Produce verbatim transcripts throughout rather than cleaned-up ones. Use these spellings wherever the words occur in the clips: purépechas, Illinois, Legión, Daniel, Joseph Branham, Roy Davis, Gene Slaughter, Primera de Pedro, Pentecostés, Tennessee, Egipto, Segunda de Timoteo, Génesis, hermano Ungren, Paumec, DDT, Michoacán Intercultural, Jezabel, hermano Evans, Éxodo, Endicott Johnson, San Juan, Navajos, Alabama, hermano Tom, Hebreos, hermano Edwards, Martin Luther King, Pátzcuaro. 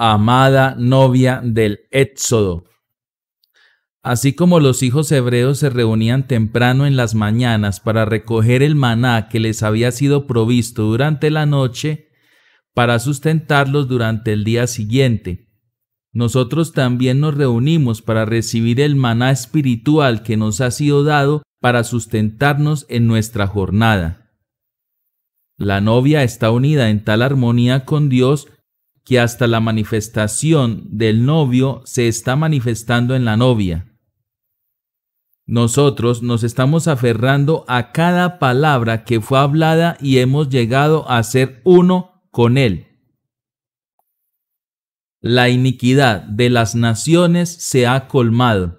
Amada novia del Éxodo. Así como los hijos hebreos se reunían temprano en las mañanas para recoger el maná que les había sido provisto durante la noche para sustentarlos durante el día siguiente, nosotros también nos reunimos para recibir el maná espiritual que nos ha sido dado para sustentarnos en nuestra jornada. La novia está unida en tal armonía con Dios que hasta la manifestación del novio se está manifestando en la novia. Nosotros nos estamos aferrando a cada palabra que fue hablada y hemos llegado a ser uno con Él. La iniquidad de las naciones se ha colmado.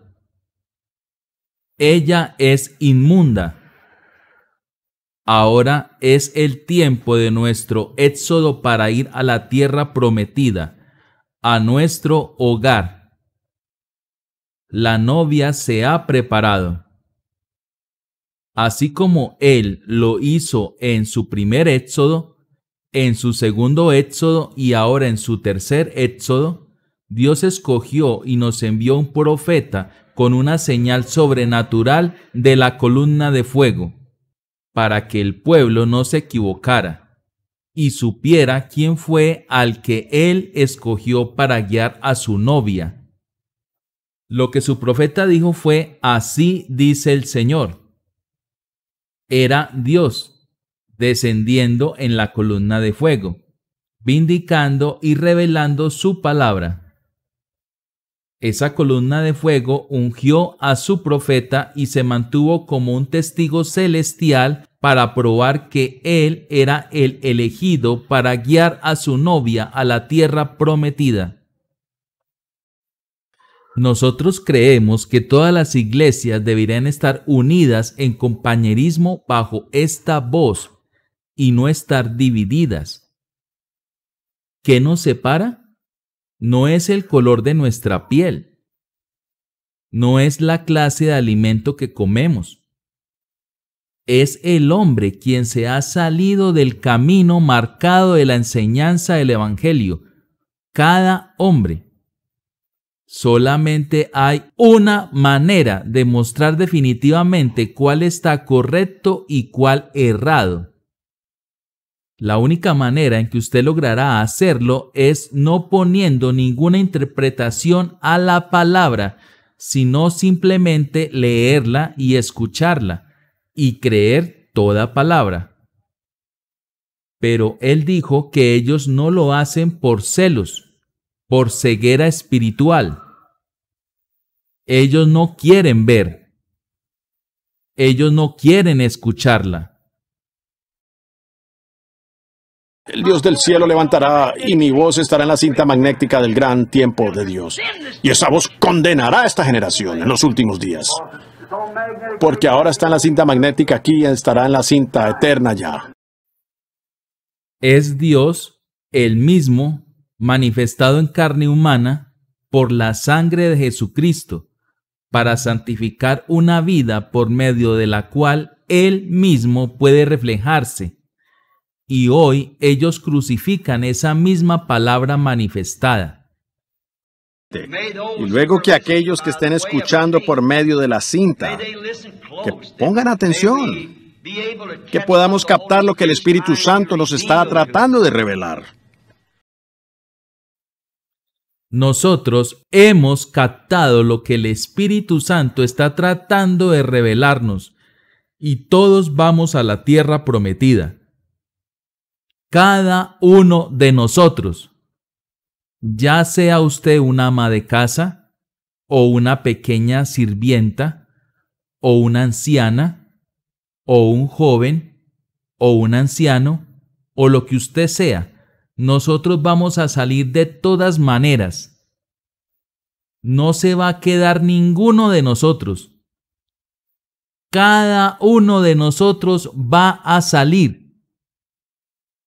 Ella es inmunda. Ahora es el tiempo de nuestro éxodo para ir a la tierra prometida, a nuestro hogar. La novia se ha preparado. Así como él lo hizo en su primer éxodo, en su segundo éxodo y ahora en su tercer éxodo, Dios escogió y nos envió un profeta con una señal sobrenatural de la columna de fuego, para que el pueblo no se equivocara y supiera quién fue al que él escogió para guiar a su novia. Lo que su profeta dijo fue: así dice el Señor. Era Dios descendiendo en la columna de fuego, vindicando y revelando su palabra. Esa columna de fuego ungió a su profeta y se mantuvo como un testigo celestial para probar que él era el elegido para guiar a su novia a la tierra prometida. Nosotros creemos que todas las iglesias deberían estar unidas en compañerismo bajo esta voz y no estar divididas. ¿Qué nos separa? No es el color de nuestra piel. No es la clase de alimento que comemos. Es el hombre quien se ha salido del camino marcado de la enseñanza del Evangelio. Cada hombre. Solamente hay una manera de mostrar definitivamente cuál está correcto y cuál errado. La única manera en que usted logrará hacerlo es no poniendo ninguna interpretación a la palabra, sino simplemente leerla y escucharla, y creer toda palabra. Pero él dijo que ellos no lo hacen por celos, por ceguera espiritual. Ellos no quieren ver. Ellos no quieren escucharla. El Dios del cielo levantará y mi voz estará en la cinta magnética del gran tiempo de Dios. Y esa voz condenará a esta generación en los últimos días. Porque ahora está en la cinta magnética aquí y estará en la cinta eterna ya. Es Dios, el mismo, manifestado en carne humana por la sangre de Jesucristo, para santificar una vida por medio de la cual Él mismo puede reflejarse. Y hoy ellos crucifican esa misma palabra manifestada. Y luego que aquellos que estén escuchando por medio de la cinta, que pongan atención, que podamos captar lo que el Espíritu Santo nos está tratando de revelar. Nosotros hemos captado lo que el Espíritu Santo está tratando de revelarnos, y todos vamos a la tierra prometida. Cada uno de nosotros, ya sea usted una ama de casa, o una pequeña sirvienta, o una anciana, o un joven, o un anciano, o lo que usted sea, nosotros vamos a salir de todas maneras. No se va a quedar ninguno de nosotros. Cada uno de nosotros va a salir.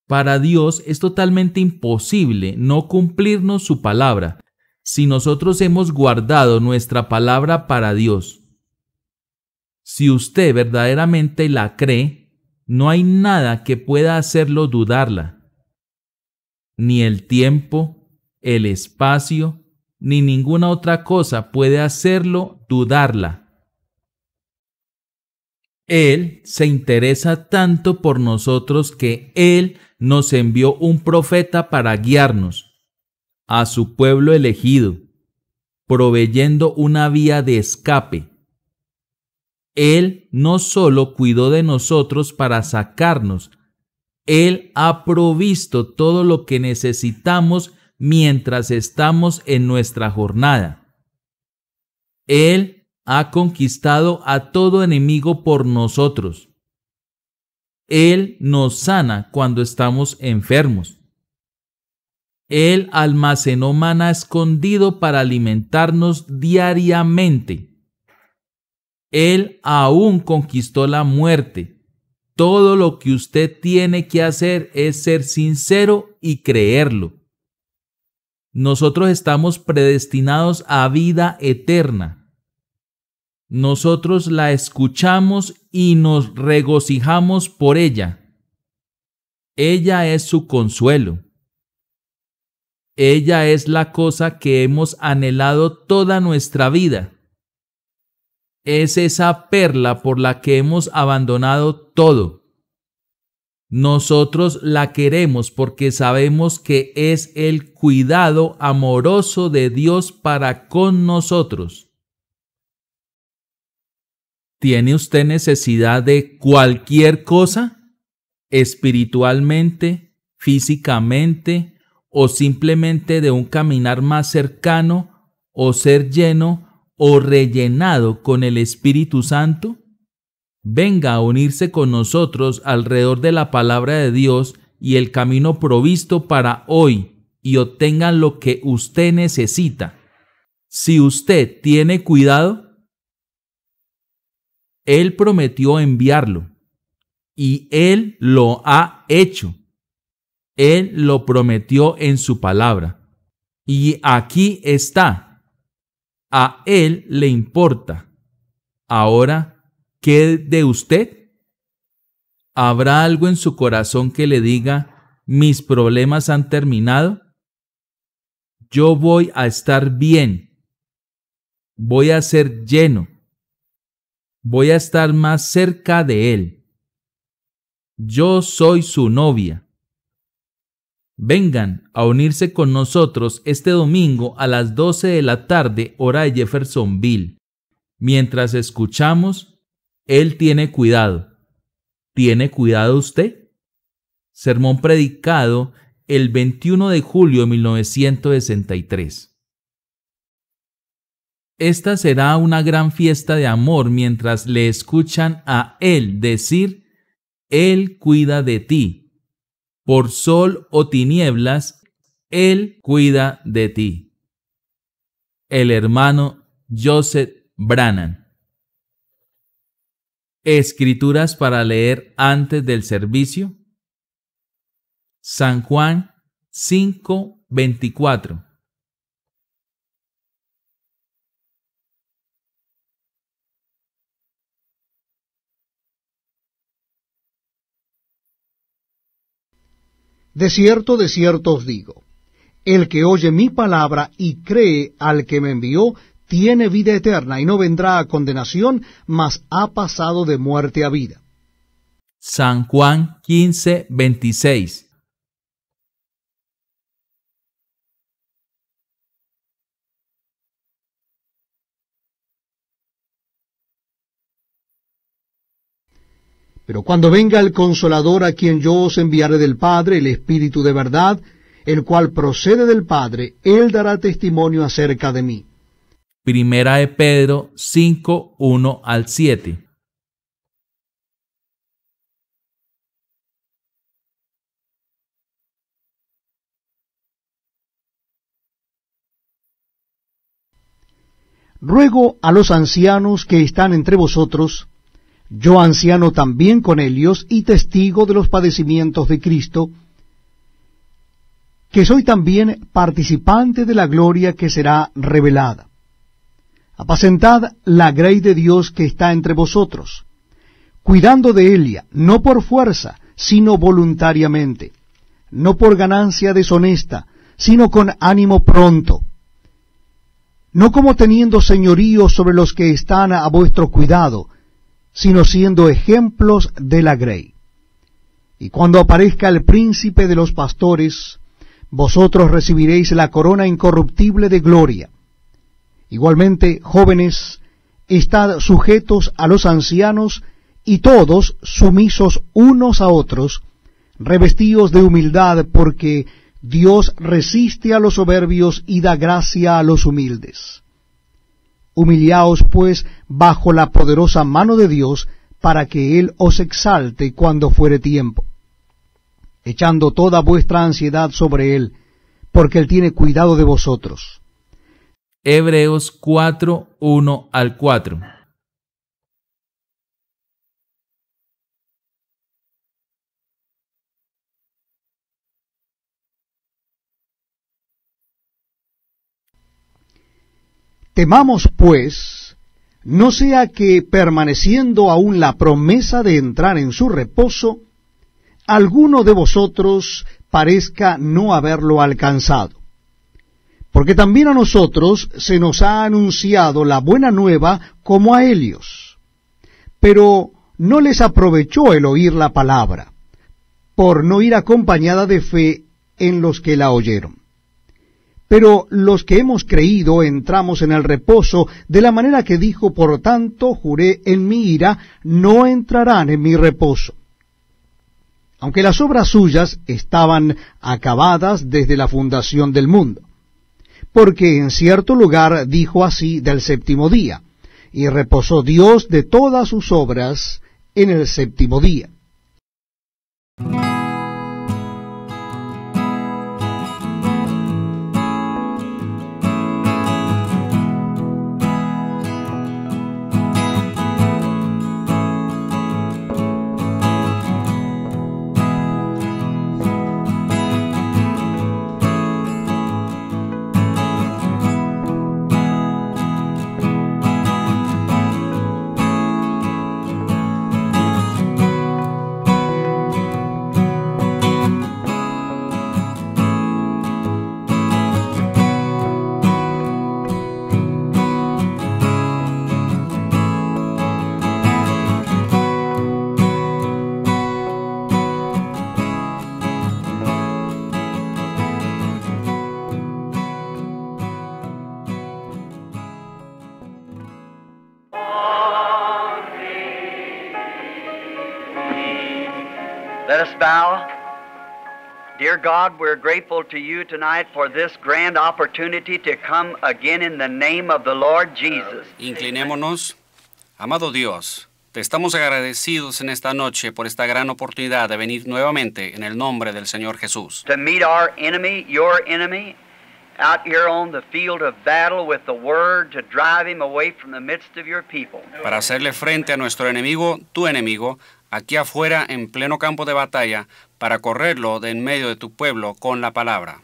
Para Dios es totalmente imposible no cumplirnos su palabra, si nosotros hemos guardado nuestra palabra para Dios. Si usted verdaderamente la cree, no hay nada que pueda hacerlo dudarla. Ni el tiempo, el espacio, ni ninguna otra cosa puede hacerlo dudarla. Él se interesa tanto por nosotros que Él nos envió un profeta para guiarnos. a su pueblo elegido, proveyendo una vía de escape. Él no solo cuidó de nosotros para sacarnos, Él ha provisto todo lo que necesitamos mientras estamos en nuestra jornada. Él ha conquistado a todo enemigo por nosotros. Él nos sana cuando estamos enfermos. Él almacenó maná escondido para alimentarnos diariamente. Él aún conquistó la muerte. Todo lo que usted tiene que hacer es ser sincero y creerlo. Nosotros estamos predestinados a vida eterna. Nosotros la escuchamos y nos regocijamos por ella. Ella es su consuelo. Ella es la cosa que hemos anhelado toda nuestra vida. Es esa perla por la que hemos abandonado todo. Nosotros la queremos porque sabemos que es el cuidado amoroso de Dios para con nosotros. ¿Tiene usted necesidad de cualquier cosa? Espiritualmente, físicamente, o simplemente de un caminar más cercano, o ser lleno o rellenado con el Espíritu Santo? Venga a unirse con nosotros alrededor de la palabra de Dios y el camino provisto para hoy y obtenga lo que usted necesita. Si usted tiene cuidado, Él prometió enviarlo y Él lo ha hecho. Él lo prometió en su palabra y aquí está. A Él le importa. Ahora, ¿qué de usted? ¿Habrá algo en su corazón que le diga, mis problemas han terminado? Yo voy a estar bien. Voy a ser lleno. Voy a estar más cerca de Él. Yo soy su novia. Vengan a unirse con nosotros este domingo a las doce de la tarde, hora de Jeffersonville. Mientras escuchamos, Él tiene cuidado. ¿Tiene cuidado usted? Sermón predicado el veintiuno de julio de mil novecientos sesenta y tres. Esta será una gran fiesta de amor mientras le escuchan a Él decir, Él cuida de ti. Por sol o tinieblas, Él cuida de ti. El hermano Joseph Branham. Escrituras para leer antes del servicio. San Juan cinco veinticuatro. De cierto, de cierto os digo, el que oye mi palabra y cree al que me envió, tiene vida eterna y no vendrá a condenación, mas ha pasado de muerte a vida. San Juan quince veintiséis. Pero cuando venga el Consolador, a quien yo os enviaré del Padre, el Espíritu de verdad, el cual procede del Padre, Él dará testimonio acerca de mí. Primera de Pedro cinco, uno al siete. Ruego a los ancianos que están entre vosotros, yo anciano también con ellos y testigo de los padecimientos de Cristo, que soy también participante de la gloria que será revelada. Apacentad la grey de Dios que está entre vosotros, cuidando de ella, no por fuerza, sino voluntariamente, no por ganancia deshonesta, sino con ánimo pronto, no como teniendo señorío sobre los que están a vuestro cuidado, sino siendo ejemplos de la grey. Y cuando aparezca el príncipe de los pastores, vosotros recibiréis la corona incorruptible de gloria. Igualmente, jóvenes, estad sujetos a los ancianos y todos sumisos unos a otros, revestidos de humildad, porque Dios resiste a los soberbios y da gracia a los humildes. Humillaos, pues, bajo la poderosa mano de Dios, para que Él os exalte cuando fuere tiempo, echando toda vuestra ansiedad sobre Él, porque Él tiene cuidado de vosotros. Hebreos cuatro, uno al cuatro. Temamos, pues, no sea que, permaneciendo aún la promesa de entrar en su reposo, alguno de vosotros parezca no haberlo alcanzado. Porque también a nosotros se nos ha anunciado la buena nueva como a ellos. Pero no les aprovechó el oír la palabra, por no ir acompañada de fe en los que la oyeron. Pero los que hemos creído entramos en el reposo, de la manera que dijo: por tanto, juré en mi ira, no entrarán en mi reposo. Aunque las obras suyas estaban acabadas desde la fundación del mundo. Porque en cierto lugar dijo así del séptimo día, y reposó Dios de todas sus obras en el séptimo día. Dear God, we're grateful to you tonight for this grand opportunity to come again in the name of the Lord Jesus. Inclinémonos. Amado Dios, te estamos agradecidos en esta noche por esta gran oportunidad de venir nuevamente en el nombre del Señor Jesús. To meet our enemy, your enemy, out here on the field of battle with the word to drive him away from the midst of your people. Para hacerle frente a nuestro enemigo, tu enemigo, aquí afuera en pleno campo de batalla, para correrlo de en medio de tu pueblo con la palabra.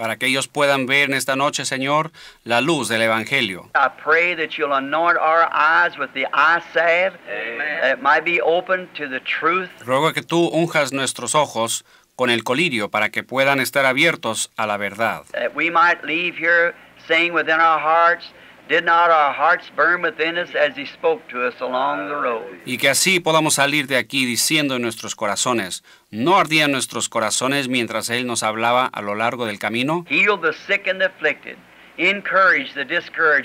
Para que ellos puedan ver en esta noche, Señor, la luz del Evangelio. Ruego que tú unjas nuestros ojos con el colirio para que puedan estar abiertos a la verdad. Y que así podamos salir de aquí diciendo en nuestros corazones: ¿no ardían nuestros corazones mientras Él nos hablaba a lo largo del camino?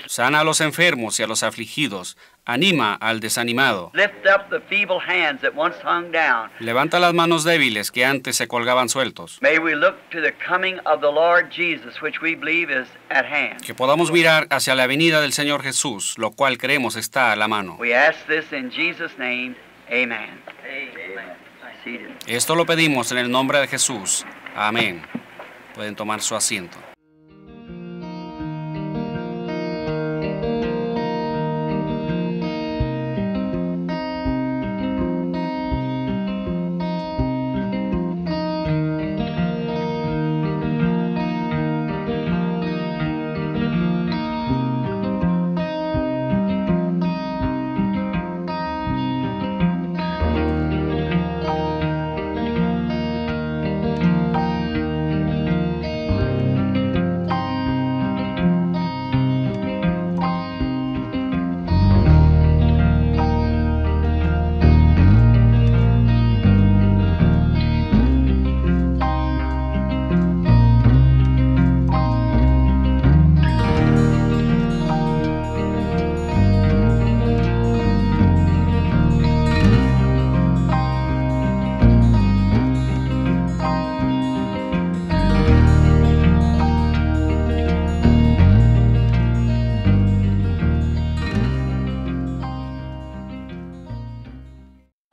Sana a los enfermos y a los afligidos. Anima al desanimado. Levanta las manos débiles que antes se colgaban sueltos. Que podamos mirar hacia la venida del Señor Jesús, lo cual creemos está a la mano. Esto lo pedimos en el nombre de Jesús. Amén. Pueden tomar su asiento.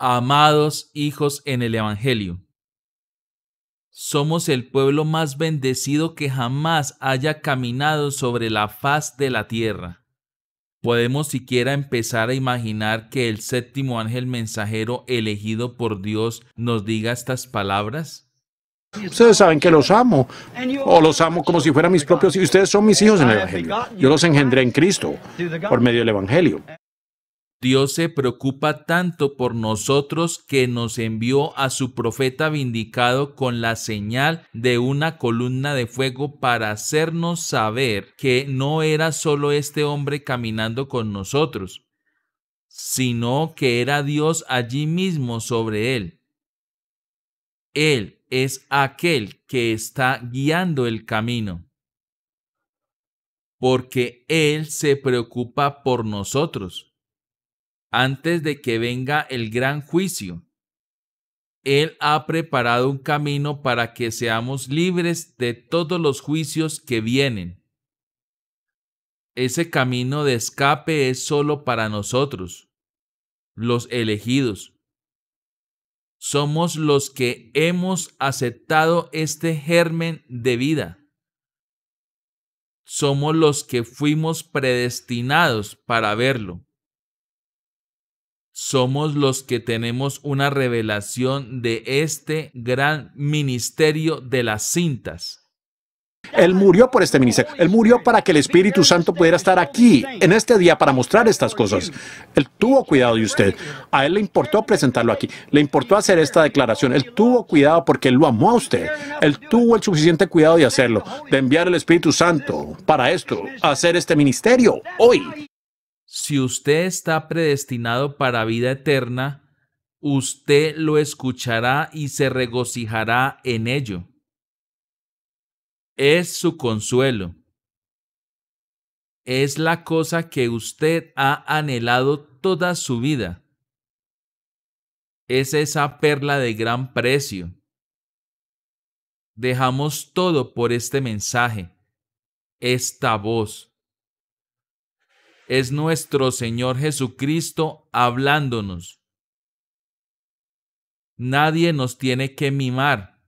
amados hijos en el Evangelio. Somos el pueblo más bendecido que jamás haya caminado sobre la faz de la tierra. Podemos siquiera empezar a imaginar que el séptimo ángel mensajero elegido por Dios nos diga estas palabras. Ustedes saben que los amo, o los amo como si fueran mis propios hijos. Ustedes son mis hijos en el Evangelio. Yo los engendré en Cristo por medio del Evangelio. Dios se preocupa tanto por nosotros que nos envió a su profeta vindicado con la señal de una columna de fuego para hacernos saber que no era solo este hombre caminando con nosotros, sino que era Dios allí mismo sobre él. Él es aquel que está guiando el camino, porque Él se preocupa por nosotros. Antes de que venga el gran juicio, Él ha preparado un camino para que seamos libres de todos los juicios que vienen. Ese camino de escape es solo para nosotros, los elegidos. Somos los que hemos aceptado este germen de vida. Somos los que fuimos predestinados para verlo. Somos los que tenemos una revelación de este gran ministerio de las cintas. Él murió por este ministerio. Él murió para que el Espíritu Santo pudiera estar aquí, en este día, para mostrar estas cosas. Él tuvo cuidado de usted. A Él le importó presentarlo aquí. Le importó hacer esta declaración. Él tuvo cuidado porque Él lo amó a usted. Él tuvo el suficiente cuidado de hacerlo, de enviar el Espíritu Santo para esto, a hacer este ministerio hoy. Si usted está predestinado para vida eterna, usted lo escuchará y se regocijará en ello. Es su consuelo. Es la cosa que usted ha anhelado toda su vida. Es esa perla de gran precio. Dejamos todo por este mensaje, esta voz. Es nuestro Señor Jesucristo hablándonos. Nadie nos tiene que mimar.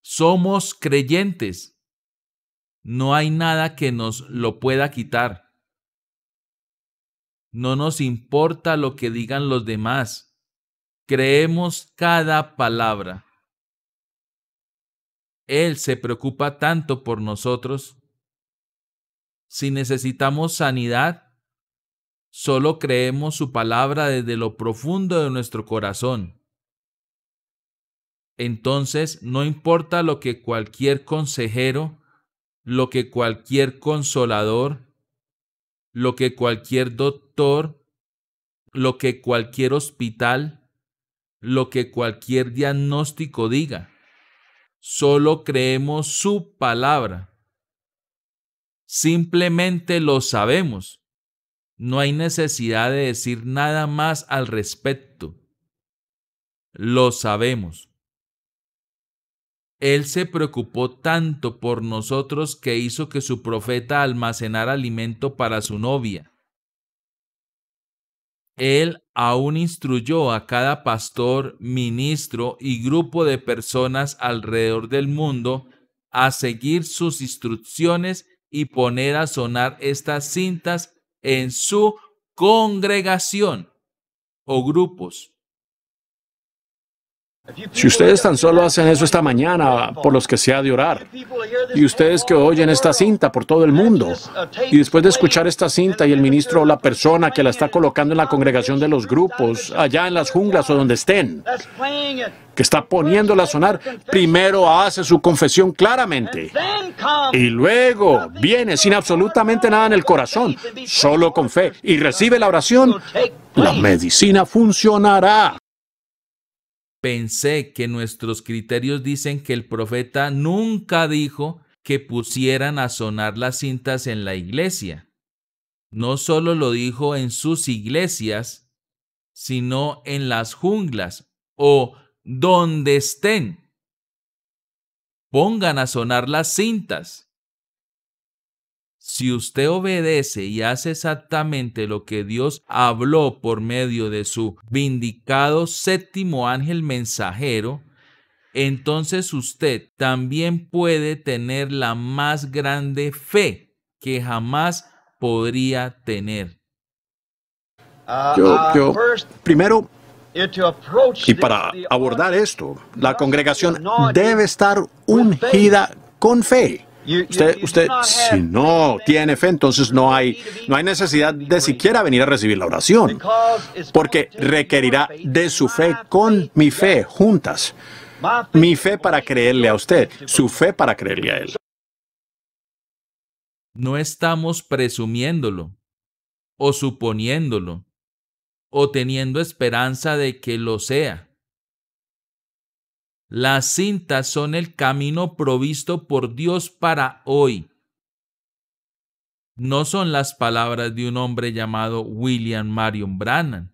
Somos creyentes. No hay nada que nos lo pueda quitar. No nos importa lo que digan los demás. Creemos cada palabra. Él se preocupa tanto por nosotros. Si necesitamos sanidad, solo creemos su palabra desde lo profundo de nuestro corazón. Entonces, no importa lo que cualquier consejero, lo que cualquier consolador, lo que cualquier doctor, lo que cualquier hospital, lo que cualquier diagnóstico diga. Solo creemos su palabra. Simplemente lo sabemos. No hay necesidad de decir nada más al respecto. Lo sabemos. Él se preocupó tanto por nosotros que hizo que su profeta almacenara alimento para su novia. Él aún instruyó a cada pastor, ministro y grupo de personas alrededor del mundo a seguir sus instrucciones y poner a sonar estas cintas en su congregación o grupos. Si ustedes tan solo hacen eso esta mañana, por los que se ha de orar, y ustedes que oyen esta cinta por todo el mundo, y después de escuchar esta cinta y el ministro o la persona que la está colocando en la congregación de los grupos, allá en las junglas o donde estén, que está poniéndola a sonar, primero hace su confesión claramente, y luego viene sin absolutamente nada en el corazón, solo con fe, y recibe la oración, la medicina funcionará. Pensé que nuestros criterios dicen que el profeta nunca dijo que pusieran a sonar las cintas en la iglesia. No solo lo dijo en sus iglesias, sino en las junglas o donde estén. Pongan a sonar las cintas. Si usted obedece y hace exactamente lo que Dios habló por medio de su vindicado séptimo ángel mensajero, entonces usted también puede tener la más grande fe que jamás podría tener. Yo, yo, primero, y para abordar esto, la congregación debe estar ungida con fe. Usted, usted, si no tiene fe, entonces no hay, no hay necesidad de siquiera venir a recibir la oración, porque requerirá de su fe con mi fe juntas. Mi fe para creerle a usted, su fe para creerle a él. No estamos presumiéndolo, o suponiéndolo, o teniendo esperanza de que lo sea. Las cintas son el camino provisto por Dios para hoy. No son las palabras de un hombre llamado William Marion Branham.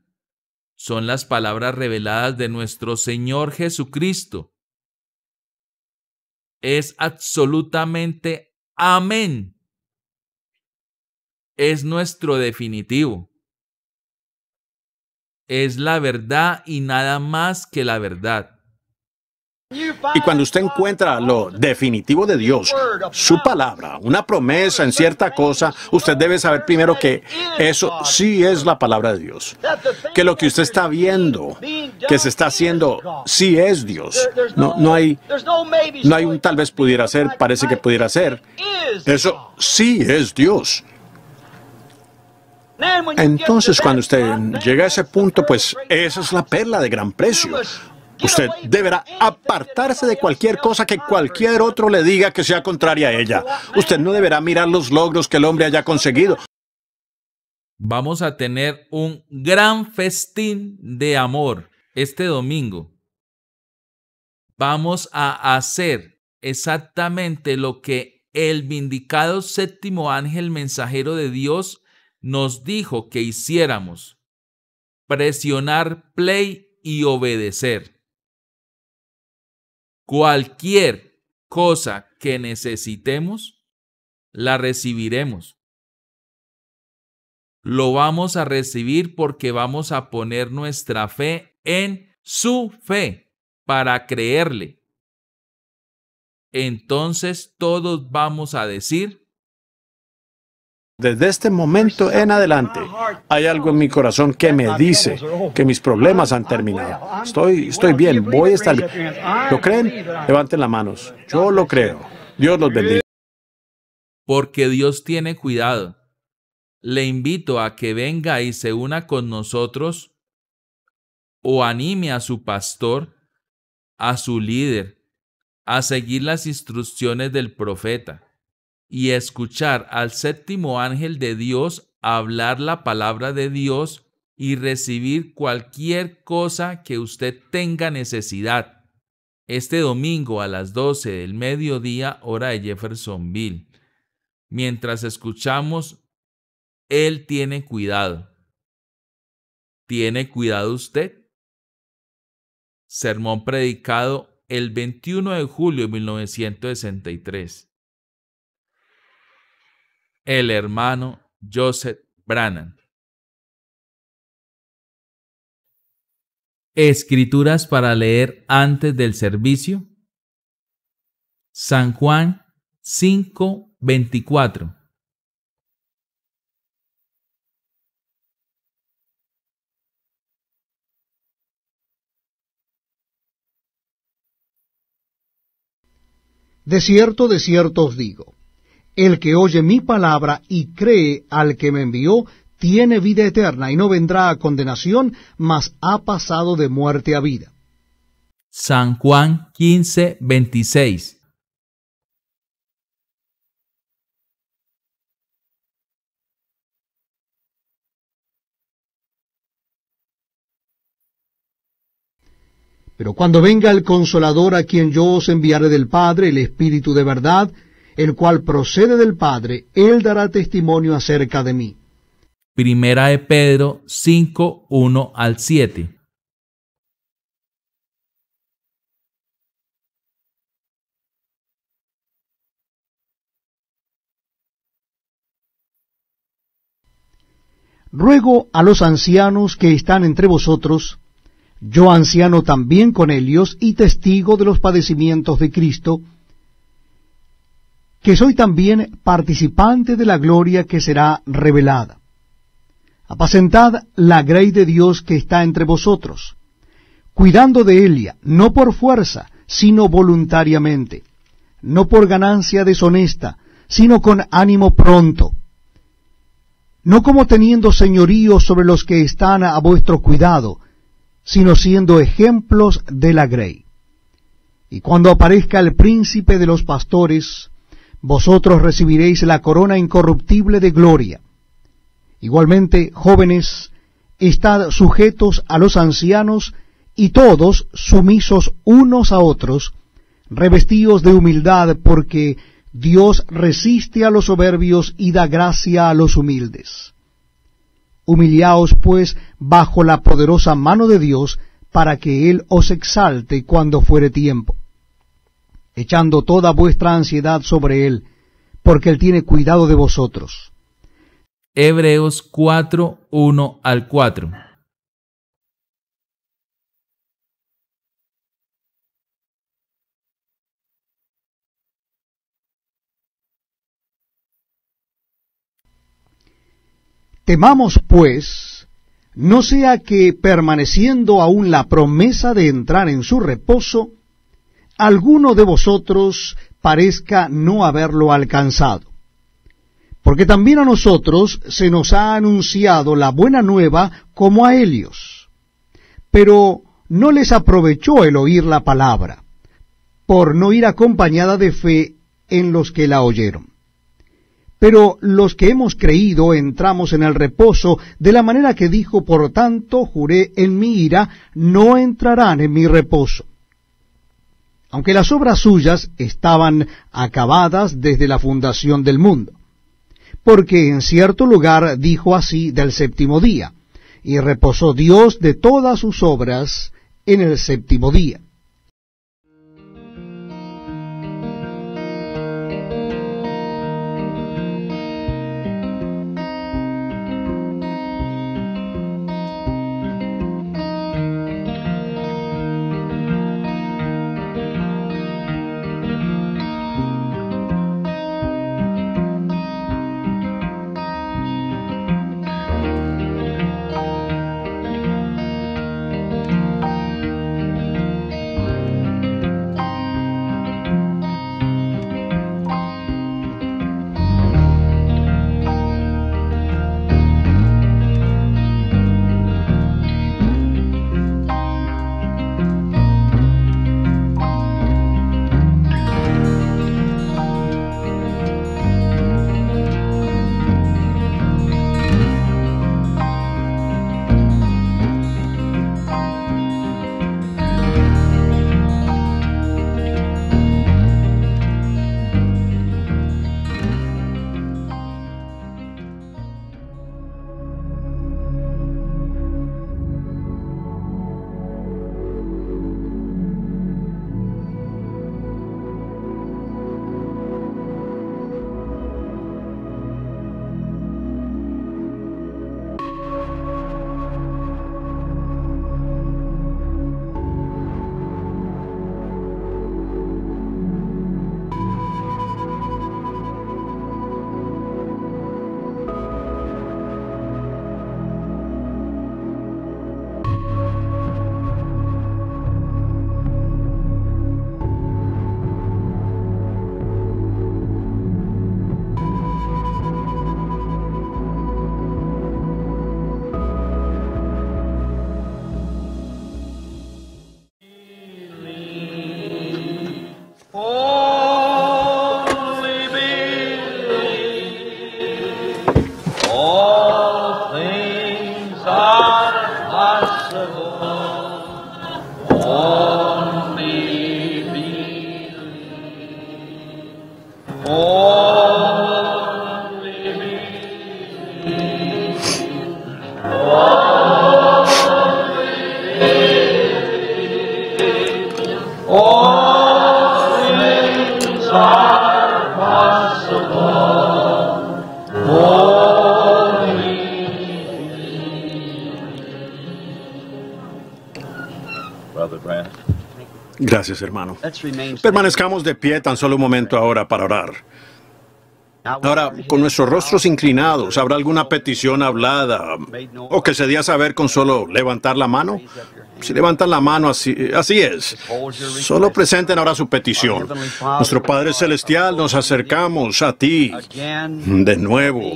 Son las palabras reveladas de nuestro Señor Jesucristo. Es absolutamente amén. Es nuestro definitivo. Es la verdad y nada más que la verdad. Y cuando usted encuentra lo definitivo de Dios, su palabra, una promesa en cierta cosa, usted debe saber primero que eso sí es la palabra de Dios. Que lo que usted está viendo, que se está haciendo, sí es Dios. No, no hay, no hay un tal vez pudiera ser, parece que pudiera ser. Eso sí es Dios. Entonces, cuando usted llega a ese punto, pues esa es la perla de gran precio. Usted deberá apartarse de cualquier cosa que cualquier otro le diga que sea contraria a ella. Usted no deberá mirar los logros que el hombre haya conseguido. Vamos a tener un gran festín de amor este domingo. Vamos a hacer exactamente lo que el vindicado séptimo ángel mensajero de Dios nos dijo que hiciéramos. Presionar play y obedecer. Cualquier cosa que necesitemos, la recibiremos. Lo vamos a recibir porque vamos a poner nuestra fe en su fe para creerle. Entonces todos vamos a decir, desde este momento en adelante, hay algo en mi corazón que me dice que mis problemas han terminado. Estoy, estoy bien, voy a estar bien. ¿Lo creen? Levanten las manos. Yo lo creo. Dios los bendiga. Porque Dios tiene cuidado. Le invito a que venga y se una con nosotros o anime a su pastor, a su líder, a seguir las instrucciones del profeta y escuchar al séptimo ángel de Dios hablar la palabra de Dios y recibir cualquier cosa que usted tenga necesidad. Este domingo a las doce del mediodía, hora de Jeffersonville. Mientras escuchamos, Él tiene cuidado. ¿Tiene cuidado usted? Sermón predicado el veintiuno de julio de mil novecientos sesenta y tres. El hermano Joseph Branham. Escrituras para leer antes del servicio. San Juan cinco veinticuatro. De cierto, de cierto os digo, el que oye mi palabra y cree al que me envió, tiene vida eterna y no vendrá a condenación, mas ha pasado de muerte a vida. San Juan quince veintiséis. Pero cuando venga el Consolador, a quien yo os enviaré del Padre, el Espíritu de verdad, el cual procede del Padre, Él dará testimonio acerca de mí. Primera de Pedro cinco, uno al siete. Ruego a los ancianos que están entre vosotros, yo anciano también con ellos y testigo de los padecimientos de Cristo, que soy también participante de la gloria que será revelada. Apacentad la grey de Dios que está entre vosotros, cuidando de ella, no por fuerza, sino voluntariamente, no por ganancia deshonesta, sino con ánimo pronto, no como teniendo señorío sobre los que están a vuestro cuidado, sino siendo ejemplos de la grey. Y cuando aparezca el príncipe de los pastores, vosotros recibiréis la corona incorruptible de gloria. Igualmente, jóvenes, estad sujetos a los ancianos y todos sumisos unos a otros, revestidos de humildad, porque Dios resiste a los soberbios y da gracia a los humildes. Humillaos, pues, bajo la poderosa mano de Dios, para que Él os exalte cuando fuere tiempo, echando toda vuestra ansiedad sobre Él, porque Él tiene cuidado de vosotros. Hebreos cuatro, uno al cuatro. Temamos, pues, no sea que, permaneciendo aún la promesa de entrar en su reposo, alguno de vosotros parezca no haberlo alcanzado. Porque también a nosotros se nos ha anunciado la buena nueva como a ellos. Pero no les aprovechó el oír la palabra, por no ir acompañada de fe en los que la oyeron. Pero los que hemos creído entramos en el reposo, de la manera que dijo, por tanto, juré en mi ira, no entrarán en mi reposo. Aunque las obras suyas estaban acabadas desde la fundación del mundo. Porque en cierto lugar dijo así del séptimo día, y reposó Dios de todas sus obras en el séptimo día. Gracias, hermano. Permanezcamos de pie tan solo un momento ahora para orar. Ahora, con nuestros rostros inclinados, ¿habrá alguna petición hablada o que se dé a saber con solo levantar la mano? Si levantan la mano, así, así es. Solo presenten ahora su petición. Nuestro Padre Celestial, nos acercamos a ti de nuevo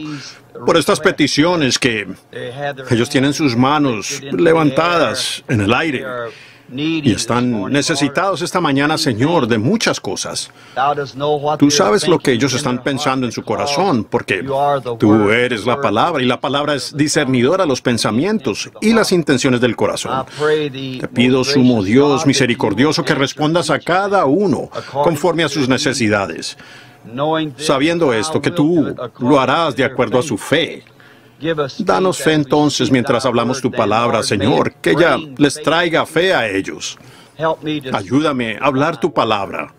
por estas peticiones que ellos tienen sus manos levantadas en el aire. Y están necesitados esta mañana, Señor, de muchas cosas. Tú sabes lo que ellos están pensando en su corazón, porque tú eres la palabra, y la palabra es discernidora a los pensamientos y las intenciones del corazón. Te pido, sumo Dios misericordioso, que respondas a cada uno conforme a sus necesidades, sabiendo esto, que tú lo harás de acuerdo a su fe. Danos fe entonces mientras hablamos tu palabra, Señor, que ella les traiga fe a ellos. Ayúdame a hablar tu palabra,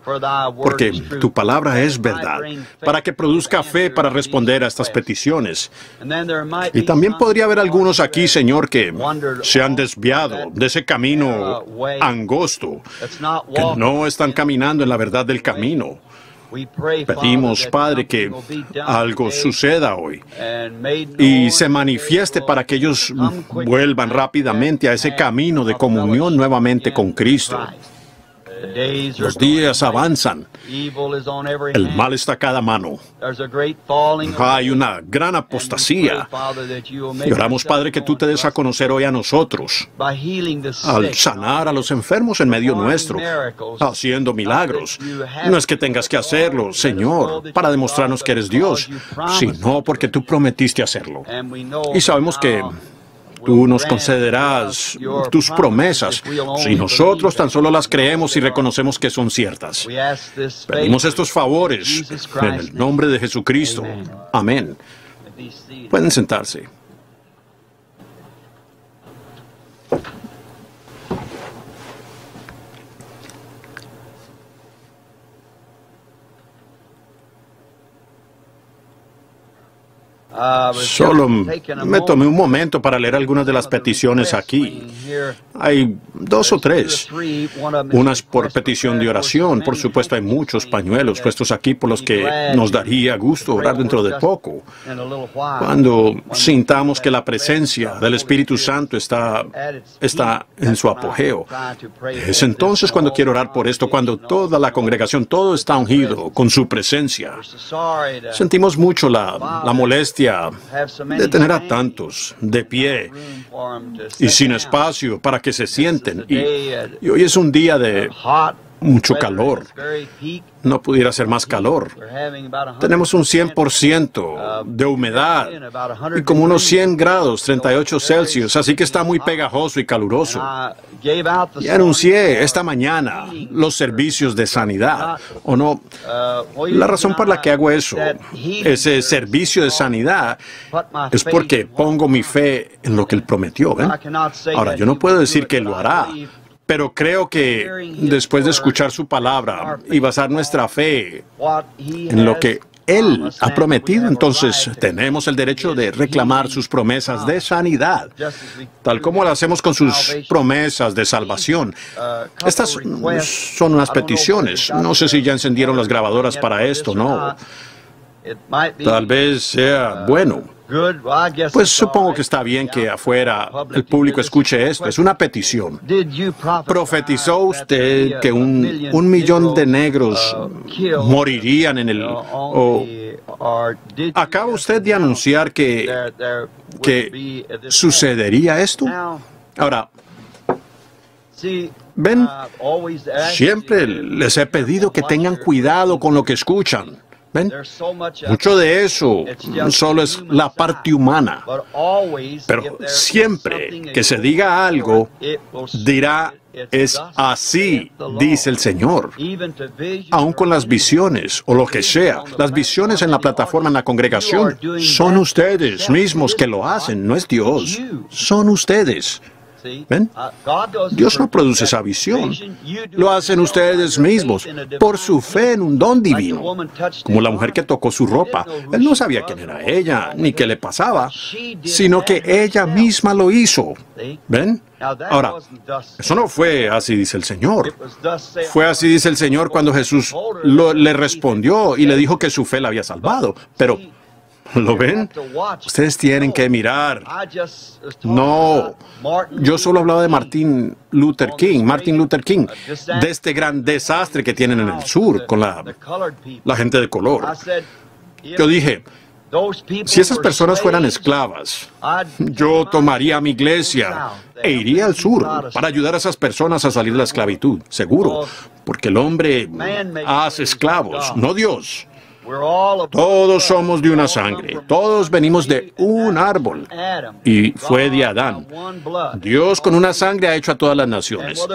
porque tu palabra es verdad, para que produzca fe para responder a estas peticiones. Y también podría haber algunos aquí, Señor, que se han desviado de ese camino angosto, que no están caminando en la verdad del camino. Pedimos, Padre, que algo suceda hoy y se manifieste para que ellos vuelvan rápidamente a ese camino de comunión nuevamente con Cristo. Los días avanzan. El mal está a cada mano. Hay una gran apostasía. Y oramos, Padre, que tú te des a conocer hoy a nosotros, al sanar a los enfermos en medio nuestro, haciendo milagros. No es que tengas que hacerlo, Señor, para demostrarnos que eres Dios, sino porque tú prometiste hacerlo. Y sabemos que tú nos concederás tus promesas, si nosotros tan solo las creemos y reconocemos que son ciertas. Pedimos estos favores en el nombre de Jesucristo. Amén. Pueden sentarse. Solo me tomé un momento para leer algunas de las peticiones aquí. Hay dos o tres. Unas por petición de oración. Por supuesto, hay muchos pañuelos puestos aquí por los que nos daría gusto orar dentro de poco, cuando sintamos que la presencia del Espíritu Santo está, está en su apogeo. Es entonces cuando quiero orar por esto, cuando toda la congregación, todo está ungido con su presencia. Sentimos mucho la, la molestia de tener a tantos de pie y sin espacio para que se sienten. Y, y hoy es un día de mucho calor. No pudiera ser más calor. Tenemos un cien por ciento de humedad y como unos cien grados, treinta y ocho Celsius, así que está muy pegajoso y caluroso. Y anuncié esta mañana los servicios de sanidad, ¿o no? La razón por la que hago eso, ese servicio de sanidad, es porque pongo mi fe en lo que Él prometió, ¿eh? Ahora, yo no puedo decir que lo hará, pero creo que después de escuchar su palabra y basar nuestra fe en lo que Él ha prometido, entonces tenemos el derecho de reclamar sus promesas de sanidad, tal como lo hacemos con sus promesas de salvación. Estas son unas peticiones. No sé si ya encendieron las grabadoras para esto, ¿no? Tal vez sea bueno. Pues supongo que está bien que afuera el público escuche esto. Es una petición. ¿Profetizó usted que un, un millón de negros morirían en el... o acaba usted de anunciar que, que sucedería esto? Ahora, ven, siempre les he pedido que tengan cuidado con lo que escuchan. ¿Ven? Mucho de eso solo es la parte humana, pero siempre que se diga algo, dirá, es así, dice el Señor. Aún con las visiones o lo que sea, las visiones en la plataforma, en la congregación, son ustedes mismos que lo hacen, no es Dios, son ustedes. ¿Ven? Dios no produce esa visión. Lo hacen ustedes mismos, por su fe en un don divino. Como la mujer que tocó su ropa. Él no sabía quién era ella, ni qué le pasaba, sino que ella misma lo hizo. ¿Ven? Ahora, eso no fue así, dice el Señor. Fue así, dice el Señor, cuando Jesús lo, le respondió y le dijo que su fe la había salvado. Pero, ¿lo ven? Ustedes tienen que mirar. No, yo solo hablaba de Martin Luther King, Martin Luther King, de este gran desastre que tienen en el sur con la, la gente de color. Yo dije, si esas personas fueran esclavas, yo tomaría mi iglesia e iría al sur para ayudar a esas personas a salir de la esclavitud, seguro, porque el hombre hace esclavos, no Dios. Todos somos de una sangre, todos venimos de un árbol, y fue de Adán. Dios con una sangre ha hecho a todas las naciones,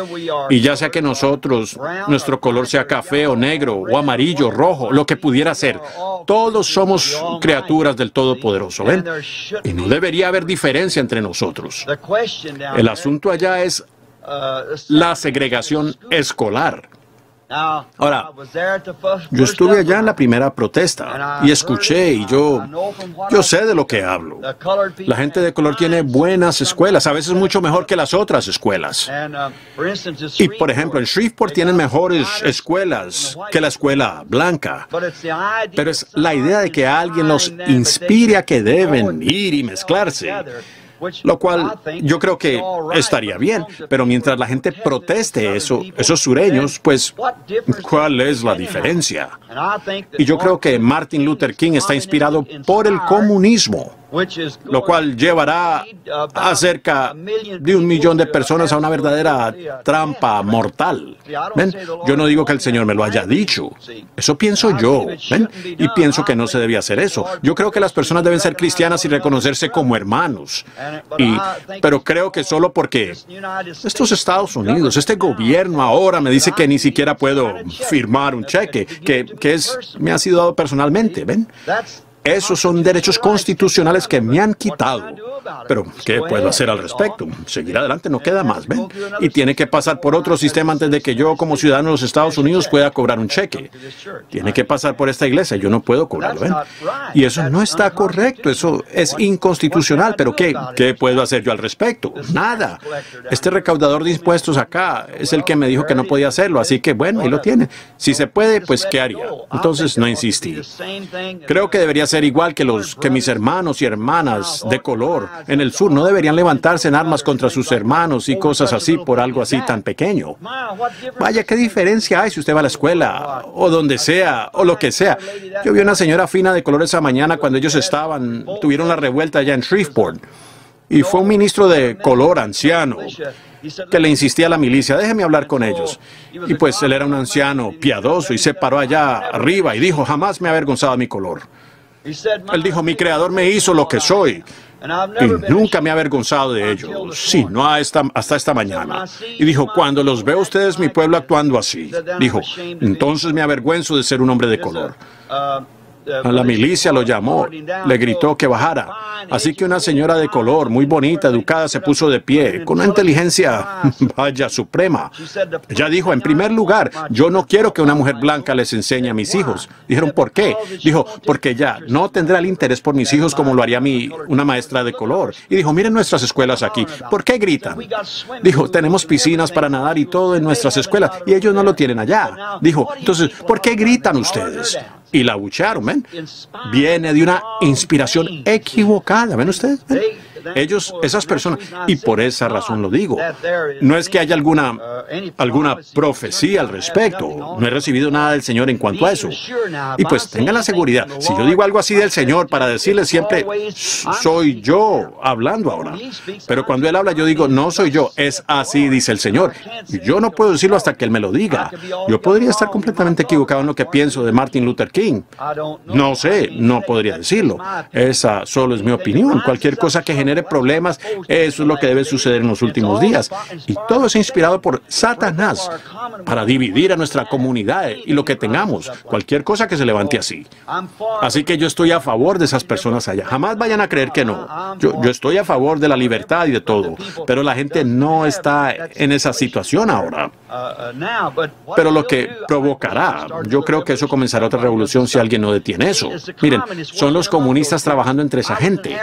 y ya sea que nosotros, nuestro color sea café o negro o amarillo, rojo, lo que pudiera ser, todos somos criaturas del Todopoderoso, ¿ven? Y no debería haber diferencia entre nosotros. El asunto allá es la segregación escolar. Ahora, yo estuve allá en la primera protesta y escuché, y yo, yo sé de lo que hablo. La gente de color tiene buenas escuelas, a veces mucho mejor que las otras escuelas. Y, por ejemplo, en Shreveport tienen mejores escuelas que la escuela blanca. Pero es la idea de que alguien los inspire a que deben ir y mezclarse. Lo cual yo creo que estaría bien, pero mientras la gente proteste eso, esos sureños, pues, ¿cuál es la diferencia? Y yo creo que Martin Luther King está inspirado por el comunismo, lo cual llevará a cerca de un millón de personas a una verdadera trampa mortal. ¿Ven? Yo no digo que el Señor me lo haya dicho. Eso pienso yo. ¿Ven? Y pienso que no se debía hacer eso. Yo creo que las personas deben ser cristianas y reconocerse como hermanos. Y, pero creo que solo porque estos Estados Unidos, este gobierno ahora me dice que ni siquiera puedo firmar un cheque, que, que es, me ha sido dado personalmente. ¿Ven? Esos son derechos constitucionales que me han quitado. Pero, ¿qué puedo hacer al respecto? Seguir adelante no queda más, ¿ven? Y tiene que pasar por otro sistema antes de que yo, como ciudadano de los Estados Unidos, pueda cobrar un cheque. Tiene que pasar por esta iglesia, yo no puedo cobrarlo, ¿ven? Y eso no está correcto, eso es inconstitucional. Pero, ¿qué, qué puedo hacer yo al respecto? Nada. Este recaudador de impuestos acá es el que me dijo que no podía hacerlo, así que, bueno, ahí lo tiene. Si se puede, pues, ¿qué haría? Entonces, no insistí. Creo que debería ser ser igual que los que mis hermanos y hermanas de color en el sur. No deberían levantarse en armas contra sus hermanos y cosas así por algo así tan pequeño. Vaya, ¿qué diferencia hay si usted va a la escuela o donde sea o lo que sea? Yo vi una señora fina de color esa mañana cuando ellos estaban, tuvieron la revuelta allá en Shreveport, y fue un ministro de color anciano que le insistía a la milicia, déjeme hablar con ellos. Y pues él era un anciano piadoso y se paró allá arriba y dijo, jamás me ha avergonzado mi color. Él dijo, mi creador me hizo lo que soy y nunca me ha avergonzado de ello, sino hasta esta mañana. Y dijo, cuando los veo ustedes, mi pueblo, actuando así, dijo, entonces me avergüenzo de ser un hombre de color. La milicia lo llamó, le gritó que bajara. Así que una señora de color, muy bonita, educada, se puso de pie, con una inteligencia, vaya, suprema. Ella dijo, en primer lugar, yo no quiero que una mujer blanca les enseñe a mis hijos. Dijeron, ¿por qué? Dijo, porque ya no tendrá el interés por mis hijos como lo haría mi, una maestra de color. Y dijo, miren nuestras escuelas aquí, ¿por qué gritan? Dijo, tenemos piscinas para nadar y todo en nuestras escuelas, y ellos no lo tienen allá. Dijo, entonces, ¿por qué gritan ustedes? Y la abucharon, ¿ven? Viene de una inspiración equivocada, ¿ven ustedes? ¿Ven? Ellos, esas personas, y por esa razón lo digo, no es que haya alguna, alguna profecía al respecto, no he recibido nada del Señor en cuanto a eso. Y pues tengan la seguridad, si yo digo algo así del Señor para decirle siempre, soy yo hablando ahora, pero cuando Él habla yo digo, no soy yo, es así, dice el Señor. Yo no puedo decirlo hasta que Él me lo diga. Yo podría estar completamente equivocado en lo que pienso de Martin Luther King. No sé, no podría decirlo. Esa solo es mi opinión. Cualquier cosa que genere genere problemas. Eso es lo que debe suceder en los últimos días. Y todo es inspirado por Satanás para dividir a nuestra comunidad y lo que tengamos, cualquier cosa que se levante así. Así que yo estoy a favor de esas personas allá. Jamás vayan a creer que no. Yo, yo estoy a favor de la libertad y de todo, pero la gente no está en esa situación ahora. Pero lo que provocará, yo creo que eso comenzará otra revolución si alguien no detiene eso. Miren, son los comunistas trabajando entre esa gente.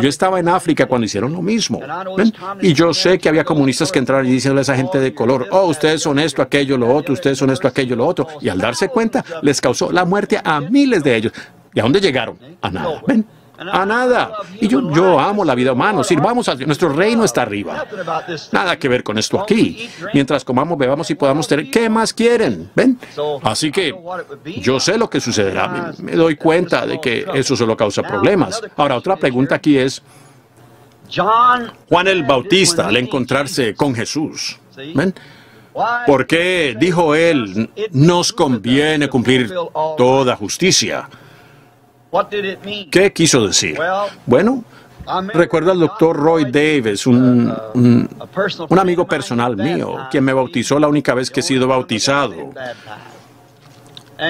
Yo estaba en África cuando hicieron lo mismo. ¿Ven? Y yo sé que había comunistas que entraron y diciéndole a esa gente de color, oh, ustedes son esto, aquello, lo otro, ustedes son esto, aquello, lo otro. Y al darse cuenta, les causó la muerte a miles de ellos. ¿Y a dónde llegaron? A nada. ¿Ven? A nada. Y yo, yo amo la vida humana. Sirvamos a Dios. Nuestro reino está arriba. Nada que ver con esto aquí. Mientras comamos, bebamos y podamos tener. ¿Qué más quieren? ¿Ven? Así que yo sé lo que sucederá. Me, me doy cuenta de que eso solo causa problemas. Ahora, otra pregunta aquí es, Juan el Bautista, al encontrarse con Jesús, ¿ven? ¿Por qué dijo él, nos conviene cumplir toda justicia? ¿Qué quiso decir? Bueno, recuerdo al doctor Roy Davis, un, un, un amigo personal mío, quien me bautizó la única vez que he sido bautizado.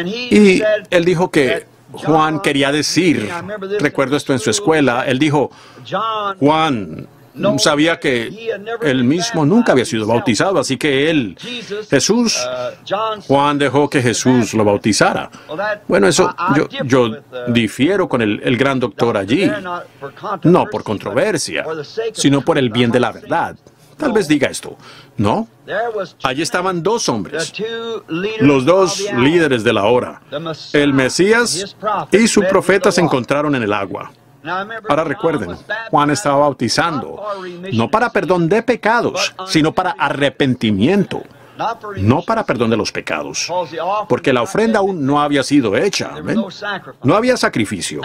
Y él dijo que Juan quería decir, recuerdo esto en su escuela, él dijo, Juan sabía que él mismo nunca había sido bautizado, así que él, Jesús, Juan dejó que Jesús lo bautizara. Bueno, eso yo, yo difiero con el, el gran doctor allí, no por controversia, sino por el bien de la verdad. Tal vez diga esto, ¿no? Allí estaban dos hombres, los dos líderes de la hora. El Mesías y su profeta se encontraron en el agua. Ahora recuerden, Juan estaba bautizando, no para perdón de pecados, sino para arrepentimiento, no para perdón de los pecados, porque la ofrenda aún no había sido hecha, ¿ven? No había sacrificio,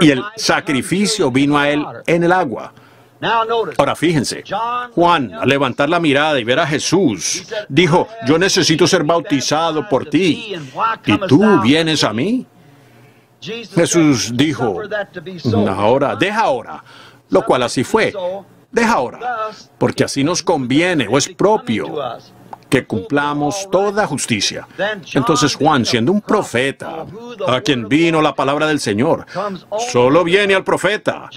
y el sacrificio vino a él en el agua. Ahora fíjense, Juan, al levantar la mirada y ver a Jesús, dijo, yo necesito ser bautizado por ti, ¿y tú vienes a mí? Jesús dijo, ahora, deja ahora, lo cual así fue, deja ahora, porque así nos conviene o es propio que cumplamos toda justicia. Entonces Juan, siendo un profeta, a quien vino la palabra del Señor, solo viene al profeta.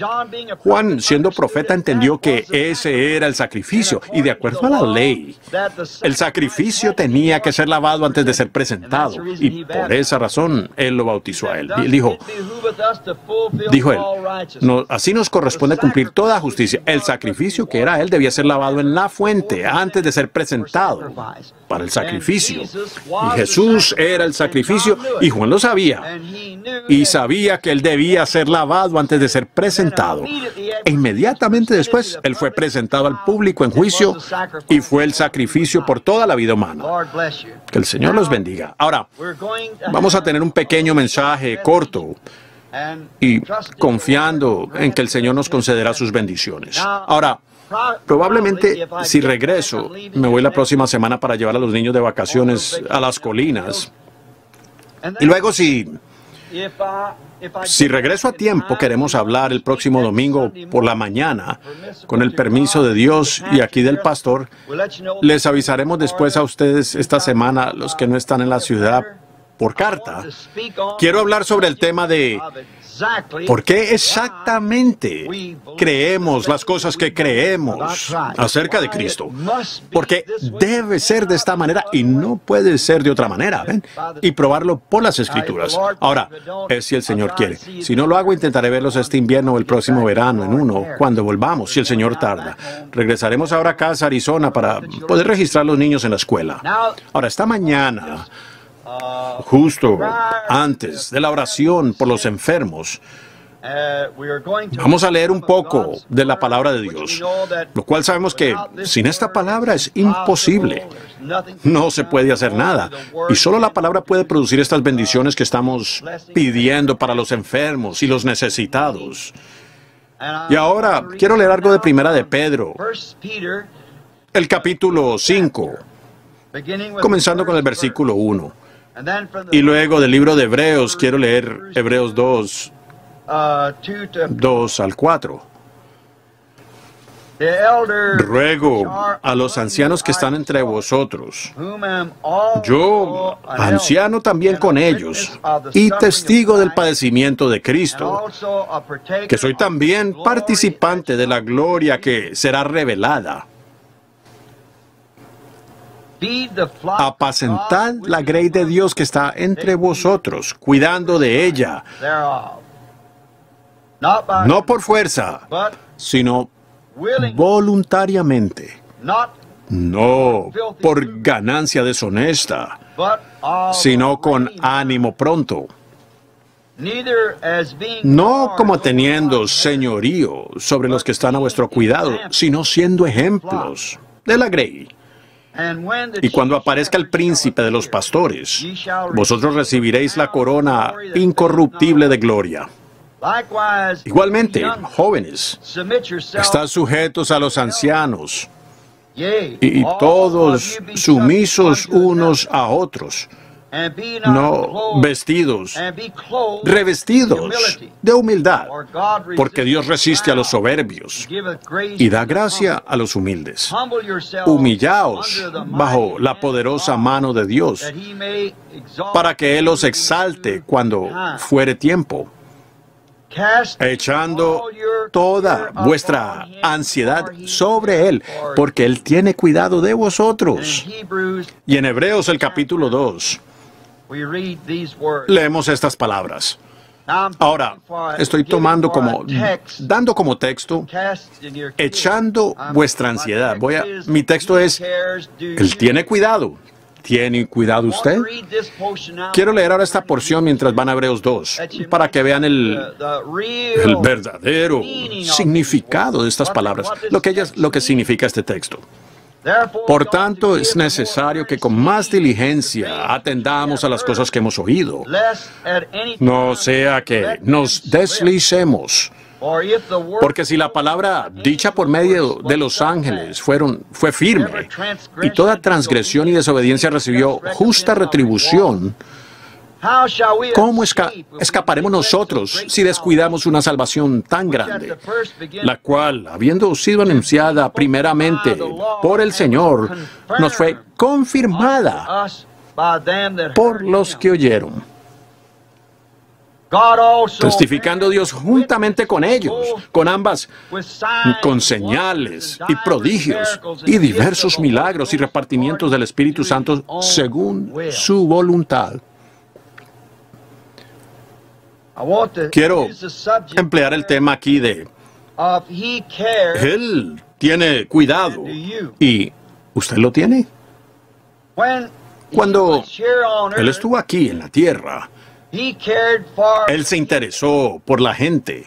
Juan, siendo profeta, entendió que ese era el sacrificio, y de acuerdo a la ley, el sacrificio tenía que ser lavado antes de ser presentado, y por esa razón, él lo bautizó a él. Y dijo, dijo él, no, así nos corresponde cumplir toda justicia. El sacrificio que era él debía ser lavado en la fuente antes de ser presentado para el sacrificio. Y Jesús era el sacrificio, y Juan lo sabía. Y sabía que él debía ser lavado antes de ser presentado. E inmediatamente después, él fue presentado al público en juicio, y fue el sacrificio por toda la vida humana. Que el Señor los bendiga. Ahora, vamos a tener un pequeño mensaje corto, y confiando en que el Señor nos concederá sus bendiciones. Ahora, probablemente, si regreso, me voy la próxima semana para llevar a los niños de vacaciones a las colinas. Y luego, si, si regreso a tiempo, queremos hablar el próximo domingo por la mañana, con el permiso de Dios y aquí del pastor. Les avisaremos después a ustedes esta semana, los que no están en la ciudad, por carta. Quiero hablar sobre el tema de ¿por qué exactamente creemos las cosas que creemos acerca de Cristo? Porque debe ser de esta manera y no puede ser de otra manera, ¿ven? Y probarlo por las Escrituras. Ahora, es si el Señor quiere. Si no lo hago, intentaré verlos este invierno o el próximo verano en uno, cuando volvamos, si el Señor tarda. Regresaremos ahora a casa, Arizona, para poder registrar a los niños en la escuela. Ahora, esta mañana, justo antes de la oración por los enfermos, vamos a leer un poco de la palabra de Dios, lo cual sabemos que sin esta palabra es imposible. No se puede hacer nada. Y solo la palabra puede producir estas bendiciones que estamos pidiendo para los enfermos y los necesitados. Y ahora quiero leer algo de Primera de Pedro, el capítulo cinco, comenzando con el versículo uno. Y luego del libro de Hebreos, quiero leer Hebreos dos, dos al cuatro. Ruego a los ancianos que están entre vosotros, yo, anciano también con ellos, y testigo del padecimiento de Cristo, que soy también participante de la gloria que será revelada. Apacentad la grey de Dios que está entre vosotros, cuidando de ella, no por fuerza, sino voluntariamente, no por ganancia deshonesta, sino con ánimo pronto, no como teniendo señorío sobre los que están a vuestro cuidado, sino siendo ejemplos de la grey. Y cuando aparezca el príncipe de los pastores, vosotros recibiréis la corona incorruptible de gloria. Igualmente, jóvenes, estad sujetos a los ancianos, y todos sumisos unos a otros, no vestidos, revestidos de humildad, porque Dios resiste a los soberbios y da gracia a los humildes. Humillaos bajo la poderosa mano de Dios, para que Él os exalte cuando fuere tiempo, echando toda vuestra ansiedad sobre Él, porque Él tiene cuidado de vosotros. Y en Hebreos el capítulo dos, leemos estas palabras. Ahora, estoy tomando como, dando como texto, echando vuestra ansiedad. Voy a, mi texto es, Él tiene cuidado. ¿Tiene cuidado usted? Quiero leer ahora esta porción mientras van a Hebreos dos, para que vean el, el verdadero significado de estas palabras, lo que, ellas, lo que significa este texto. Por tanto, es necesario que con más diligencia atendamos a las cosas que hemos oído, no sea que nos deslicemos. Porque si la palabra dicha por medio de los ángeles fueron, fue firme, y toda transgresión y desobediencia recibió justa retribución, ¿cómo esca- escaparemos nosotros si descuidamos una salvación tan grande, la cual, habiendo sido anunciada primeramente por el Señor, nos fue confirmada por los que oyeron? Testificando Dios juntamente con ellos, con ambas, con señales y prodigios y diversos milagros y repartimientos del Espíritu Santo según su voluntad. Quiero emplear el tema aquí de Él tiene cuidado y ¿usted lo tiene? Cuando Él estuvo aquí en la tierra, Él se interesó por la gente.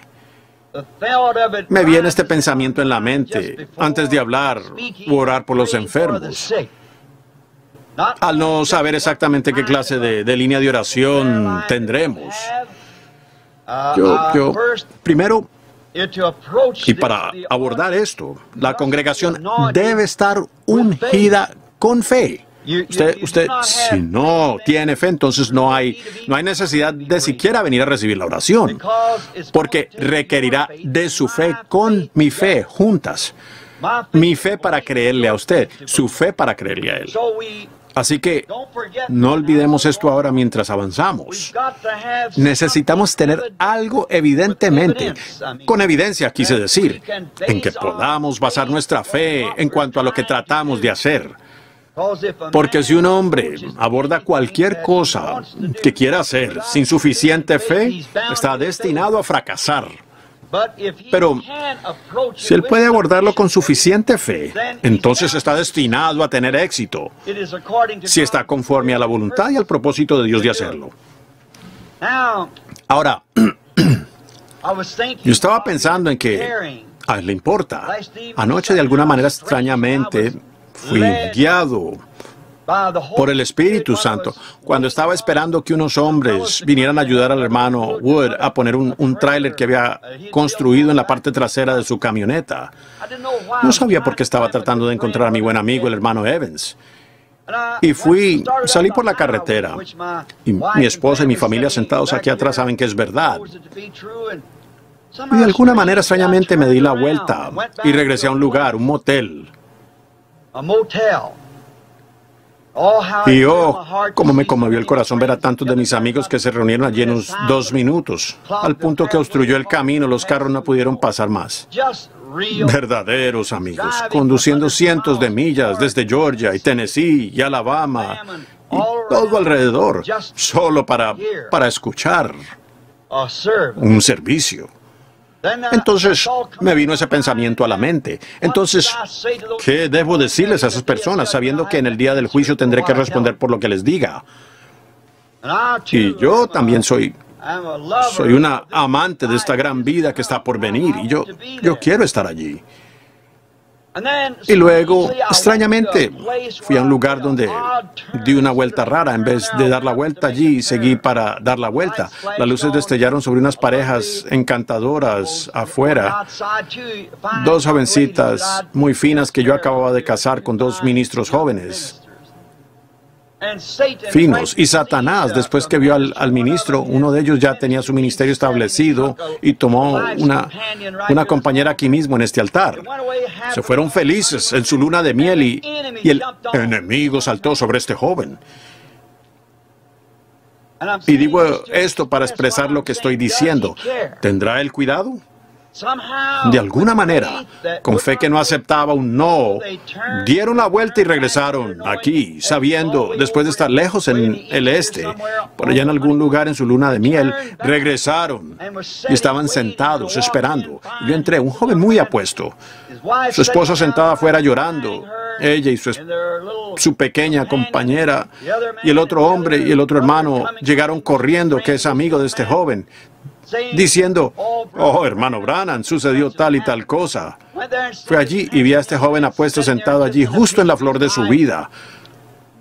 Me viene este pensamiento en la mente antes de hablar o orar por los enfermos. Al no saber exactamente qué clase de, de línea de oración tendremos, yo, yo primero, y para abordar esto, la congregación debe estar ungida con fe. Usted, usted, si no tiene fe, entonces no hay, no hay necesidad de siquiera venir a recibir la oración, porque requerirá de su fe con mi fe juntas. Mi fe para creerle a usted, su fe para creerle a Él. Así que no olvidemos esto ahora mientras avanzamos. Necesitamos tener algo evidentemente, con evidencia quise decir, en que podamos basar nuestra fe en cuanto a lo que tratamos de hacer. Porque si un hombre aborda cualquier cosa que quiera hacer sin suficiente fe, está destinado a fracasar. Pero si él puede abordarlo con suficiente fe, entonces está destinado a tener éxito, si está conforme a la voluntad y al propósito de Dios de hacerlo. Ahora, yo estaba pensando en que a él le importa. Anoche, de alguna manera extrañamente, fui guiado por el Espíritu Santo cuando estaba esperando que unos hombres vinieran a ayudar al hermano Wood a poner un, un tráiler que había construido en la parte trasera de su camioneta. No sabía por qué estaba tratando de encontrar a mi buen amigo, el hermano Evans. Y fui, salí por la carretera. Y mi esposa y mi familia sentados aquí atrás saben que es verdad. Y de alguna manera extrañamente me di la vuelta y regresé a un lugar, un motel. Y oh, cómo me conmovió el corazón ver a tantos de mis amigos que se reunieron allí en unos dos minutos, al punto que obstruyó el camino, los carros no pudieron pasar más. Verdaderos amigos, conduciendo cientos de millas desde Georgia y Tennessee y Alabama y todo alrededor, solo para, para escuchar un servicio. Entonces me vino ese pensamiento a la mente. Entonces, ¿qué debo decirles a esas personas sabiendo que en el día del juicio tendré que responder por lo que les diga? Y yo también soy, soy una amante de esta gran vida que está por venir y yo, yo quiero estar allí. Y luego, extrañamente, fui a un lugar donde di una vuelta rara. En vez de dar la vuelta allí, seguí para dar la vuelta. Las luces destellaron sobre unas parejas encantadoras afuera. Dos jovencitas muy finas que yo acababa de casar con dos ministros jóvenes. Finos. Y Satanás, después que vio al, al ministro, uno de ellos ya tenía su ministerio establecido y tomó una, una compañera aquí mismo en este altar. Se fueron felices en su luna de miel y, y el enemigo saltó sobre este joven. Y digo esto para expresar lo que estoy diciendo. ¿Tendrá él cuidado? De alguna manera, con fe que no aceptaba un no, dieron la vuelta y regresaron aquí, sabiendo, después de estar lejos en el este, por allá en algún lugar en su luna de miel, regresaron y estaban sentados esperando. Yo entré, un joven muy apuesto, su esposa sentada afuera llorando, ella y su, su pequeña compañera, y el otro hombre y el otro hermano llegaron corriendo, que es amigo de este joven, diciendo, oh, hermano Branham, sucedió tal y tal cosa. Fue allí y vi a este joven apuesto sentado allí, justo en la flor de su vida.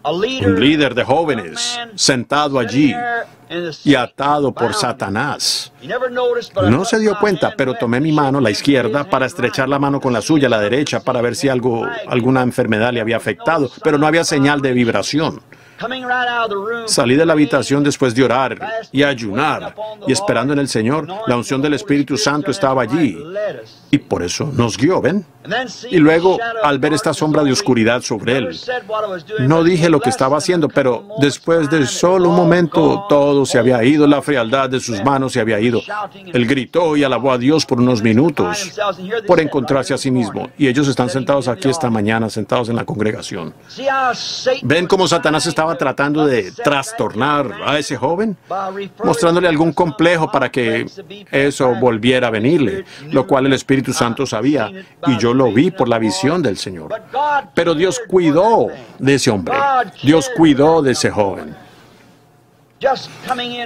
Un líder de jóvenes, sentado allí y atado por Satanás. No se dio cuenta, pero tomé mi mano, la izquierda, para estrechar la mano con la suya, la derecha, para ver si algo, alguna enfermedad le había afectado, pero no había señal de vibración. Salí de la habitación después de orar y ayunar y esperando en el Señor. La unción del Espíritu Santo estaba allí y por eso nos guió, ¿ven? Y luego, al ver esta sombra de oscuridad sobre él, no dije lo que estaba haciendo, pero después de solo un momento, todo se había ido, la frialdad de sus manos se había ido. Él gritó y alabó a Dios por unos minutos por encontrarse a sí mismo. Y ellos están sentados aquí esta mañana, sentados en la congregación. ¿Ven cómo Satanás estaba tratando de trastornar a ese joven, mostrándole algún complejo para que eso volviera a venirle, lo cual el Espíritu Santo sabía, y yo lo vi por la visión del Señor? Pero Dios cuidó de ese hombre, Dios cuidó de ese joven.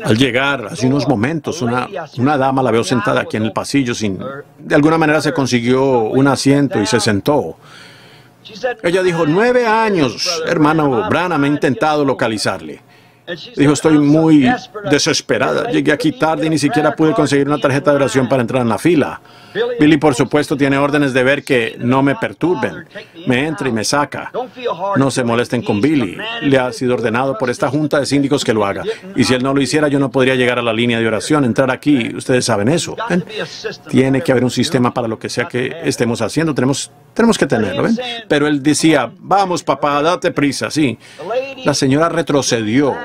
Al llegar, hace unos momentos, una, una dama la veo sentada aquí en el pasillo, sin, de alguna manera se consiguió un asiento y se sentó. Ella dijo, nueve años, hermano Branham, he intentado localizarle. Dijo, estoy muy desesperada. Llegué aquí tarde y ni siquiera pude conseguir una tarjeta de oración para entrar en la fila. Billy, por supuesto, tiene órdenes de ver que no me perturben. Me entra y me saca. No se molesten con Billy. Le ha sido ordenado por esta junta de síndicos que lo haga. Y si él no lo hiciera, yo no podría llegar a la línea de oración, entrar aquí. Ustedes saben eso. ¿Ven? Tiene que haber un sistema para lo que sea que estemos haciendo. Tenemos... Tenemos que tenerlo, ¿ven? Pero él decía, vamos, papá, date prisa, sí. La señora retrocedió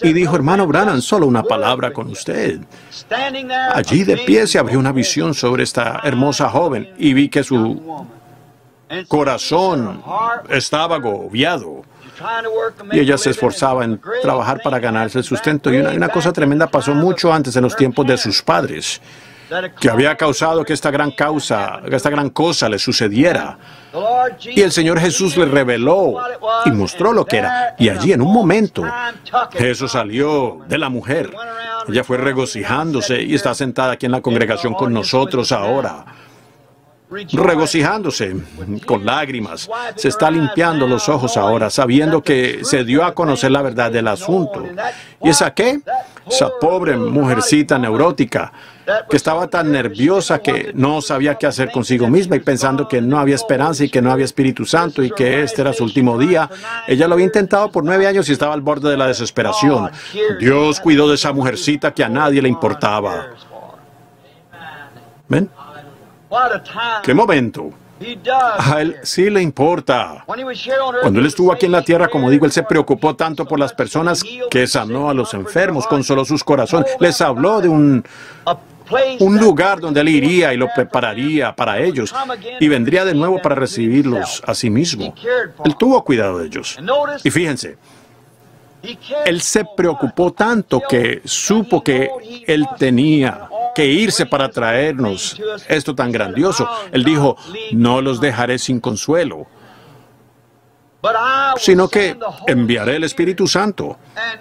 y dijo, hermano Branham, solo una palabra con usted. Allí de pie se abrió una visión sobre esta hermosa joven y vi que su corazón estaba agobiado. Y ella se esforzaba en trabajar para ganarse el sustento. Y una, una cosa tremenda pasó mucho antes, en los tiempos de sus padres, que había causado que esta gran causa, que esta gran cosa le sucediera. Y el Señor Jesús le reveló y mostró lo que era. Y allí, en un momento, Jesús salió de la mujer. Ella fue regocijándose y está sentada aquí en la congregación con nosotros ahora. Regocijándose, con lágrimas. Se está limpiando los ojos ahora, sabiendo que se dio a conocer la verdad del asunto. ¿Y esa qué? Esa pobre mujercita neurótica, que estaba tan nerviosa que no sabía qué hacer consigo misma y pensando que no había esperanza y que no había Espíritu Santo y que este era su último día. Ella lo había intentado por nueve años y estaba al borde de la desesperación. Dios cuidó de esa mujercita que a nadie le importaba. ¿Ven? ¡Qué momento! A él sí le importa. Cuando él estuvo aquí en la tierra, como digo, él se preocupó tanto por las personas que sanó a los enfermos, consoló sus corazones, les habló de un, un lugar donde él iría y lo prepararía para ellos y vendría de nuevo para recibirlos a sí mismo. Él tuvo cuidado de ellos. Y fíjense, él se preocupó tanto que supo que él tenía que irse para traernos esto tan grandioso. Él dijo, no los dejaré sin consuelo, sino que enviaré el Espíritu Santo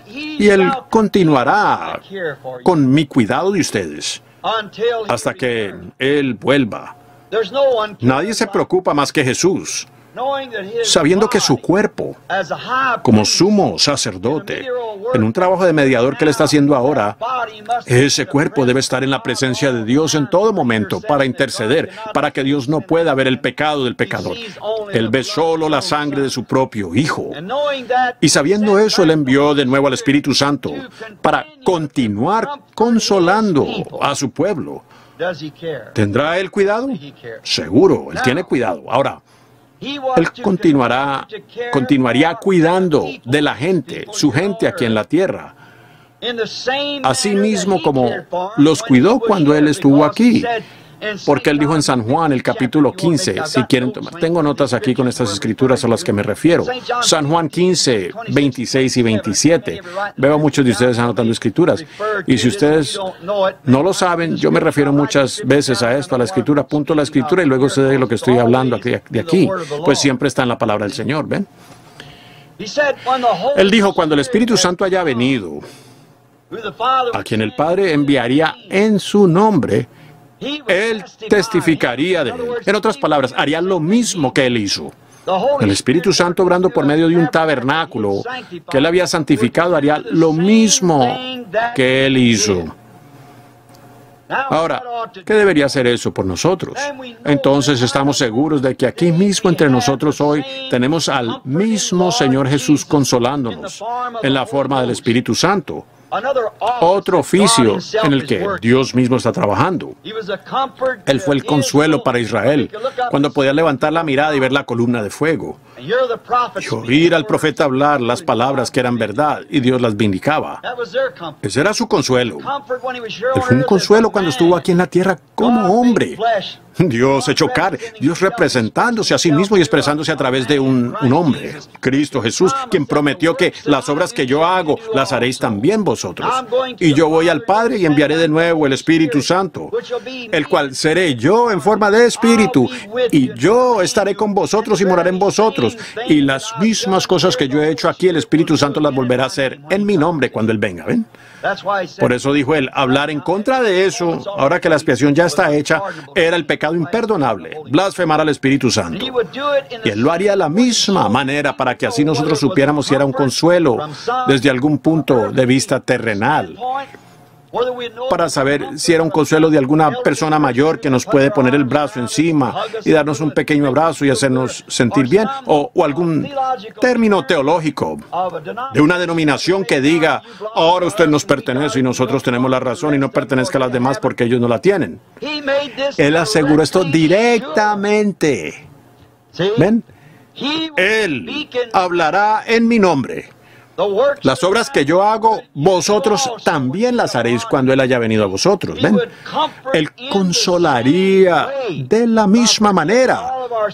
y Él continuará con mi cuidado de ustedes hasta que Él vuelva. Nadie se preocupa más que Jesús, sabiendo que su cuerpo, como sumo sacerdote, en un trabajo de mediador que él está haciendo ahora, ese cuerpo debe estar en la presencia de Dios en todo momento para interceder, para que Dios no pueda ver el pecado del pecador. Él ve solo la sangre de su propio Hijo. Y sabiendo eso, él envió de nuevo al Espíritu Santo para continuar consolando a su pueblo. ¿Tendrá él cuidado? Seguro, él tiene cuidado. Ahora, Él continuará, continuaría cuidando de la gente, su gente aquí en la tierra, así mismo como los cuidó cuando Él estuvo aquí. Porque Él dijo en San Juan, el capítulo quince, si quieren tomar, tengo notas aquí con estas escrituras a las que me refiero. San Juan quince, veintiséis y veintisiete. Veo a muchos de ustedes anotando escrituras. Y si ustedes no lo saben, yo me refiero muchas veces a esto, a la escritura, apunto la escritura y luego ustedes de lo que estoy hablando de aquí. Pues siempre está en la palabra del Señor, ¿ven? Él dijo, cuando el Espíritu Santo haya venido, a quien el Padre enviaría en su nombre, Él testificaría de él. En otras palabras, haría lo mismo que él hizo. El Espíritu Santo, obrando por medio de un tabernáculo que él había santificado, haría lo mismo que él hizo. Ahora, ¿qué debería hacer eso por nosotros? Entonces estamos seguros de que aquí mismo entre nosotros hoy tenemos al mismo Señor Jesús consolándonos en la forma del Espíritu Santo. Otro oficio en el que Dios mismo está trabajando. Él fue el consuelo para Israel, cuando podía levantar la mirada y ver la columna de fuego, y oír al profeta hablar las palabras que eran verdad, y Dios las vindicaba. Ese era su consuelo. Él fue un consuelo cuando estuvo aquí en la tierra como hombre. Dios hecho carne, Dios representándose a sí mismo y expresándose a través de un, un hombre, Cristo Jesús, quien prometió que las obras que yo hago las haréis también vosotros. Y yo voy al Padre y enviaré de nuevo el Espíritu Santo, el cual seré yo en forma de Espíritu, y yo estaré con vosotros y moraré en vosotros. Y las mismas cosas que yo he hecho aquí, el Espíritu Santo las volverá a hacer en mi nombre cuando Él venga, ¿ven? Por eso dijo él, hablar en contra de eso, ahora que la expiación ya está hecha, era el pecado imperdonable, blasfemar al Espíritu Santo. Y él lo haría de la misma manera para que así nosotros supiéramos si era un consuelo desde algún punto de vista terrenal, para saber si era un consuelo de alguna persona mayor que nos puede poner el brazo encima y darnos un pequeño abrazo y hacernos sentir bien, o, o algún término teológico de una denominación que diga, ahora usted nos pertenece y nosotros tenemos la razón y no pertenezca a las demás porque ellos no la tienen. Él aseguró esto directamente. ¿Ven? Él hablará en mi nombre. Las obras que yo hago, vosotros también las haréis cuando Él haya venido a vosotros. ¿Ven? Él consolaría de la misma manera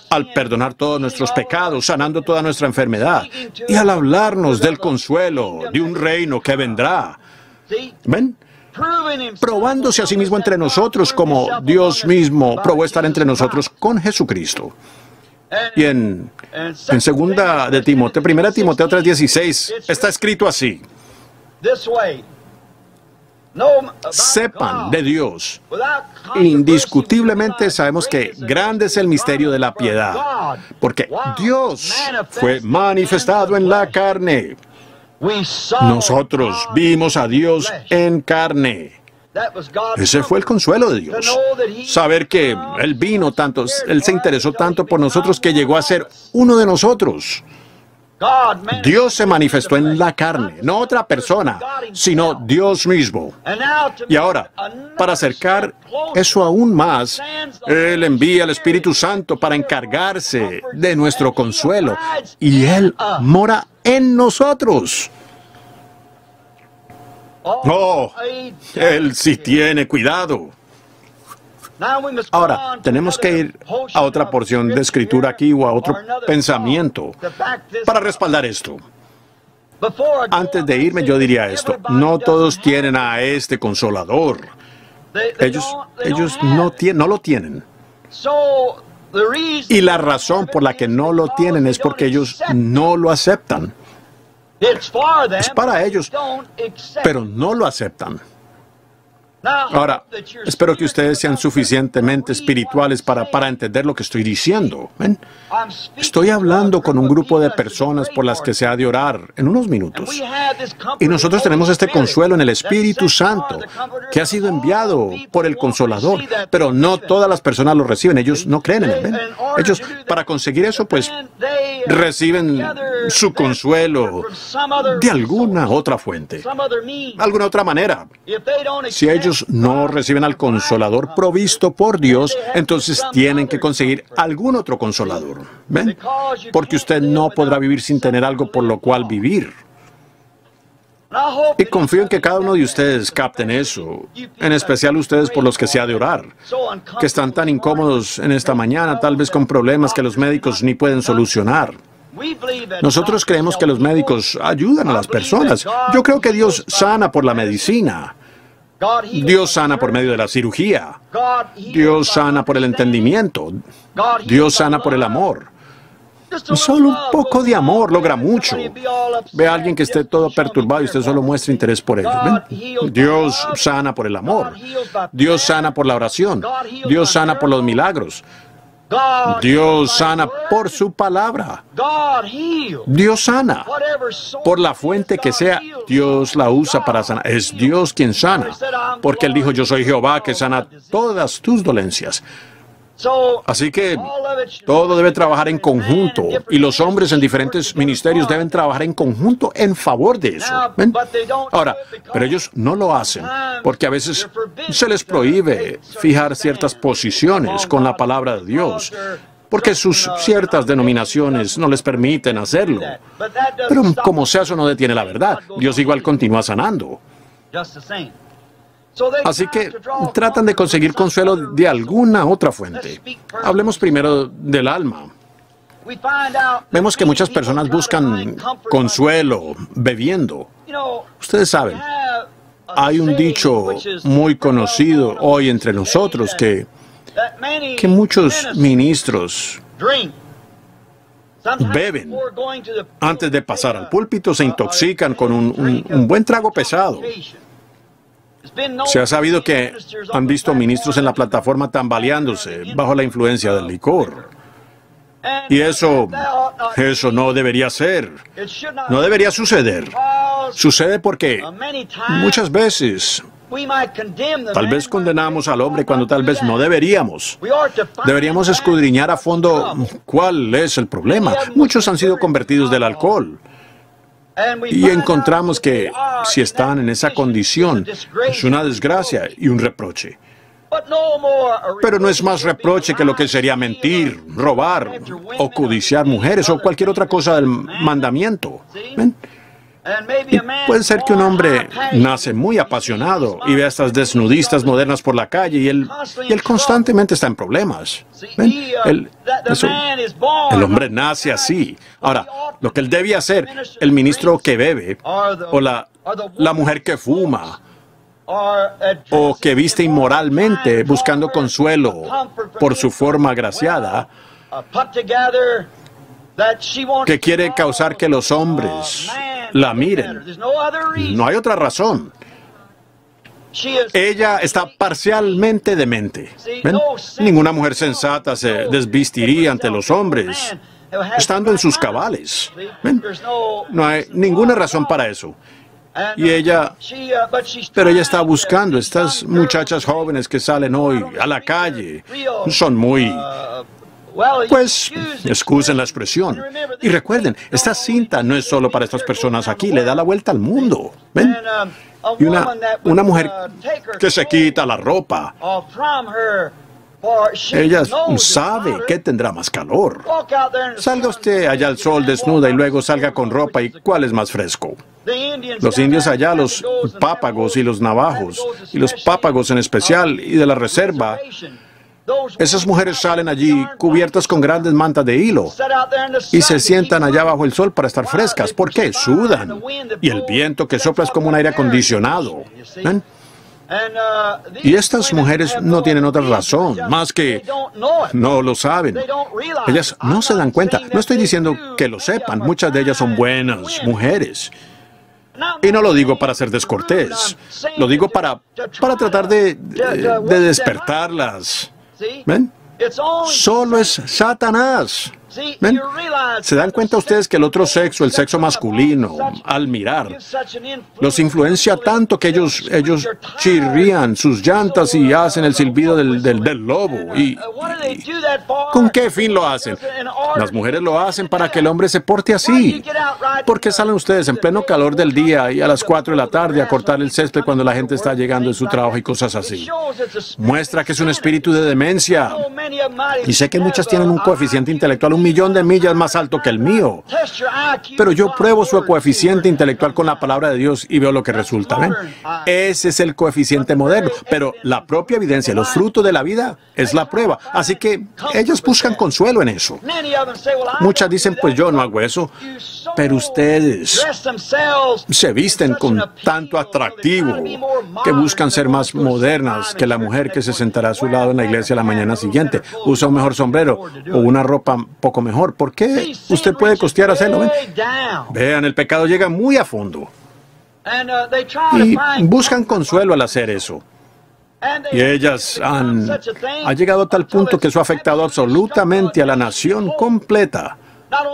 al perdonar todos nuestros pecados, sanando toda nuestra enfermedad y al hablarnos del consuelo de un reino que vendrá. ¿Ven? Probándose a sí mismo entre nosotros como Dios mismo probó estar entre nosotros con Jesucristo. Y en, en segunda de Timoteo, primera de Timoteo tres dieciséis, está escrito así. Sepan de Dios, indiscutiblemente sabemos que grande es el misterio de la piedad, porque Dios fue manifestado en la carne. Nosotros vimos a Dios en carne. Ese fue el consuelo de Dios, saber que Él vino tanto, Él se interesó tanto por nosotros que llegó a ser uno de nosotros. Dios se manifestó en la carne, no otra persona, sino Dios mismo. Y ahora, para acercar eso aún más, Él envía al Espíritu Santo para encargarse de nuestro consuelo, y Él mora en nosotros. ¡Oh! Él sí tiene cuidado. Ahora, tenemos que ir a otra porción de escritura aquí o a otro pensamiento para respaldar esto. Antes de irme, yo diría esto. No todos tienen a este Consolador. Ellos, ellos no, tienen, no lo tienen. Y la razón por la que no lo tienen es porque ellos no lo aceptan. Es para ellos, pero no lo aceptan. Ahora, espero que ustedes sean suficientemente espirituales para, para entender lo que estoy diciendo. ¿Ven? Estoy hablando con un grupo de personas por las que se ha de orar en unos minutos. Y nosotros tenemos este consuelo en el Espíritu Santo, que ha sido enviado por el Consolador, pero no todas las personas lo reciben. Ellos no creen en él. ¿Ven? Ellos, para conseguir eso, pues, reciben su consuelo de alguna otra fuente, alguna otra manera. Si ellos no reciben al Consolador provisto por Dios, entonces tienen que conseguir algún otro Consolador. ¿Ven? Porque usted no podrá vivir sin tener algo por lo cual vivir. Y confío en que cada uno de ustedes capten eso, en especial ustedes por los que se ha de orar, que están tan incómodos en esta mañana, tal vez con problemas que los médicos ni pueden solucionar. Nosotros creemos que los médicos ayudan a las personas. Yo creo que Dios sana por la medicina. Dios sana por medio de la cirugía. Dios sana por el entendimiento. Dios sana por el amor. Solo un poco de amor logra mucho. Ve a alguien que esté todo perturbado y usted solo muestra interés por él. ¿Ven? Dios sana por el amor. Dios sana por la oración. Dios sana por los milagros. Dios sana por su palabra. Dios sana. Por la fuente que sea, Dios la usa para sanar. Es Dios quien sana. Porque Él dijo, yo soy Jehová que sana todas tus dolencias. Así que todo debe trabajar en conjunto. Y los hombres en diferentes ministerios deben trabajar en conjunto en favor de eso. ¿Ven? Ahora, pero ellos no lo hacen. Porque a veces se les prohíbe fijar ciertas posiciones con la palabra de Dios. Porque sus ciertas denominaciones no les permiten hacerlo. Pero como sea, eso no detiene la verdad. Dios igual continúa sanando. Así que tratan de conseguir consuelo de alguna otra fuente. Hablemos primero del alma. Vemos que muchas personas buscan consuelo bebiendo. Ustedes saben, hay un dicho muy conocido hoy entre nosotros que, que muchos ministros beben. Antes de pasar al púlpito se intoxican con un, un, un buen trago pesado. Se ha sabido que han visto ministros en la plataforma tambaleándose bajo la influencia del licor. Y eso, eso no debería ser, no debería suceder. Sucede porque muchas veces, tal vez condenamos al hombre cuando tal vez no deberíamos. Deberíamos escudriñar a fondo cuál es el problema. Muchos han sido convertidos del alcohol. Y encontramos que si están en esa condición, es una desgracia y un reproche. Pero no es más reproche que lo que sería mentir, robar o codiciar mujeres o cualquier otra cosa del mandamiento. ¿Ven? Y puede ser que un hombre nace muy apasionado y ve a estas desnudistas modernas por la calle y él, y él constantemente está en problemas. ¿Ven? Él, eso, el hombre nace así. Ahora, lo que él debía hacer, el ministro que bebe o la, la mujer que fuma o que viste inmoralmente buscando consuelo por su forma agraciada, que quiere causar que los hombres la miren. No hay otra razón. Ella está parcialmente demente. ¿Ven? Ninguna mujer sensata se desvestiría ante los hombres, estando en sus cabales. ¿Ven? No hay ninguna razón para eso. Y ella, pero ella está buscando estas muchachas jóvenes que salen hoy a la calle. Son muy Pues, excusen la expresión. Y recuerden, esta cinta no es solo para estas personas aquí, le da la vuelta al mundo. ¿Ven? Y una, una mujer que se quita la ropa. Ella sabe que tendrá más calor. Salga usted allá al sol desnuda y luego salga con ropa, ¿y cuál es más fresco? Los indios allá, los pápagos y los navajos, y los pápagos en especial, y de la reserva, esas mujeres salen allí cubiertas con grandes mantas de hilo y se sientan allá bajo el sol para estar frescas. ¿Por qué? Sudan. Y el viento que sopla es como un aire acondicionado. ¿Ven? Y estas mujeres no tienen otra razón, más que no lo saben. Ellas no se dan cuenta. No estoy diciendo que lo sepan. Muchas de ellas son buenas mujeres. Y no lo digo para ser descortés. Lo digo para, para tratar de, de, de despertarlas. ¿Ven? Solo es Satanás. ¿Ven? ¿Se dan cuenta ustedes que el otro sexo, el sexo masculino, al mirar, los influencia tanto que ellos, ellos chirrían sus llantas y hacen el silbido del, del, del lobo? ¿Y, y con qué fin lo hacen? Las mujeres lo hacen para que el hombre se porte así. ¿Por qué salen ustedes en pleno calor del día y a las cuatro de la tarde a cortar el césped cuando la gente está llegando de su trabajo y cosas así? Muestra que es un espíritu de demencia. Y sé que muchas tienen un coeficiente intelectual un millón de millas más alto que el mío. Pero yo pruebo su coeficiente intelectual con la palabra de Dios y veo lo que resulta. ¿Ven? Ese es el coeficiente moderno. Pero la propia evidencia, los frutos de la vida, es la prueba. Así que ellas buscan consuelo en eso. Muchas dicen, pues yo no hago eso. Pero ustedes se visten con tanto atractivo que buscan ser más modernas que la mujer que se sentará a su lado en la iglesia la mañana siguiente. Usa un mejor sombrero o una ropa poco mejor. ¿Por qué? Usted puede costear hacerlo. ¿Ven? Vean, el pecado llega muy a fondo. Y buscan consuelo al hacer eso. Y ellas han, han llegado a tal punto que eso ha afectado absolutamente a la nación completa.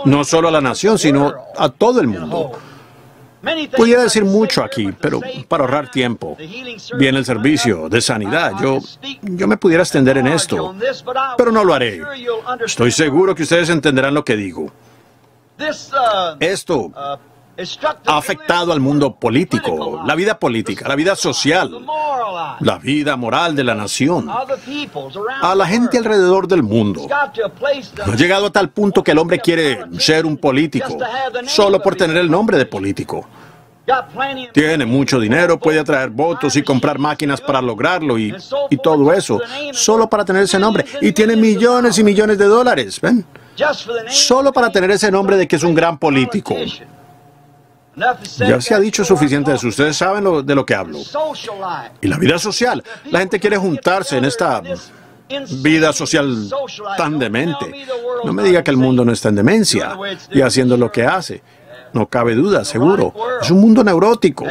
No solo a la nación, sino a todo el mundo. Pudiera decir mucho aquí, pero para ahorrar tiempo. Viene el servicio de sanidad. Yo, yo me pudiera extender en esto, pero no lo haré. Estoy seguro que ustedes entenderán lo que digo. Esto ha afectado al mundo político, la vida política, la vida social, la vida moral de la nación, a la gente alrededor del mundo. Ha llegado a tal punto que el hombre quiere ser un político, solo por tener el nombre de político. Tiene mucho dinero, puede atraer votos y comprar máquinas para lograrlo y, y todo eso, solo para tener ese nombre. Y tiene millones y millones de dólares, ¿ven? Solo para tener ese nombre de que es un gran político. Ya se ha dicho suficiente de eso. Ustedes saben lo, de lo que hablo. Y la vida social. La gente quiere juntarse en esta vida social tan demente. No me diga que el mundo no está en demencia y haciendo lo que hace. No cabe duda, seguro. Es un mundo neurótico.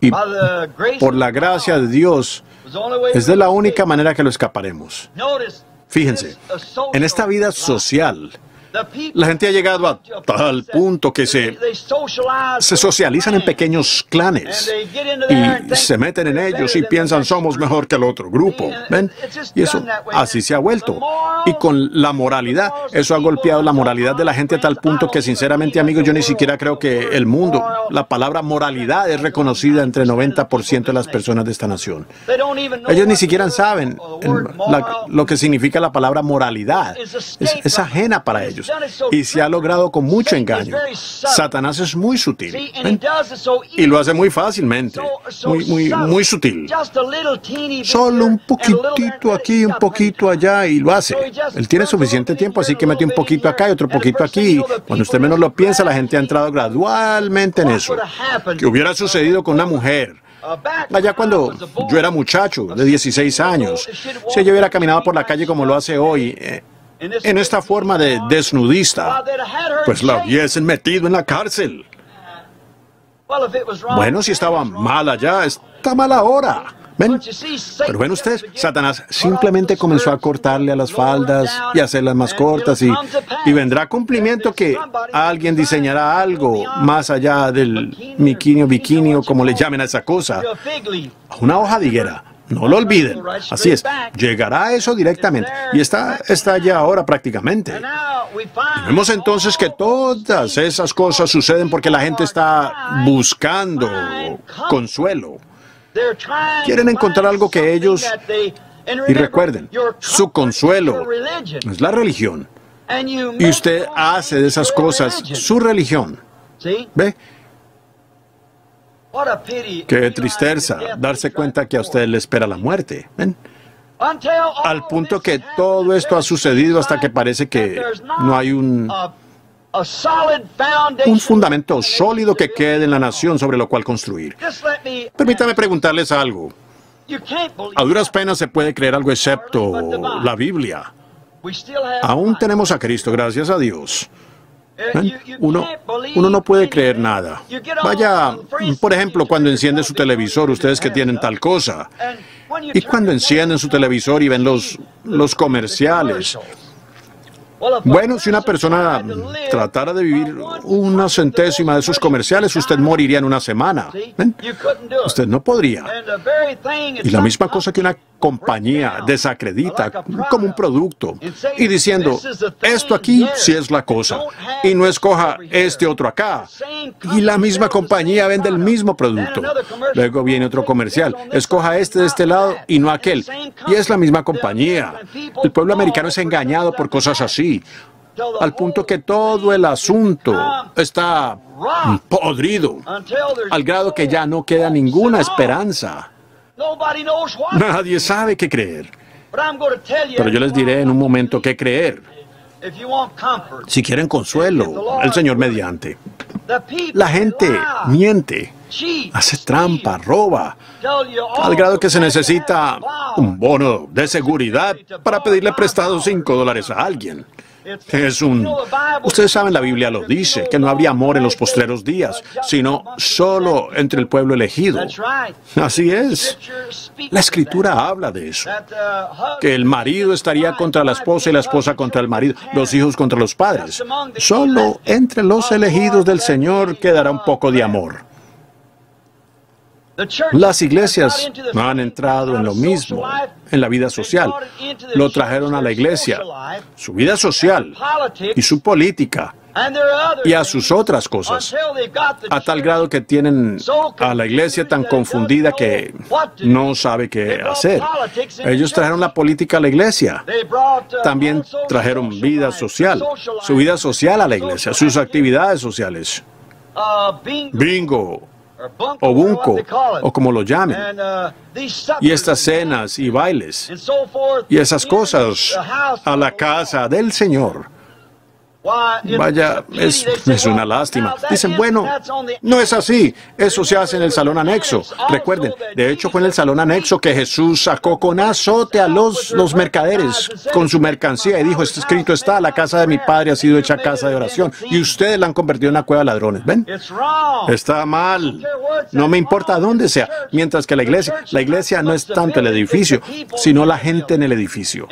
Y por la gracia de Dios, es de la única manera que lo escaparemos. Fíjense, en esta vida social, la gente ha llegado a tal punto que se, se socializan en pequeños clanes y se meten en ellos y piensan somos mejor que el otro grupo. ¿Ven? Y eso así se ha vuelto. Y con la moralidad, eso ha golpeado la moralidad de la gente a tal punto que sinceramente, amigos, yo ni siquiera creo que el mundo, la palabra moralidad es reconocida entre el noventa por ciento de las personas de esta nación. Ellos ni siquiera saben la, lo que significa la palabra moralidad. Es, es ajena para ellos. Y se ha logrado con mucho engaño. Satanás es muy sutil. ¿Ven? Y lo hace muy fácilmente. Muy, muy, muy sutil. Solo un poquitito aquí, un poquito allá y lo hace. Él tiene suficiente tiempo, así que mete un poquito acá y otro poquito aquí. Cuando usted menos lo piensa, la gente ha entrado gradualmente en eso. ¿Qué hubiera sucedido con una mujer? Allá cuando yo era muchacho, de dieciséis años, si ella hubiera caminado por la calle como lo hace hoy, eh, en esta forma de desnudista, pues la hubiesen metido en la cárcel. Bueno, si estaba mal allá, está mal ahora. ¿Ven? Pero ven ustedes, Satanás simplemente comenzó a cortarle a las faldas y a hacerlas más cortas y, y vendrá cumplimiento que alguien diseñará algo más allá del miquinio, biquinio, como le llamen a esa cosa, a una hoja de higuera. No lo olviden. Así es, llegará a eso directamente. Y está, está ya ahora prácticamente. Y vemos entonces que todas esas cosas suceden porque la gente está buscando consuelo. Quieren encontrar algo que ellos... Y recuerden, su consuelo es la religión. Y usted hace de esas cosas su religión. ¿Ve? Qué tristeza darse cuenta que a usted le espera la muerte. ¿Ven? Al punto que todo esto ha sucedido hasta que parece que no hay un, un fundamento sólido que quede en la nación sobre lo cual construir. Permítame preguntarles algo. A duras penas se puede creer algo excepto la Biblia. Aún tenemos a Cristo, gracias a Dios. ¿Ven? Uno, uno no puede creer nada. Vaya, por ejemplo, cuando enciende su televisor, ustedes que tienen tal cosa, y cuando encienden su televisor y ven los, los comerciales. Bueno, si una persona tratara de vivir una centésima de esos comerciales, usted moriría en una semana. ¿Ven? Usted no podría. Y la misma cosa que una compañía desacredita como un producto y diciendo, esto aquí sí es la cosa, y no escoja este otro acá. Y la misma compañía vende el mismo producto. Luego viene otro comercial, escoja este de este lado y no aquel. Y es la misma compañía. El pueblo americano es engañado por cosas así. Al punto que todo el asunto está podrido, al grado que ya no queda ninguna esperanza. Nadie sabe qué creer. Pero yo les diré en un momento qué creer. Si quieren consuelo, el Señor mediante. La gente miente, hace trampa, roba, al grado que se necesita un bono de seguridad para pedirle prestado cinco dólares a alguien. Es un... Ustedes saben, la Biblia lo dice, que no habría amor en los postreros días, sino solo entre el pueblo elegido. Así es. La Escritura habla de eso. Que el marido estaría contra la esposa y la esposa contra el marido, los hijos contra los padres. Solo entre los elegidos del Señor quedará un poco de amor. Las iglesias han entrado en lo mismo, en la vida social. Lo trajeron a la iglesia, su vida social y su política y a sus otras cosas, a tal grado que tienen a la iglesia tan confundida que no sabe qué hacer. Ellos trajeron la política a la iglesia. También trajeron vida social, su vida social a la iglesia, sus actividades sociales. Bingo. O bunco, o como lo llamen, y estas cenas y bailes, y esas cosas a la casa del Señor. Vaya, es, es una lástima. Dicen, bueno, no es así. Eso se hace en el salón anexo. Recuerden, de hecho fue en el salón anexo que Jesús sacó con azote a los, los mercaderes con su mercancía y dijo, este escrito está, la casa de mi padre ha sido hecha casa de oración y ustedes la han convertido en una cueva de ladrones. ¿Ven? Está mal. No me importa dónde sea. Mientras que la iglesia, la iglesia no es tanto el edificio, sino la gente en el edificio.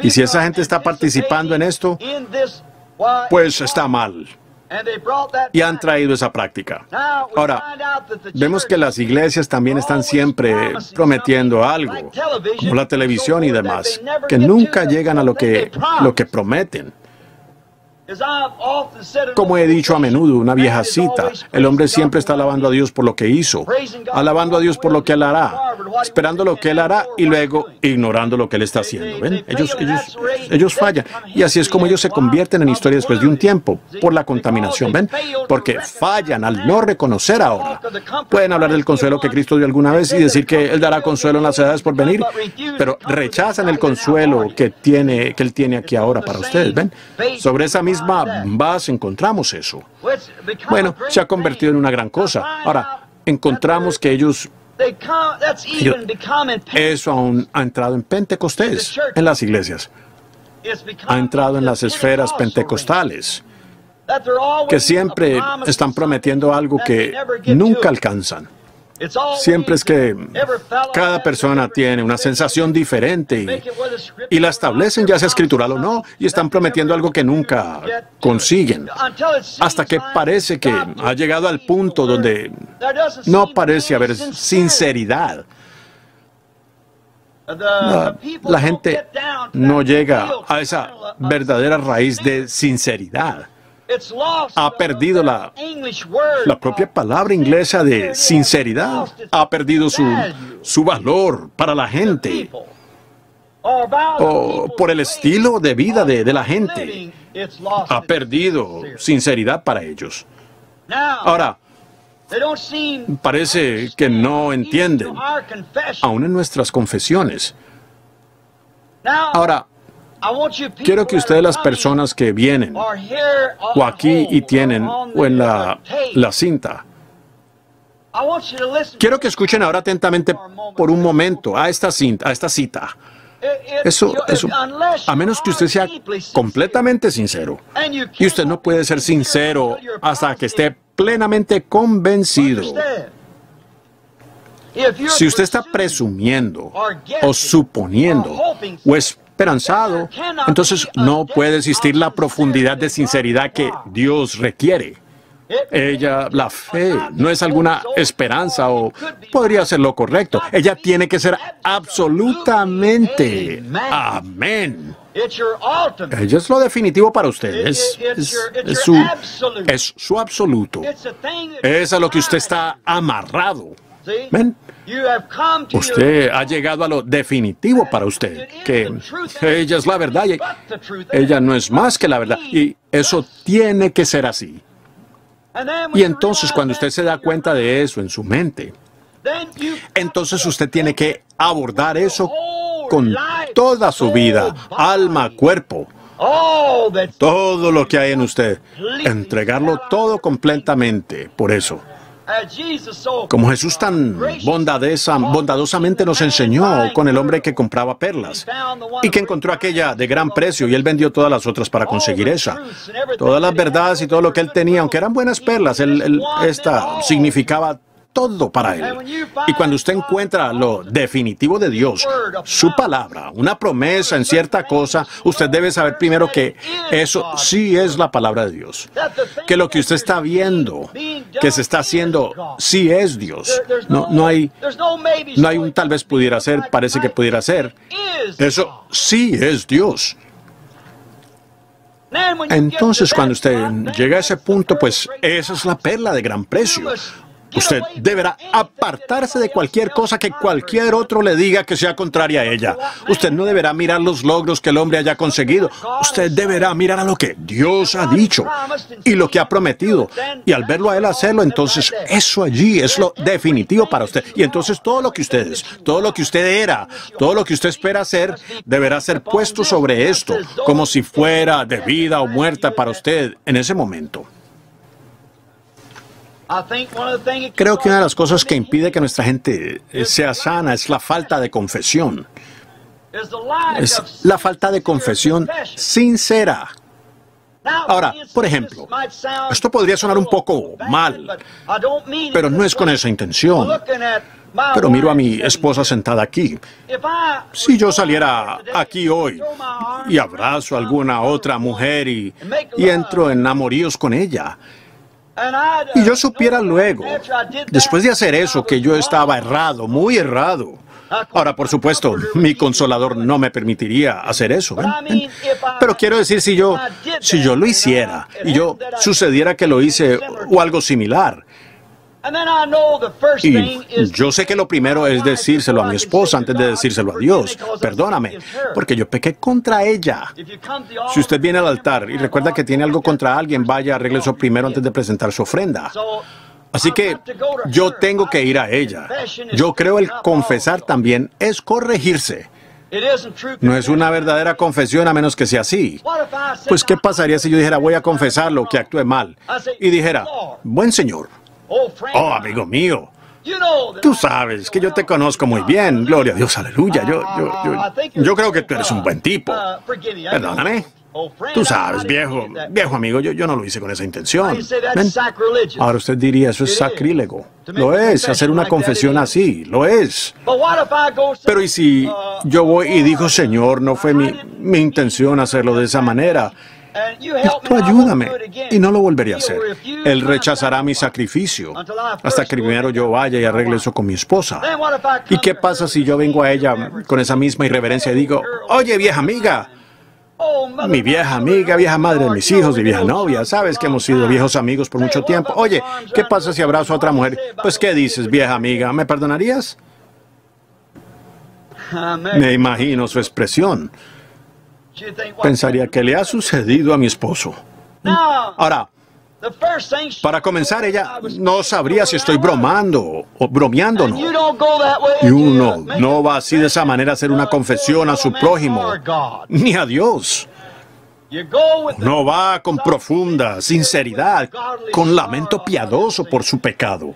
Y si esa gente está participando en esto, pues está mal. Y han traído esa práctica. Ahora, vemos que las iglesias también están siempre prometiendo algo, como la televisión y demás, que nunca llegan a lo que, lo que prometen. Como he dicho a menudo, una vieja cita, el hombre siempre está alabando a Dios por lo que hizo, alabando a Dios por lo que Él hará, esperando lo que Él hará y luego ignorando lo que Él está haciendo. ¿Ven? Ellos, ellos, ellos fallan. Y así es como ellos se convierten en historia después de un tiempo, por la contaminación. ¿Ven? Porque fallan al no reconocer ahora. Pueden hablar del consuelo que Cristo dio alguna vez y decir que Él dará consuelo en las edades por venir, pero rechazan el consuelo que, tiene, que Él tiene aquí ahora para ustedes. ¿Ven? Sobre esa misma base encontramos eso. Bueno, se ha convertido en una gran cosa. Ahora, encontramos que ellos, ellos eso aún ha entrado en Pentecostés, en las iglesias. Ha entrado en las esferas pentecostales, que siempre están prometiendo algo que nunca alcanzan. Siempre es que cada persona tiene una sensación diferente y, y la establecen, ya sea escritural o no, y están prometiendo algo que nunca consiguen, hasta que parece que ha llegado al punto donde no parece haber sinceridad. la, la gente no llega a esa verdadera raíz de sinceridad. Ha perdido la, la propia palabra inglesa de sinceridad. Ha perdido su, su valor para la gente. O por el estilo de vida de, de la gente. Ha perdido sinceridad para ellos. Ahora, parece que no entienden, aún en nuestras confesiones. Ahora, quiero que ustedes, las personas que vienen, o aquí y tienen, o en la, la cinta, quiero que escuchen ahora atentamente por un momento a esta cinta, a esta cita. Eso, eso, a menos que usted sea completamente sincero, y usted no puede ser sincero hasta que esté plenamente convencido. Si usted está presumiendo, o suponiendo, o esperanzado, entonces no puede existir la profundidad de sinceridad que Dios requiere. Ella, la fe, no es alguna esperanza o podría ser lo correcto. Ella tiene que ser absolutamente amén. Ella es lo definitivo para ustedes. Es, es, su, es su absoluto. Es a lo que usted está amarrado. ¿Ven? Usted ha llegado a lo definitivo para usted, que ella es la verdad y ella no es más que la verdad. Y eso tiene que ser así. Y entonces, cuando usted se da cuenta de eso en su mente, entonces usted tiene que abordar eso con toda su vida, alma, cuerpo, todo lo que hay en usted, entregarlo todo completamente por eso. Como Jesús tan bondadosa, bondadosamente nos enseñó con el hombre que compraba perlas y que encontró aquella de gran precio y él vendió todas las otras para conseguir esa. Todas las verdades y todo lo que él tenía, aunque eran buenas perlas, él, él, esta significaba todo para él. Y cuando usted encuentra lo definitivo de Dios, su palabra, una promesa en cierta cosa, usted debe saber primero que eso sí es la palabra de Dios. Que lo que usted está viendo, que se está haciendo, sí es Dios. No, no hay, no hay un tal vez pudiera ser, parece que pudiera ser. Eso sí es Dios. Entonces, cuando usted llega a ese punto, pues esa es la perla de gran precio. Usted deberá apartarse de cualquier cosa que cualquier otro le diga que sea contraria a ella. Usted no deberá mirar los logros que el hombre haya conseguido. Usted deberá mirar a lo que Dios ha dicho y lo que ha prometido. Y al verlo a él hacerlo, entonces eso allí es lo definitivo para usted. Y entonces todo lo que usted es, todo lo que usted era, todo lo que usted espera hacer, deberá ser puesto sobre esto, como si fuera de vida o muerta para usted en ese momento. Creo que una de las cosas que impide que nuestra gente sea sana es la falta de confesión. Es la falta de confesión sincera. Ahora, por ejemplo, esto podría sonar un poco mal, pero no es con esa intención. Pero miro a mi esposa sentada aquí. Si yo saliera aquí hoy y abrazo a alguna otra mujer y, y entro en amoríos con ella, y yo supiera luego, después de hacer eso, que yo estaba errado, muy errado. Ahora, por supuesto, mi consolador no me permitiría hacer eso. ¿Ven? ¿Ven? Pero quiero decir, si yo, si yo lo hiciera, y yo sucediera que lo hice o algo similar, y yo sé que lo primero es decírselo a mi esposa antes de decírselo a Dios. Perdóname, porque yo pequé contra ella. Si usted viene al altar y recuerda que tiene algo contra alguien, vaya, arregle eso primero antes de presentar su ofrenda. Así que yo tengo que ir a ella. Yo creo el confesar también es corregirse. No es una verdadera confesión a menos que sea así. Pues, ¿qué pasaría si yo dijera, voy a confesarlo, que actué mal? Y dijera, buen Señor, oh, amigo mío, tú sabes que yo te conozco muy bien. Gloria a Dios, aleluya. Yo, yo, yo, yo creo que tú eres un buen tipo. Perdóname. Tú sabes, viejo, viejo amigo, yo, yo no lo hice con esa intención. ¿Ven? Ahora usted diría, eso es sacrílego. Lo es, hacer una confesión así, lo es. Pero ¿y si yo voy y digo, Señor, no fue mi, mi intención hacerlo de esa manera? Tú ayúdame y no lo volveré a hacer. Él rechazará mi sacrificio hasta que primero yo vaya y arregle eso con mi esposa. ¿Y qué pasa si yo vengo a ella con esa misma irreverencia y digo, oye, vieja amiga, mi vieja amiga, vieja madre de mis hijos, mi vieja novia, sabes que hemos sido viejos amigos por mucho tiempo? Oye, ¿qué pasa si abrazo a otra mujer? Pues, ¿qué dices, vieja amiga? ¿Me perdonarías? Me imagino su expresión. Pensaría, ¿qué le ha sucedido a mi esposo? Ahora, para comenzar, ella no sabría si estoy bromando o bromeando o no. Y uno no va así de esa manera a hacer una confesión a su prójimo, ni a Dios. Uno va con profunda sinceridad, con lamento piadoso por su pecado.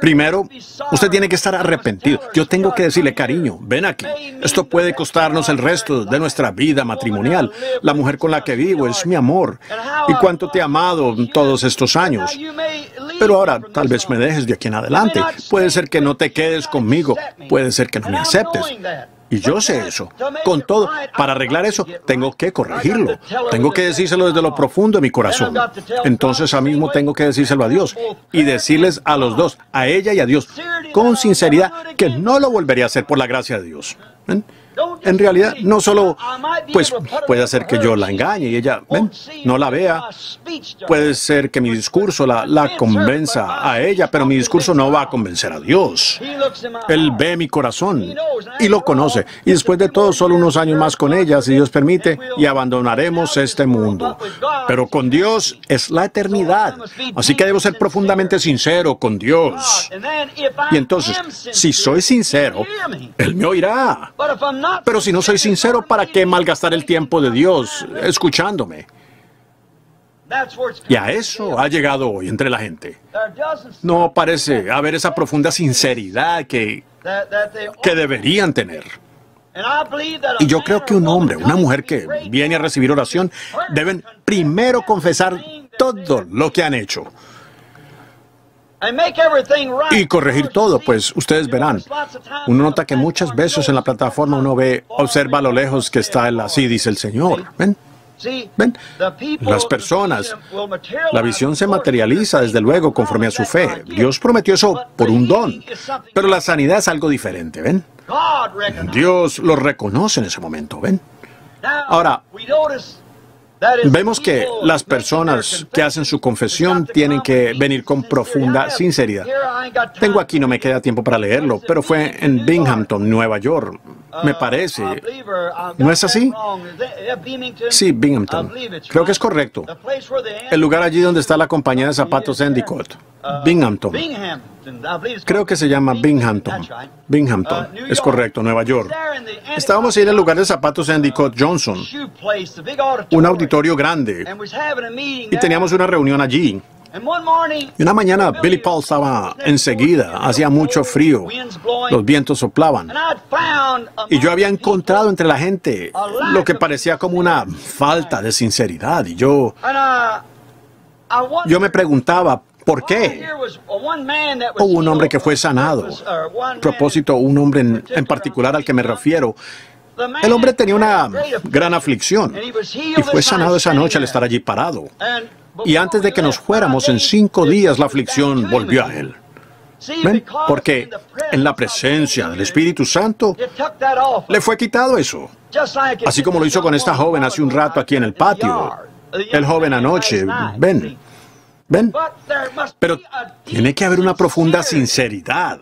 Primero, usted tiene que estar arrepentido. Yo tengo que decirle, cariño, ven aquí. Esto puede costarnos el resto de nuestra vida matrimonial. La mujer con la que vivo es mi amor. Y cuánto te he amado todos estos años. Pero ahora, tal vez me dejes de aquí en adelante. Puede ser que no te quedes conmigo. Puede ser que no me aceptes. Y yo sé eso. Con todo, para arreglar eso, tengo que corregirlo. Tengo que decírselo desde lo profundo de mi corazón. Entonces, ahora mismo tengo que decírselo a Dios. Y decirles a los dos, a ella y a Dios, con sinceridad, que no lo volvería a hacer por la gracia de Dios. ¿Ven? En realidad, no solo, pues, puede ser que yo la engañe y ella, ven, no la vea. Puede ser que mi discurso la, la convenza a ella, pero mi discurso no va a convencer a Dios. Él ve mi corazón y lo conoce. Y después de todo, solo unos años más con ella, si Dios permite, y abandonaremos este mundo. Pero con Dios es la eternidad. Así que debo ser profundamente sincero con Dios. Y entonces, si soy sincero, Él me oirá. Pero si no soy sincero, ¿para qué malgastar el tiempo de Dios escuchándome? Y a eso ha llegado hoy entre la gente. No parece haber esa profunda sinceridad que, que deberían tener. Y yo creo que un hombre, una mujer que viene a recibir oración, deben primero confesar todo lo que han hecho. Y corregir todo, pues ustedes verán. Uno nota que muchas veces en la plataforma uno ve, observa a lo lejos que está el así, dice el Señor. ¿Ven? ¿Ven? Las personas, la visión se materializa desde luego conforme a su fe. Dios prometió eso por un don, pero la sanidad es algo diferente, ¿ven? Dios lo reconoce en ese momento, ¿ven? Ahora, vemos que las personas que hacen su confesión tienen que venir con profunda sinceridad. Tengo aquí, no me queda tiempo para leerlo, pero fue en Binghamton, Nueva York, me parece. ¿No es así? Sí, Binghamton. Creo que es correcto. El lugar allí donde está la compañía de zapatos Endicott. Binghamton. Creo que se llama Binghamton. Binghamton. Es correcto, Nueva York. Estábamos en el lugar de zapatos Endicott Johnson, un auditorio grande, y teníamos una reunión allí. Y una mañana, Billy Paul estaba enseguida, hacía mucho frío, los vientos soplaban. Y yo había encontrado entre la gente lo que parecía como una falta de sinceridad. Y yo, yo me preguntaba, ¿por qué? Hubo un hombre que fue sanado. A propósito, un hombre en, en particular al que me refiero. El hombre tenía una gran aflicción y fue sanado esa noche al estar allí parado. Y antes de que nos fuéramos, en cinco días la aflicción volvió a él. ¿Ven? Porque en la presencia del Espíritu Santo le fue quitado eso. Así como lo hizo con esta joven hace un rato aquí en el patio. El joven anoche, ven. ¿Ven? Pero tiene que haber una profunda sinceridad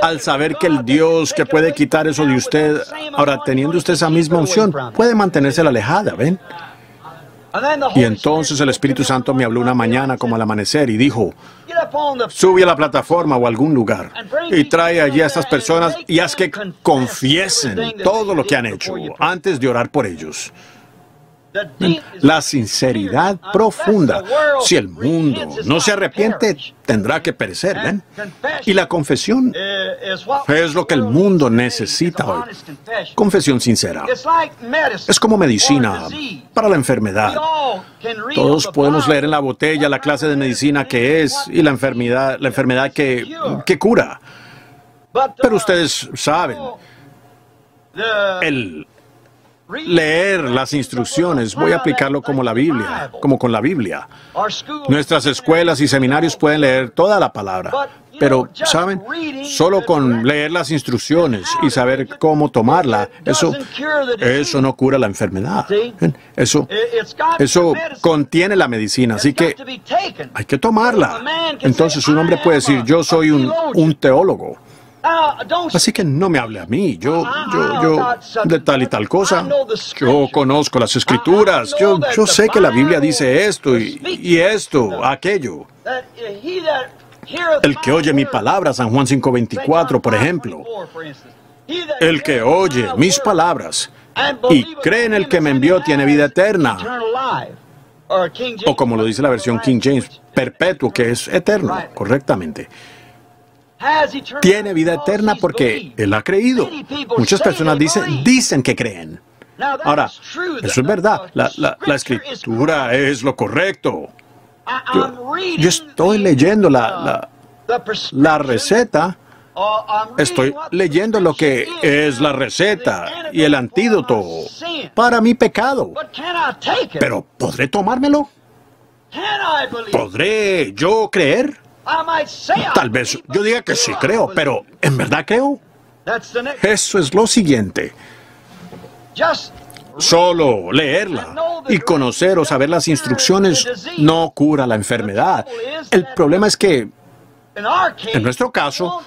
al saber que el Dios que puede quitar eso de usted, ahora teniendo usted esa misma unción, puede mantenerse la alejada, ¿ven? Y entonces el Espíritu Santo me habló una mañana como al amanecer y dijo, sube a la plataforma o a algún lugar y trae allí a estas personas y haz que confiesen todo lo que han hecho antes de orar por ellos. La sinceridad profunda. Si el mundo no se arrepiente, tendrá que perecer, ¿ven? Y la confesión es lo que el mundo necesita hoy. Confesión sincera. Es como medicina para la enfermedad. Todos podemos leer en la botella la clase de medicina que es y la enfermedad, la enfermedad que, que cura. Pero ustedes saben, el... leer las instrucciones, voy a aplicarlo como la Biblia, como con la Biblia. Nuestras escuelas y seminarios pueden leer toda la palabra, pero, ¿saben? Solo con leer las instrucciones y saber cómo tomarla, eso, eso no cura la enfermedad. Eso, eso contiene la medicina, así que hay que tomarla. Entonces, un hombre puede decir, yo soy un, un teólogo. Así que no me hable a mí, yo, yo, yo, de tal y tal cosa. Yo conozco las Escrituras, yo, yo sé que la Biblia dice esto y, y esto, aquello. El que oye mi palabra, San Juan cinco veinticuatro, por ejemplo. El que oye mis palabras y cree en el que me envió tiene vida eterna. O como lo dice la versión King James, perpetuo, que es eterno, correctamente. Tiene vida eterna porque él ha creído. Muchas personas dicen, dicen que creen. Ahora, eso es verdad. La, la, la Escritura es lo correcto. Yo, yo estoy leyendo la, la, la receta, estoy leyendo lo que es la receta y el antídoto para mi pecado. Pero, ¿podré tomármelo? ¿Podré yo creer? Tal vez yo diga que sí creo, pero ¿en verdad creo? Eso es lo siguiente. Solo leerla y conocer o saber las instrucciones no cura la enfermedad. El problema es que, en nuestro caso,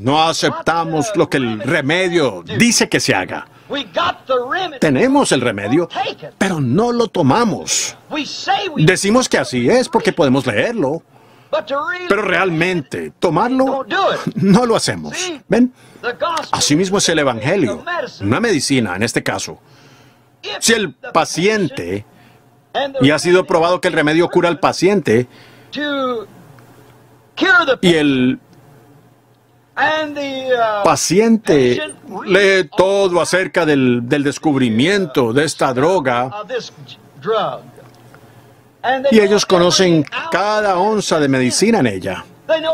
no aceptamos lo que el remedio dice que se haga. Tenemos el remedio, pero no lo tomamos. Decimos que así es porque podemos leerlo. Pero realmente, tomarlo, no lo hacemos. ¿Ven? Asimismo es el Evangelio, una medicina en este caso. Si el paciente, y ha sido probado que el remedio cura al paciente, y el paciente lee todo acerca del, del descubrimiento de esta droga, y ellos conocen cada onza de medicina en ella.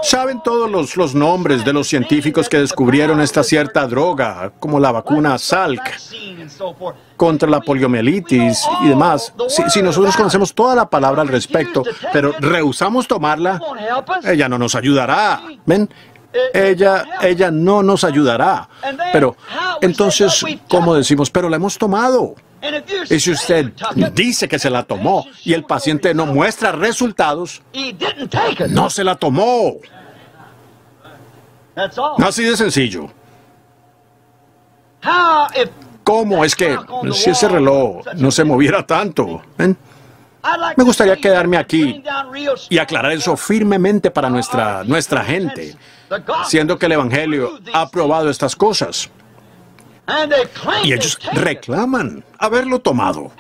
Saben todos los, los nombres de los científicos que descubrieron esta cierta droga, como la vacuna Salk, contra la poliomielitis y demás. Si, si nosotros conocemos toda la palabra al respecto, pero rehusamos tomarla, ella no nos ayudará. ¿Ven? Ella, ella no nos ayudará. Pero, entonces, ¿cómo decimos? Pero la hemos tomado. Y si usted dice que se la tomó y el paciente no muestra resultados, no se la tomó. Así de sencillo. ¿Cómo es que si ese reloj no se moviera tanto? ¿Eh? Me gustaría quedarme aquí y aclarar eso firmemente para nuestra, nuestra gente, siendo que el Evangelio ha probado estas cosas. Y ellos reclaman haberlo tomado.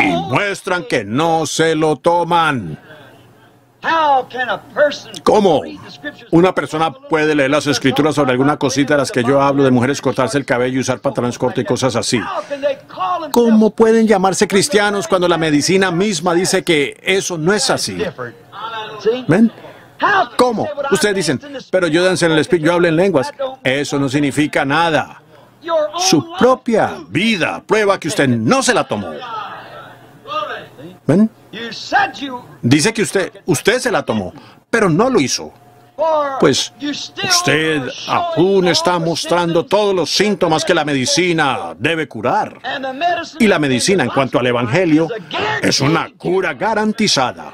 Y muestran que no se lo toman. ¿Cómo una persona puede leer las Escrituras sobre alguna cosita de las que yo hablo, de mujeres cortarse el cabello y usar pantalones cortos y cosas así? ¿Cómo pueden llamarse cristianos cuando la medicina misma dice que eso no es así? ¿Ven? ¿Cómo? Ustedes dicen, pero yo danzo en el Espíritu, yo hablo en lenguas. Eso no significa nada. Su propia vida prueba que usted no se la tomó. ¿Ven? Dice que usted, usted se la tomó, pero no lo hizo. Pues usted aún está mostrando todos los síntomas que la medicina debe curar. Y la medicina, en cuanto al Evangelio, es una cura garantizada.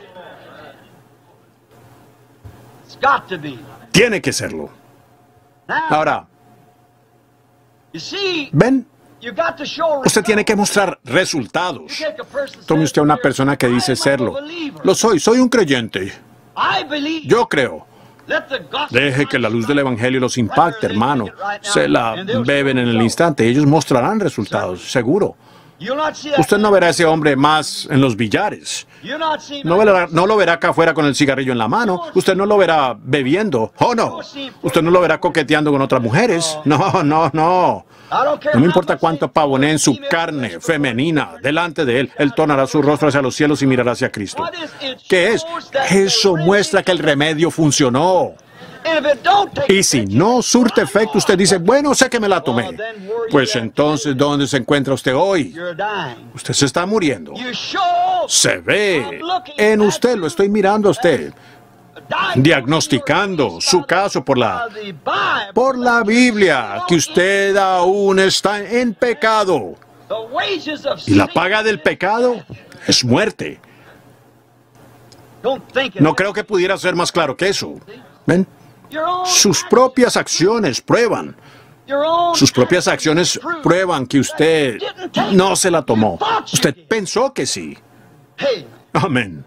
Tiene que serlo. Ahora, ¿ven? Usted tiene que mostrar resultados. Tome usted a una persona que dice serlo. Lo soy, soy un creyente. Yo creo. Deje que la luz del Evangelio los impacte, hermano. Se la beben en el instante. Ellos mostrarán resultados, seguro. Usted no verá a ese hombre más en los billares. No, verá, no lo verá acá afuera con el cigarrillo en la mano. Usted no lo verá bebiendo. Oh, no. Usted no lo verá coqueteando con otras mujeres. No, no, no. No me importa cuánto pavoneen su carne femenina delante de él. Él tornará su rostro hacia los cielos y mirará hacia Cristo. ¿Qué es? Eso muestra que el remedio funcionó. Y si no surte efecto, usted dice, bueno, sé que me la tomé. Pues entonces, ¿dónde se encuentra usted hoy? Usted se está muriendo. Se ve. En usted, lo estoy mirando a usted. Diagnosticando su caso por la, por la Biblia, que usted aún está en pecado. Y la paga del pecado es muerte. No creo que pudiera ser más claro que eso. ¿Ven? Sus propias acciones prueban. Sus propias acciones prueban que usted no se la tomó. Usted pensó que sí. Amén.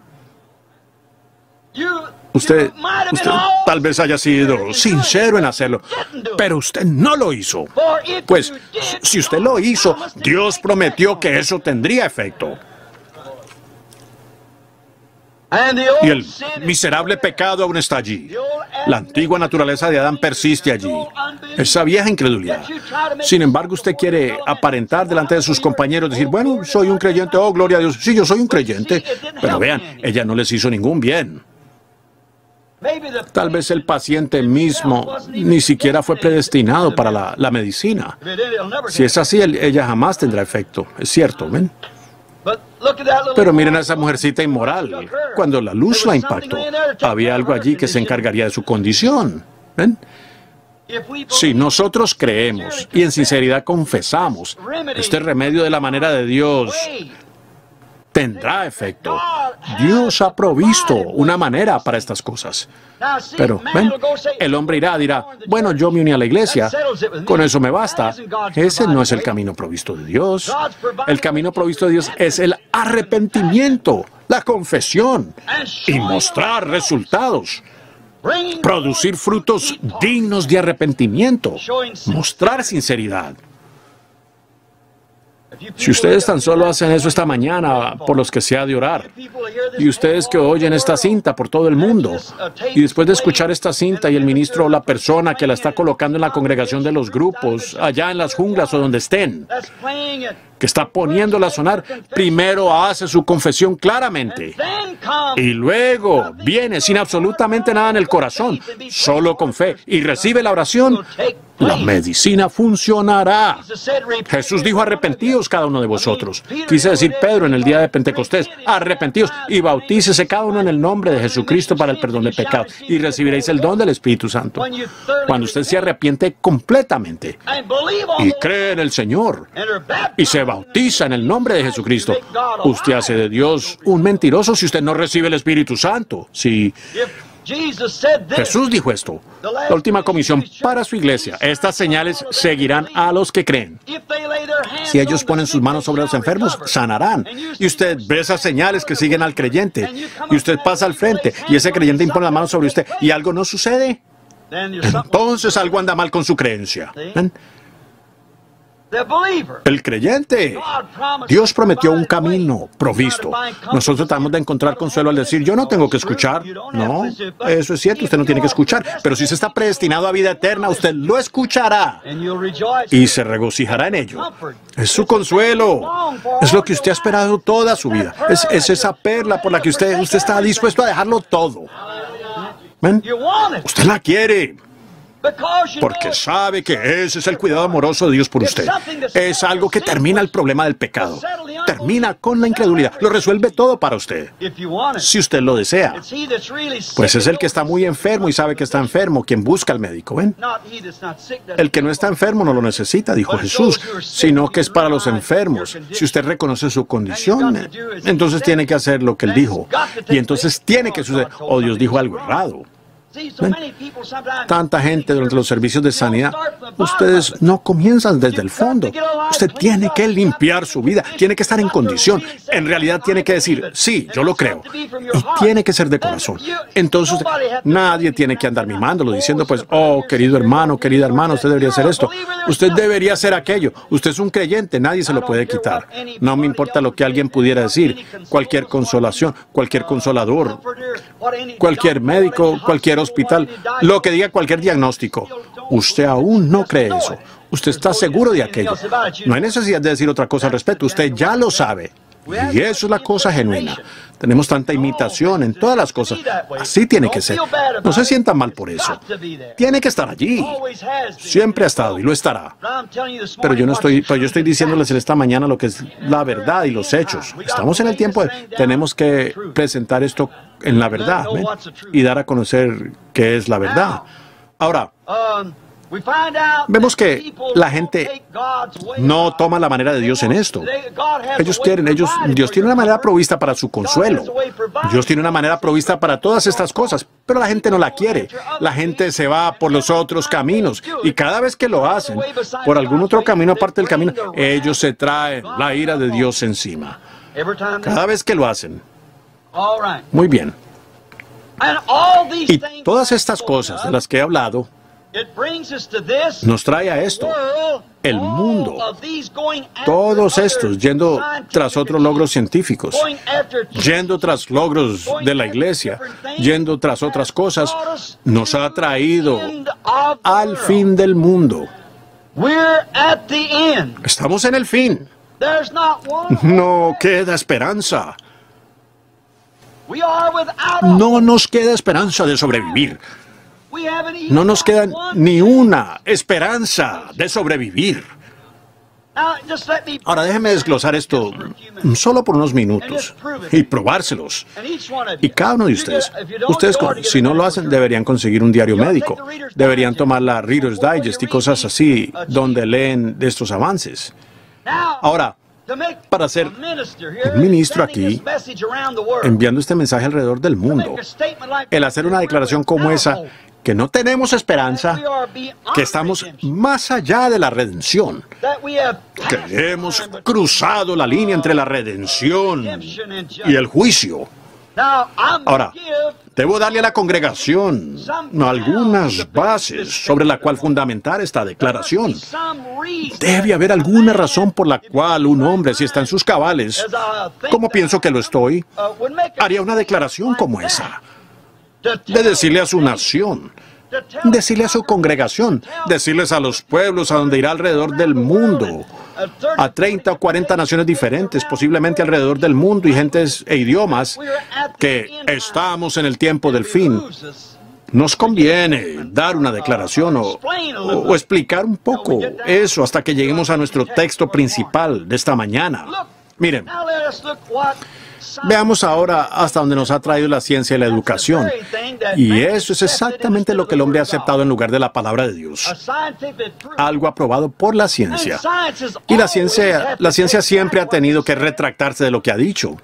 Usted, usted tal vez haya sido sincero en hacerlo, pero usted no lo hizo. Pues, si usted lo hizo, Dios prometió que eso tendría efecto. Y el miserable pecado aún está allí. La antigua naturaleza de Adán persiste allí. Esa vieja incredulidad. Sin embargo, usted quiere aparentar delante de sus compañeros, decir, bueno, soy un creyente, oh, gloria a Dios. Sí, yo soy un creyente. Pero vean, ella no les hizo ningún bien. Tal vez el paciente mismo ni siquiera fue predestinado para la, la medicina. Si es así, él, ella jamás tendrá efecto. Es cierto, ¿ven? Pero miren a esa mujercita inmoral. Cuando la luz la impactó, había algo allí que se encargaría de su condición. ¿Ven? Si nosotros creemos y en sinceridad confesamos este remedio de la manera de Dios, tendrá efecto. Dios ha provisto una manera para estas cosas. Pero, ven, el hombre irá, dirá, bueno, yo me uní a la iglesia, con eso me basta. Ese no es el camino provisto de Dios. El camino provisto de Dios es el arrepentimiento, la confesión y mostrar resultados. Producir frutos dignos de arrepentimiento. Mostrar sinceridad. Si ustedes tan solo hacen eso esta mañana, por los que se ha de orar, y ustedes que oyen esta cinta por todo el mundo, y después de escuchar esta cinta y el ministro o la persona que la está colocando en la congregación de los grupos, allá en las junglas o donde estén, que está poniéndola a sonar, primero hace su confesión claramente, y luego viene sin absolutamente nada en el corazón, solo con fe, y recibe la oración, la medicina funcionará. Jesús dijo, arrepentíos cada uno de vosotros. Quise decir Pedro en el día de Pentecostés, arrepentíos y bautícese cada uno en el nombre de Jesucristo para el perdón de pecados y recibiréis el don del Espíritu Santo. Cuando usted se arrepiente completamente y cree en el Señor y se bautiza en el nombre de Jesucristo, usted hace de Dios un mentiroso si usted no recibe el Espíritu Santo. Si Jesús dijo esto, la última comisión para su iglesia, estas señales seguirán a los que creen. Si ellos ponen sus manos sobre los enfermos, sanarán. Y usted ve esas señales que siguen al creyente, y usted pasa al frente, y ese creyente impone la mano sobre usted, y algo no sucede, entonces algo anda mal con su creencia. ¿Ven? El creyente. Dios prometió un camino provisto. Nosotros tratamos de encontrar consuelo al decir, yo no tengo que escuchar. No, eso es cierto, usted no tiene que escuchar. Pero si se está predestinado a vida eterna, usted lo escuchará y se regocijará en ello. Es su consuelo. Es lo que usted ha esperado toda su vida. Es, es esa perla por la que usted, usted está dispuesto a dejarlo todo. ¿Ven? Usted la quiere. Porque sabe que ese es el cuidado amoroso de Dios por usted. Es algo que termina el problema del pecado. Termina con la incredulidad. Lo resuelve todo para usted. Si usted lo desea. Pues es el que está muy enfermo y sabe que está enfermo quien busca al médico. ¿Ven? El que no está enfermo no lo necesita, dijo Jesús, sino que es para los enfermos. Si usted reconoce su condición, entonces tiene que hacer lo que Él dijo. Y entonces tiene que suceder. O Dios dijo algo errado. ¿Ven? Tanta gente durante los servicios de sanidad, ustedes no comienzan desde el fondo. Usted tiene que limpiar su vida, tiene que estar en condición. En realidad tiene que decir, sí, yo lo creo. Y tiene que ser de corazón. Entonces, usted, nadie tiene que andar mimándolo, diciendo, pues, oh, querido hermano, querida hermana, usted debería hacer esto. Usted debería hacer aquello. Usted es un creyente, nadie se lo puede quitar. No me importa lo que alguien pudiera decir. Cualquier consolación, cualquier consolador, cualquier médico, cualquier hospital, lo que diga cualquier diagnóstico. Usted aún no cree eso. Usted está seguro de aquello. No hay necesidad de decir otra cosa al respecto. Usted ya lo sabe. Y eso es la cosa genuina. Tenemos tanta imitación en todas las cosas. Así tiene que ser. No se sientan mal por eso. Tiene que estar allí. Siempre ha estado y lo estará. Pero yo no estoy, pero yo estoy diciéndoles en esta mañana lo que es la verdad y los hechos. Estamos en el tiempo de, tenemos que presentar esto en la verdad, ¿ven? Y dar a conocer qué es la verdad. Ahora, vemos que la gente no toma la manera de Dios en esto. Ellos quieren, ellos, Dios tiene una manera provista para su consuelo. Dios tiene una manera provista para todas estas cosas, pero la gente no la quiere. La gente se va por los otros caminos y cada vez que lo hacen, por algún otro camino aparte del camino, ellos se traen la ira de Dios encima. Cada vez que lo hacen. Muy bien. Y todas estas cosas de las que he hablado, nos trae a esto, el mundo, todos estos yendo tras otros logros científicos, yendo tras logros de la iglesia, yendo tras otras cosas, nos ha traído al fin del mundo. Estamos en el fin. No queda esperanza. No nos queda esperanza de sobrevivir. No nos queda ni una esperanza de sobrevivir. Ahora déjeme desglosar esto solo por unos minutos y probárselos. Y cada uno de ustedes, ustedes si no lo hacen, deberían conseguir un diario médico. Deberían tomar la Reader's Digest y cosas así, donde leen de estos avances. Ahora, para ser un ministro aquí, enviando este mensaje alrededor del mundo, el hacer una declaración como esa, que no tenemos esperanza, que estamos más allá de la redención, que hemos cruzado la línea entre la redención y el juicio. Ahora, debo darle a la congregación algunas bases sobre la cual fundamentar esta declaración. Debe haber alguna razón por la cual un hombre, si está en sus cabales, como pienso que lo estoy, haría una declaración como esa. De decirle a su nación, decirle a su congregación, decirles a los pueblos a donde irá alrededor del mundo, a treinta o cuarenta naciones diferentes, posiblemente alrededor del mundo y gentes e idiomas, que estamos en el tiempo del fin. Nos conviene dar una declaración o, o explicar un poco eso hasta que lleguemos a nuestro texto principal de esta mañana. Miren, veamos ahora hasta donde nos ha traído la ciencia y la educación. Y eso es exactamente lo que el hombre ha aceptado en lugar de la palabra de Dios. Algo aprobado por la ciencia. Y la ciencia, la ciencia siempre ha tenido que retractarse de lo que ha dicho.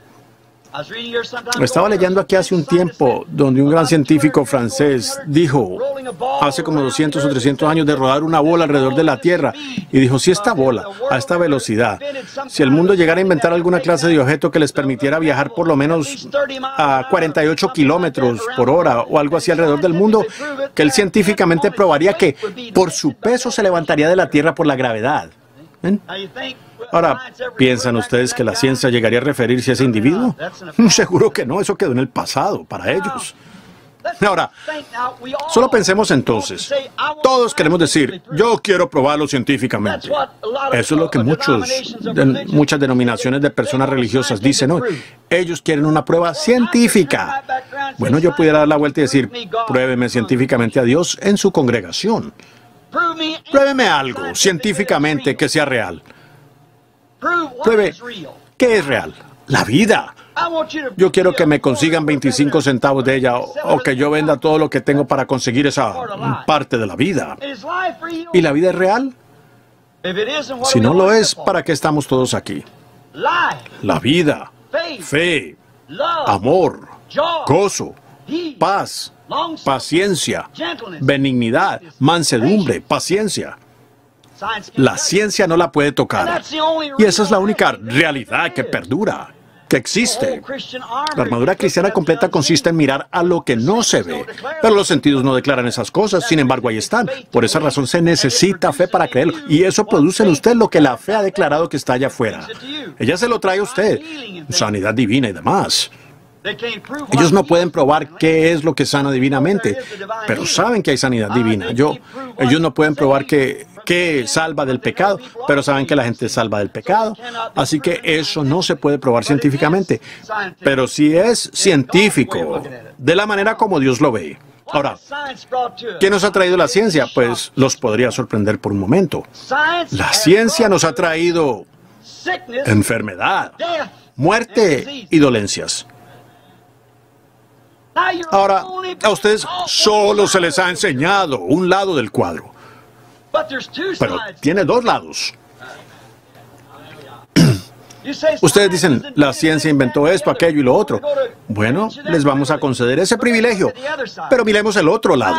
Estaba leyendo aquí hace un tiempo donde un gran científico francés dijo, hace como doscientos o trescientos años, de rodar una bola alrededor de la Tierra, y dijo, si esta bola, a esta velocidad, si el mundo llegara a inventar alguna clase de objeto que les permitiera viajar por lo menos a cuarenta y ocho kilómetros por hora o algo así alrededor del mundo, que él científicamente probaría que por su peso se levantaría de la Tierra por la gravedad. ¿Ven? Ahora, ¿piensan ustedes que la ciencia llegaría a referirse a ese individuo? Seguro que no, eso quedó en el pasado para ellos. Ahora, solo pensemos entonces, todos queremos decir, yo quiero probarlo científicamente. Eso es lo que muchos, de, muchas denominaciones de personas religiosas dicen hoy. Ellos quieren una prueba científica. Bueno, yo pudiera dar la vuelta y decir, pruébeme científicamente a Dios en su congregación. Pruébeme algo científicamente que sea real. Pruebe, ¿qué es real? La vida. Yo quiero que me consigan veinticinco centavos de ella o, o que yo venda todo lo que tengo para conseguir esa parte de la vida. ¿Y la vida es real? Si no lo es, ¿para qué estamos todos aquí? La vida, fe, amor, gozo, paz, paciencia, benignidad, mansedumbre, paciencia. La ciencia no la puede tocar. Y esa es la única realidad que perdura, que existe. La armadura cristiana completa consiste en mirar a lo que no se ve. Pero los sentidos no declaran esas cosas, sin embargo, ahí están. Por esa razón se necesita fe para creerlo. Y eso produce en usted lo que la fe ha declarado que está allá afuera. Ella se lo trae a usted. Sanidad divina y demás. Ellos no pueden probar qué es lo que sana divinamente, pero saben que hay sanidad divina. Yo, ellos no pueden probar que, que salva del pecado, pero saben que la gente salva del pecado. Así que eso no se puede probar científicamente, pero sí es científico, de la manera como Dios lo ve. Ahora, ¿qué nos ha traído la ciencia? Pues los podría sorprender por un momento. La ciencia nos ha traído enfermedad, muerte y dolencias. Ahora, a ustedes solo se les ha enseñado un lado del cuadro, pero tiene dos lados. Ustedes dicen, la ciencia inventó esto, aquello y lo otro. Bueno, les vamos a conceder ese privilegio, pero miremos el otro lado.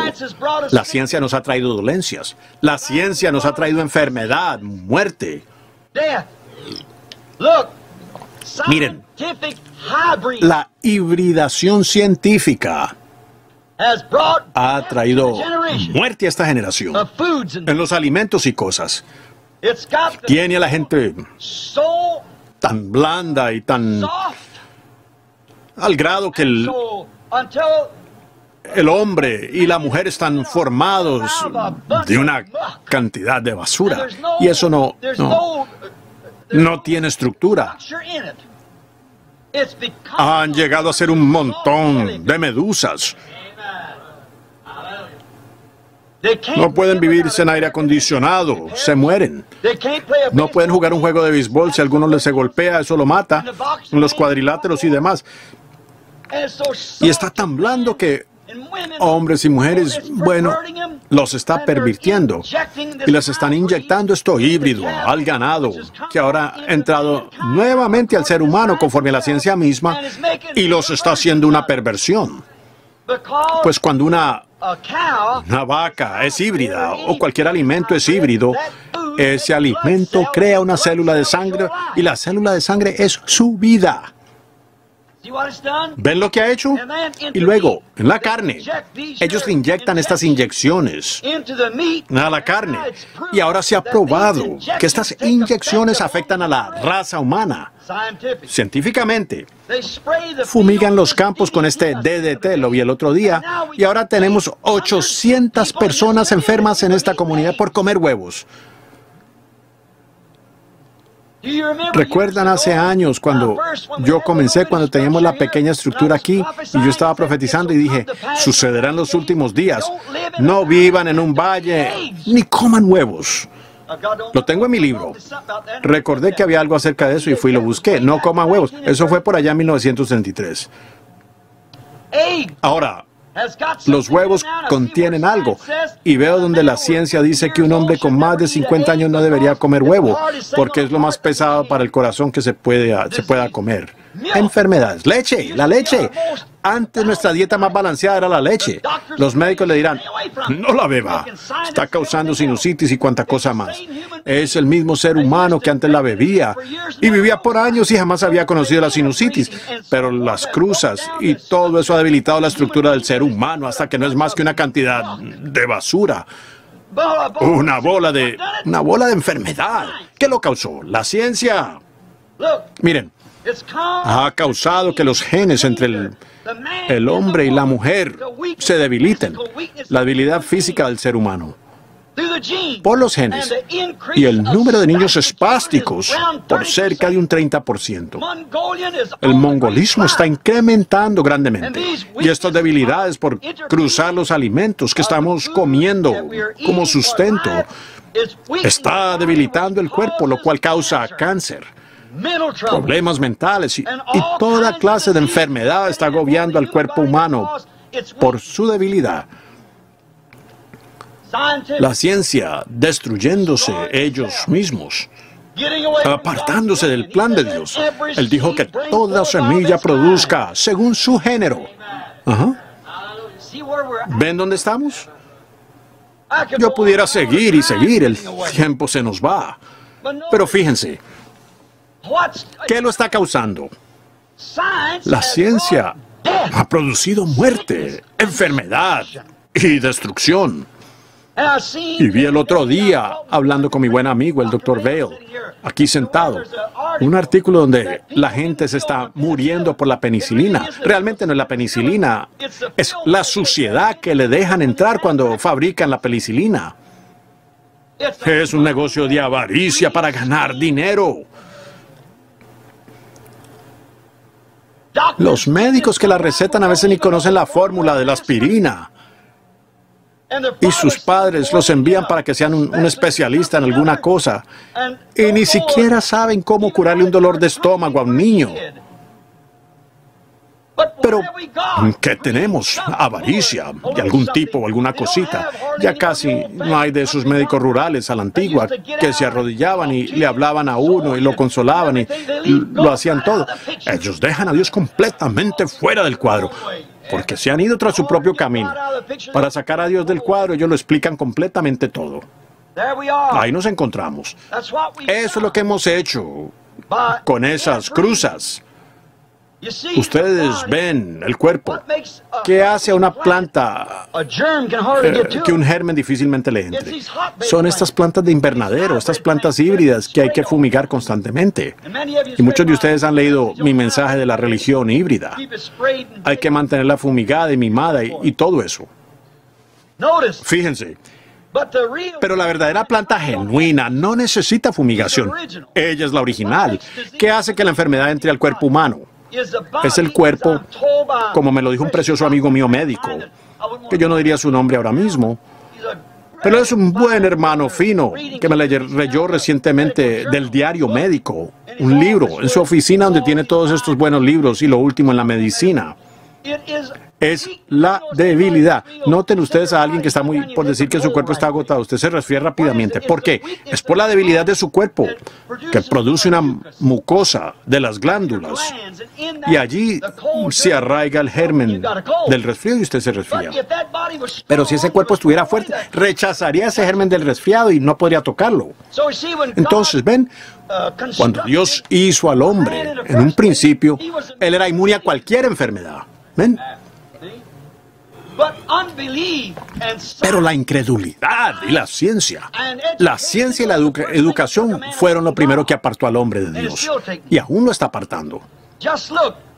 La ciencia nos ha traído dolencias. La ciencia nos ha traído enfermedad, muerte. Miren, la hibridación científica ha traído muerte a esta generación en los alimentos y cosas. Tiene a la gente tan blanda y tan al grado que el, el hombre y la mujer están formados de una cantidad de basura. Y eso no, no, no tiene estructura. Han llegado a ser un montón de medusas. No pueden vivir sin aire acondicionado, se mueren. No pueden jugar un juego de béisbol, si a alguno les se golpea, eso lo mata, en los cuadriláteros y demás. Y está tan blando que hombres y mujeres, bueno, los está pervirtiendo y les están inyectando esto híbrido al ganado, que ahora ha entrado nuevamente al ser humano conforme a la ciencia misma y los está haciendo una perversión. Pues cuando una, una vaca es híbrida o cualquier alimento es híbrido, ese alimento crea una célula de sangre y la célula de sangre es su vida. ¿Ven lo que ha hecho? Y luego, en la carne, ellos le inyectan estas inyecciones a la carne. Y ahora se ha probado que estas inyecciones afectan a la raza humana. Científicamente, fumigan los campos con este D D T, lo vi el otro día, y ahora tenemos ochocientas personas enfermas en esta comunidad por comer huevos. ¿Recuerdan hace años cuando yo comencé, cuando teníamos la pequeña estructura aquí y yo estaba profetizando y dije, sucederá en los últimos días, no vivan en un valle ni coman huevos? Lo tengo en mi libro. Recordé que había algo acerca de eso y fui y lo busqué, no coman huevos. Eso fue por allá en mil novecientos treinta y tres. Ahora, los huevos contienen algo, y veo donde la ciencia dice que un hombre con más de cincuenta años no debería comer huevo, porque es lo más pesado para el corazón que se, puede, se pueda comer. Enfermedades, leche, la leche. Antes nuestra dieta más balanceada era la leche. Los médicos le dirán, no la beba, está causando sinusitis y cuanta cosa más. Es el mismo ser humano que antes la bebía y vivía por años y jamás había conocido la sinusitis, pero las cruzas y todo eso ha debilitado la estructura del ser humano hasta que no es más que una cantidad de basura. Una bola de, una bola de enfermedad. ¿Qué lo causó? La ciencia. Miren, ha causado que los genes entre el, el hombre y la mujer se debiliten, la debilidad física del ser humano, por los genes, y el número de niños espásticos por cerca de un treinta por ciento. El mongolismo está incrementando grandemente, y estas debilidades por cruzar los alimentos que estamos comiendo como sustento está debilitando el cuerpo, lo cual causa cáncer, problemas mentales y, y toda clase de enfermedad está agobiando al cuerpo humano por su debilidad. La ciencia destruyéndose ellos mismos, apartándose del plan de Dios. Él dijo que toda semilla produzca según su género. Ajá. ¿Ven dónde estamos? Yo pudiera seguir y seguir, el tiempo se nos va. Pero fíjense, ¿qué lo está causando? La ciencia ha producido muerte, enfermedad y destrucción. Y vi el otro día, hablando con mi buen amigo, el doctor Vale, aquí sentado, un artículo donde la gente se está muriendo por la penicilina. Realmente no es la penicilina, es la suciedad que le dejan entrar cuando fabrican la penicilina. Es un negocio de avaricia para ganar dinero. Los médicos que la recetan a veces ni conocen la fórmula de la aspirina. Y sus padres los envían para que sean un, un especialista en alguna cosa. Y ni siquiera saben cómo curarle un dolor de estómago a un niño. Pero, ¿qué tenemos? Avaricia, de algún tipo o alguna cosita. Ya casi no hay de esos médicos rurales a la antigua que se arrodillaban y le hablaban a uno y lo consolaban y lo hacían todo. Ellos dejan a Dios completamente fuera del cuadro, porque se han ido tras su propio camino. Para sacar a Dios del cuadro, ellos lo explican completamente todo. Ahí nos encontramos. Eso es lo que hemos hecho con esas cruzas. Ustedes ven el cuerpo. ¿Qué hace a una planta eh, que un germen difícilmente le entre? Son estas plantas de invernadero, estas plantas híbridas que hay que fumigar constantemente. Y muchos de ustedes han leído mi mensaje de la religión híbrida. Hay que mantenerla fumigada y mimada y, y todo eso. Fíjense. Pero la verdadera planta genuina no necesita fumigación. Ella es la original. ¿Qué hace que la enfermedad entre al cuerpo humano? Es el cuerpo, como me lo dijo un precioso amigo mío médico, que yo no diría su nombre ahora mismo, pero es un buen hermano fino que me leyó recientemente del diario médico, un libro, en su oficina donde tiene todos estos buenos libros y lo último en la medicina. Es la debilidad. Noten ustedes a alguien que está muy por decir que su cuerpo está agotado. Usted se resfría rápidamente. ¿Por qué? Es por la debilidad de su cuerpo, que produce una mucosa de las glándulas. Y allí se arraiga el germen del resfriado y usted se resfría. Pero si ese cuerpo estuviera fuerte, rechazaría ese germen del resfriado y no podría tocarlo. Entonces, ven, cuando Dios hizo al hombre, en un principio, él era inmune a cualquier enfermedad. ¿Ven? Pero la incredulidad y la ciencia, la ciencia y la educa educación fueron lo primero que apartó al hombre de Dios, y aún lo está apartando.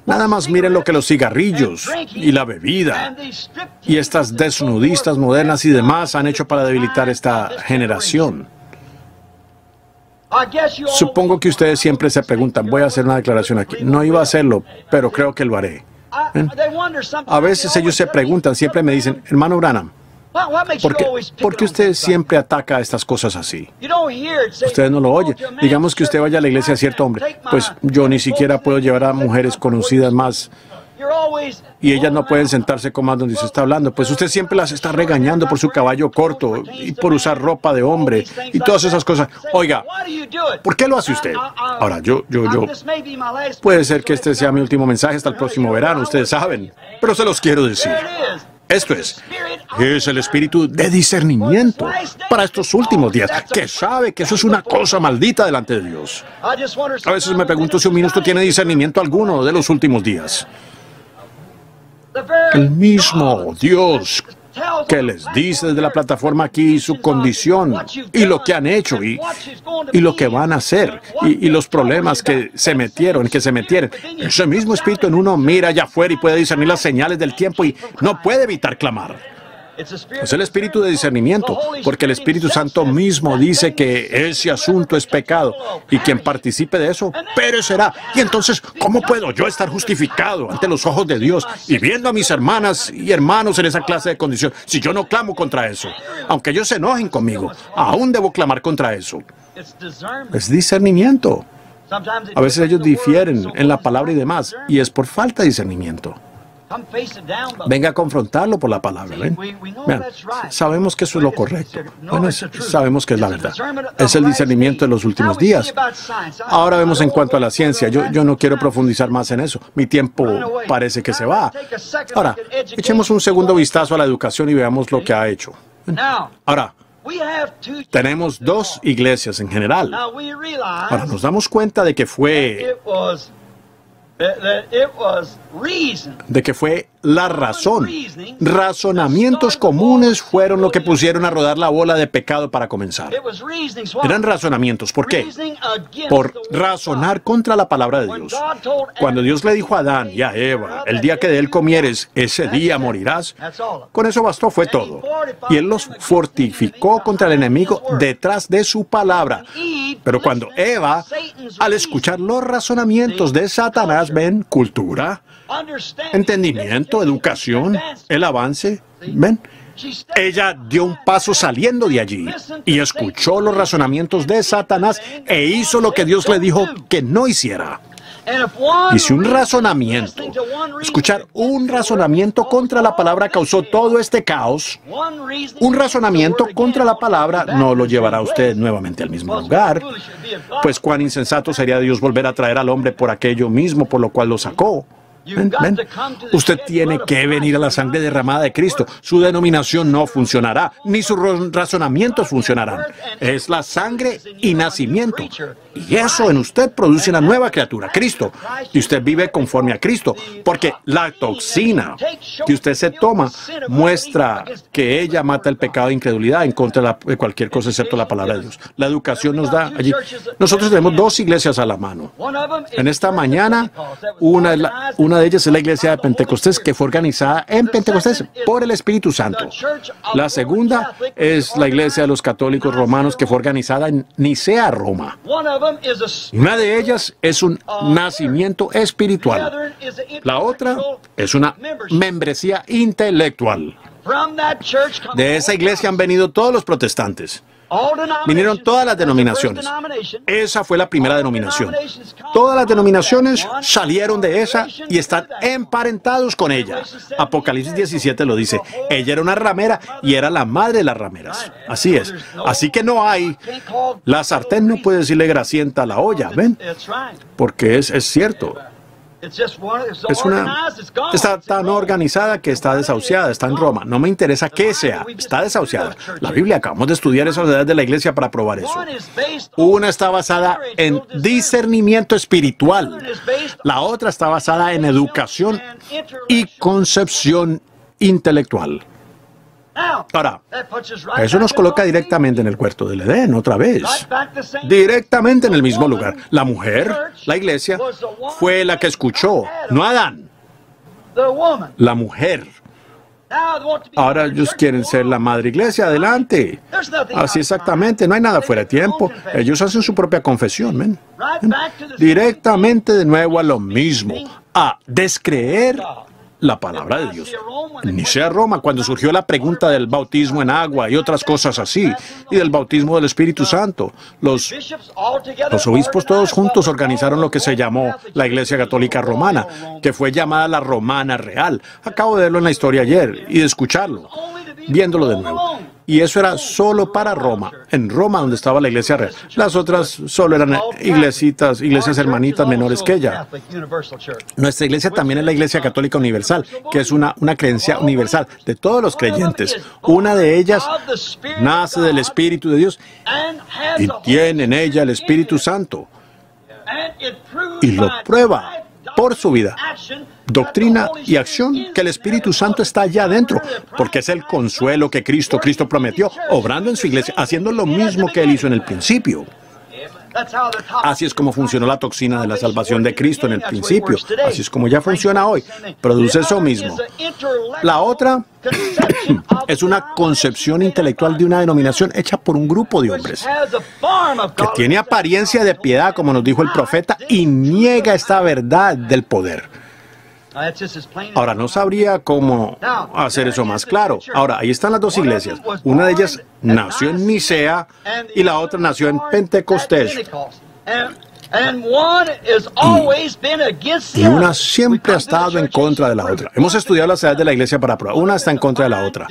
Nada más miren lo que los cigarrillos y la bebida y estas desnudistas modernas y demás han hecho para debilitar esta generación. Supongo que ustedes siempre se preguntan, voy a hacer una declaración aquí. No iba a hacerlo, pero creo que lo haré. ¿Eh? A veces ellos se preguntan, siempre me dicen, hermano Branham, ¿por qué, ¿por qué usted siempre ataca estas cosas así? Ustedes no lo oyen. Digamos que usted vaya a la iglesia a cierto hombre, pues yo ni siquiera puedo llevar a mujeres conocidas más, y ellas no pueden sentarse con más donde se está hablando, pues usted siempre las está regañando por su caballo corto y por usar ropa de hombre y todas esas cosas. Oiga, ¿por qué lo hace usted? Ahora, yo, yo, yo, puede ser que este sea mi último mensaje hasta el próximo verano, ustedes saben, pero se los quiero decir. Esto es, es el espíritu de discernimiento para estos últimos días, que sabe que eso es una cosa maldita delante de Dios. A veces me pregunto si un ministro tiene discernimiento alguno de los últimos días. El mismo Dios que les dice desde la plataforma aquí su condición y lo que han hecho y, y lo que van a hacer y, y los problemas que se metieron, que se metieron. Ese mismo espíritu en uno mira allá afuera y puede discernir las señales del tiempo y no puede evitar clamar. Es el espíritu de discernimiento, porque el Espíritu Santo mismo dice que ese asunto es pecado, y quien participe de eso perecerá. Y entonces, ¿cómo puedo yo estar justificado ante los ojos de Dios y viendo a mis hermanas y hermanos en esa clase de condición si yo no clamo contra eso? Aunque ellos se enojen conmigo, aún debo clamar contra eso. Es discernimiento. A veces ellos difieren en la palabra y demás, y es por falta de discernimiento. Venga a confrontarlo por la palabra. ¿Ven? Vean, sabemos que eso es lo correcto. Bueno, es, sabemos que es la verdad. Es el discernimiento de los últimos días. Ahora vemos en cuanto a la ciencia. Yo, yo no quiero profundizar más en eso. Mi tiempo parece que se va. Ahora, echemos un segundo vistazo a la educación y veamos lo que ha hecho. Ahora, tenemos dos iglesias en general. Ahora, nos damos cuenta de que fue... de que fue la razón. Razonamientos comunes fueron lo que pusieron a rodar la bola de pecado para comenzar. Eran razonamientos. ¿Por qué? Por razonar contra la palabra de Dios. Cuando Dios le dijo a Adán y a Eva, el día que de él comieres, ese día morirás, con eso bastó, fue todo. Y él los fortificó contra el enemigo detrás de su palabra. Pero cuando Eva, al escuchar los razonamientos de Satanás, ven cultura, entendimiento, educación, el avance, ven, ella dio un paso saliendo de allí y escuchó los razonamientos de Satanás e hizo lo que Dios le dijo que no hiciera. Y si un razonamiento, escuchar un razonamiento contra la palabra causó todo este caos, un razonamiento contra la palabra no lo llevará a usted nuevamente al mismo lugar. Pues cuán insensato sería Dios volver a traer al hombre por aquello mismo por lo cual lo sacó. Ven, ven. Usted tiene que venir a la sangre derramada de Cristo. Su denominación no funcionará, ni sus razonamientos funcionarán. Es la sangre y nacimiento. Y eso en usted produce una nueva criatura, Cristo. Y usted vive conforme a Cristo, porque la toxina que usted se toma muestra que ella mata el pecado de incredulidad en contra de cualquier cosa excepto la palabra de Dios. La educación nos da allí. Nosotros tenemos dos iglesias a la mano. En esta mañana, una es la... Una de ellas es la iglesia de Pentecostés, que fue organizada en Pentecostés por el Espíritu Santo. La segunda es la iglesia de los católicos romanos, que fue organizada en Nicea, Roma. Una de ellas es un nacimiento espiritual. La otra es una membresía intelectual. De esa iglesia han venido todos los protestantes. Vinieron todas las denominaciones. Esa fue la primera denominación. Todas las denominaciones salieron de esa y están emparentados con ella. Apocalipsis diecisiete lo dice. Ella era una ramera y era la madre de las rameras. Así es. Así que no hay... La sartén no puede decirle grasienta a la olla, ¿ven? Porque es, es cierto. Es una, está tan organizada que está desahuciada, está en Roma. No me interesa qué sea, está desahuciada. La Biblia, acabamos de estudiar esas edades de la iglesia para probar eso. Una está basada en discernimiento espiritual. La otra está basada en educación y concepción intelectual. Ahora, eso nos coloca directamente en el huerto del Edén, otra vez. Directamente en el mismo lugar. La mujer, la iglesia, fue la que escuchó, no Adán. La mujer. Ahora ellos quieren ser la madre iglesia, adelante. Así exactamente, no hay nada fuera de tiempo. Ellos hacen su propia confesión, ¿ven? ¿Ven? Directamente de nuevo a lo mismo, a descreer la palabra de Dios. En Nicea, Roma, cuando surgió la pregunta del bautismo en agua y otras cosas así, y del bautismo del Espíritu Santo, los, los obispos todos juntos organizaron lo que se llamó la Iglesia Católica Romana, que fue llamada la Romana Real. Acabo de verlo en la historia ayer y de escucharlo, viéndolo de nuevo. Y eso era solo para Roma, en Roma donde estaba la iglesia real. Las otras solo eran iglesitas, iglesias hermanitas menores que ella. Nuestra iglesia también es la Iglesia Católica Universal, que es una, una creencia universal de todos los creyentes. Una de ellas nace del Espíritu de Dios y tiene en ella el Espíritu Santo. Y lo prueba por su vida, doctrina y acción, que el Espíritu Santo está allá adentro, porque es el consuelo que Cristo, Cristo prometió, obrando en su iglesia, haciendo lo mismo que Él hizo en el principio. Así es como funcionó la toxina de la salvación de Cristo en el principio. Así es como ya funciona hoy. Produce eso mismo. La otra es una concepción intelectual de una denominación hecha por un grupo de hombres que tiene apariencia de piedad, como nos dijo el profeta, y niega esta verdad del poder. Ahora, no sabría cómo hacer eso más claro. Ahora, ahí están las dos iglesias. Una de ellas nació en Nicea y la otra nació en Pentecostés. Y, y una siempre ha estado en contra de la otra. Hemos estudiado las edades de la iglesia para probar. Una está en contra de la otra.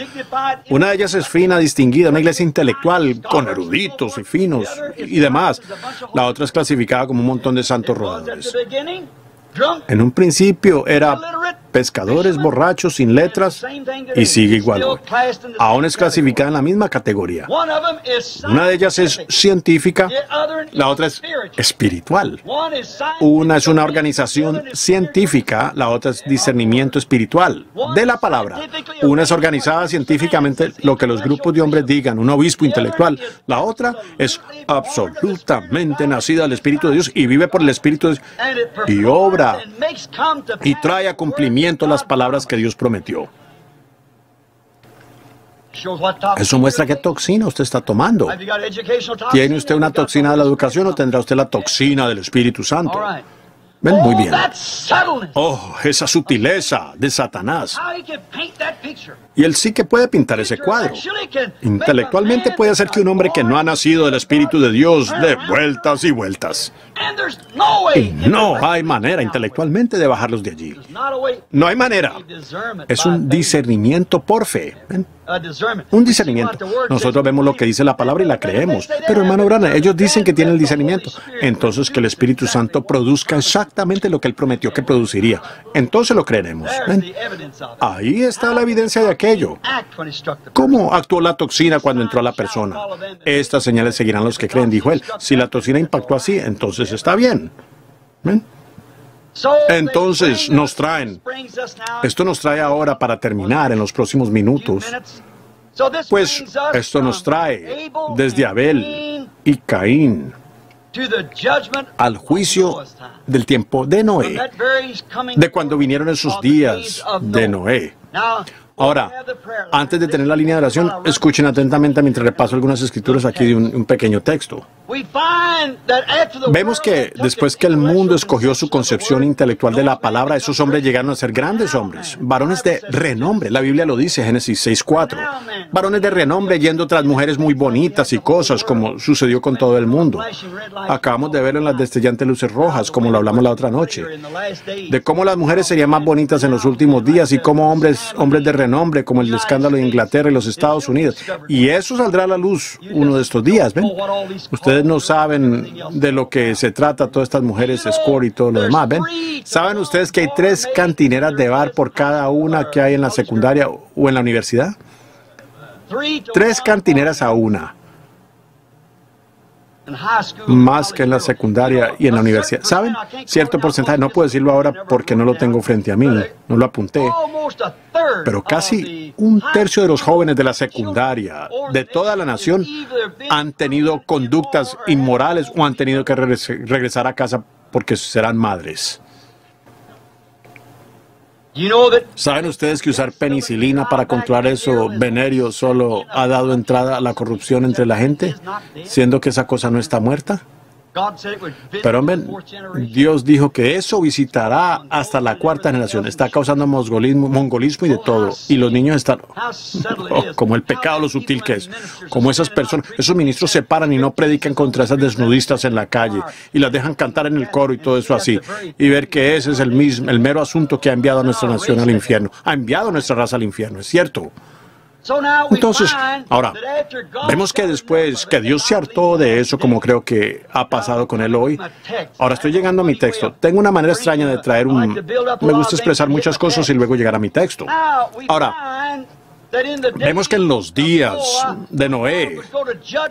Una de ellas es fina, distinguida, una iglesia intelectual, con eruditos y finos y demás. La otra es clasificada como un montón de santos rodadores. En un principio era pescadores, borrachos, sin letras, y sigue igual hoy. Aún es clasificada en la misma categoría. Una de ellas es científica, la otra es espiritual. Una es una organización científica, la otra es discernimiento espiritual de la palabra. Una es organizada científicamente, lo que los grupos de hombres digan, un obispo intelectual. La otra es absolutamente nacida del Espíritu de Dios y vive por el Espíritu de Dios y obra y trae a cumplimiento las palabras que Dios prometió. Eso muestra qué toxina usted está tomando. ¿Tiene usted una toxina de la educación o tendrá usted la toxina del Espíritu Santo? Ven, muy bien. Oh, esa sutileza de Satanás. Y él sí que puede pintar ese cuadro. Intelectualmente puede hacer que un hombre que no ha nacido del Espíritu de Dios dé vueltas y vueltas. Y no hay manera intelectualmente de bajarlos de allí. No hay manera. Es un discernimiento por fe. Ven. Un discernimiento. Nosotros vemos lo que dice la palabra y la creemos. Pero, hermano Branham, ellos dicen que tienen el discernimiento. Entonces, que el Espíritu Santo produzca exactamente lo que Él prometió que produciría. Entonces lo creeremos. ¿Ven? Ahí está la evidencia de aquello. ¿Cómo actuó la toxina cuando entró a la persona? Estas señales seguirán los que creen, dijo Él. Si la toxina impactó así, entonces está bien. ¿Ven? Entonces nos traen, esto nos trae ahora para terminar en los próximos minutos, pues esto nos trae desde Abel y Caín al juicio del tiempo de Noé, de cuando vinieron esos días de Noé. Ahora, antes de tener la línea de oración, escuchen atentamente mientras repaso algunas escrituras aquí de un, un pequeño texto. Vemos que después que el mundo escogió su concepción intelectual de la palabra, esos hombres llegaron a ser grandes hombres, varones de renombre. La Biblia lo dice, Génesis seis cuatro. Varones de renombre yendo tras mujeres muy bonitas y cosas, como sucedió con todo el mundo. Acabamos de ver en las destellantes luces rojas, como lo hablamos la otra noche, de cómo las mujeres serían más bonitas en los últimos días y cómo hombres, hombres de renombre, nombre como el escándalo de Inglaterra y los Estados Unidos. Y eso saldrá a la luz uno de estos días. ¿Ven? Ustedes no saben de lo que se trata todas estas mujeres escort y todo lo demás. ¿Ven? ¿Saben ustedes que hay tres cantineras de bar por cada una que hay en la secundaria o en la universidad? Tres cantineras a una. Más que en la secundaria y en la universidad. ¿Saben? Cierto porcentaje, no puedo decirlo ahora porque no lo tengo frente a mí, no lo apunté, pero casi un tercio de los jóvenes de la secundaria de toda la nación han tenido conductas inmorales o han tenido que regresar a casa porque serán madres. ¿Saben ustedes que usar penicilina para controlar eso venerio solo ha dado entrada a la corrupción entre la gente, siendo que esa cosa no está muerta? Pero hombre, Dios dijo que eso visitará hasta la cuarta generación. Está causando mongolismo, mongolismo y de todo. Y los niños están... Oh, como el pecado, lo sutil que es. Como esas personas, esos ministros se paran y no predican contra esas desnudistas en la calle. Y las dejan cantar en el coro y todo eso así. Y ver que ese es el, mismo, el mero asunto que ha enviado a nuestra nación al infierno. Ha enviado a nuestra raza al infierno, es cierto. Entonces, ahora, vemos que después que Dios se hartó de eso, como creo que ha pasado con él hoy. Ahora estoy llegando a mi texto. Tengo una manera extraña de traer un... Me gusta expresar muchas cosas y luego llegar a mi texto. Ahora, vemos que en los días de Noé,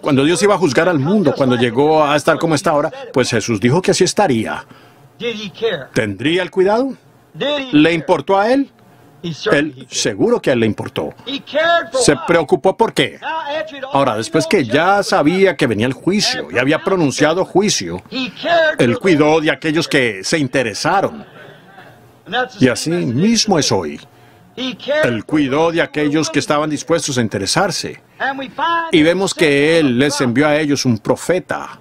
cuando Dios iba a juzgar al mundo, cuando llegó a estar como está ahora, pues Jesús dijo que así estaría. ¿Tendría el cuidado? ¿Le importó a él? Él, seguro que a él le importó. Se preocupó por qué. Ahora, después que ya sabía que venía el juicio y había pronunciado juicio, él cuidó de aquellos que se interesaron. Y así mismo es hoy. Él cuidó de aquellos que estaban dispuestos a interesarse. Y vemos que él les envió a ellos un profeta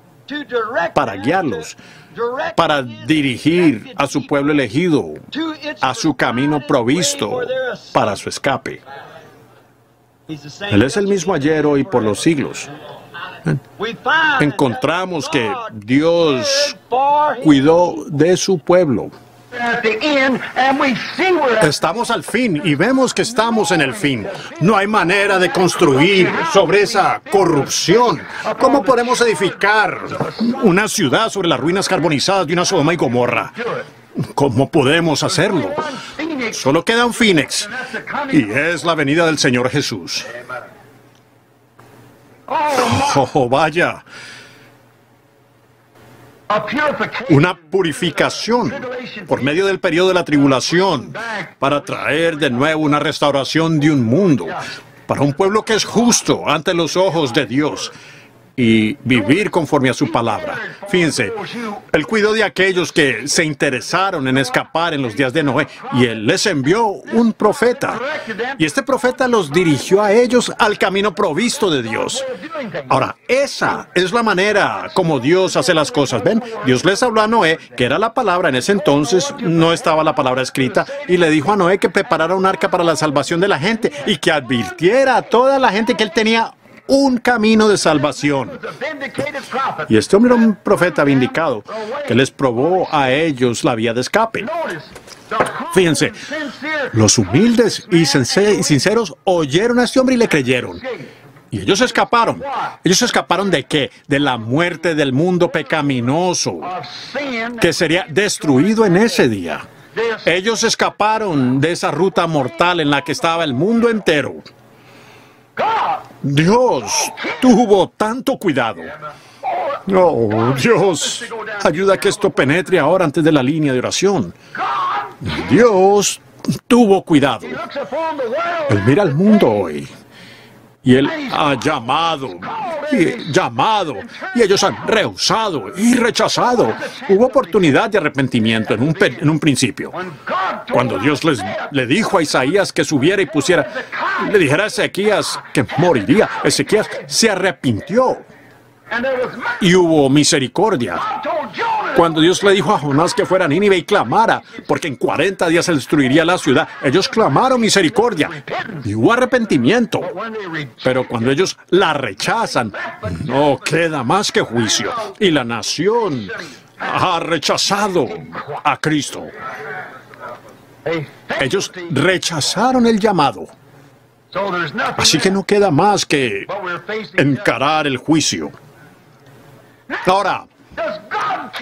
para guiarlos, para dirigir a su pueblo elegido, a su camino provisto para su escape. Él es el mismo ayer, hoy, por los siglos. Encontramos que Dios cuidó de su pueblo. Estamos al fin y vemos que estamos en el fin. No hay manera de construir sobre esa corrupción. ¿Cómo podemos edificar una ciudad sobre las ruinas carbonizadas de una Sodoma y Gomorra? ¿Cómo podemos hacerlo? Solo queda un Phoenix. Y es la venida del Señor Jesús. ¡Oh, vaya! Una purificación por medio del periodo de la tribulación para traer de nuevo una restauración de un mundo, para un pueblo que es justo ante los ojos de Dios y vivir conforme a su palabra. Fíjense, Él cuidó de aquellos que se interesaron en escapar en los días de Noé y Él les envió un profeta. Y este profeta los dirigió a ellos al camino provisto de Dios. Ahora, esa es la manera como Dios hace las cosas. ¿Ven? Dios les habló a Noé, que era la palabra en ese entonces, no estaba la palabra escrita, y le dijo a Noé que preparara un arca para la salvación de la gente y que advirtiera a toda la gente que él tenía un camino de salvación. Y este hombre era un profeta vindicado que les probó a ellos la vía de escape. Fíjense, los humildes y sinceros oyeron a este hombre y le creyeron. Y ellos escaparon. ¿Ellos escaparon de qué? De la muerte del mundo pecaminoso, que sería destruido en ese día. Ellos escaparon de esa ruta mortal en la que estaba el mundo entero. Dios tuvo tanto cuidado. Oh, Dios, ayuda a que esto penetre ahora antes de la línea de oración. Dios tuvo cuidado. Él mira al mundo hoy. Y Él ha llamado, y llamado, y ellos han rehusado y rechazado. Hubo oportunidad de arrepentimiento en un, en un principio. Cuando Dios les, le dijo a Isaías que subiera y pusiera, le dijera a Ezequías que moriría, Ezequías se arrepintió y hubo misericordia. Cuando Dios le dijo a Jonás que fuera a Nínive y clamara, porque en cuarenta días se destruiría la ciudad, ellos clamaron misericordia y hubo arrepentimiento. Pero cuando ellos la rechazan, no queda más que juicio. Y la nación ha rechazado a Cristo. Ellos rechazaron el llamado. Así que no queda más que encarar el juicio. Ahora,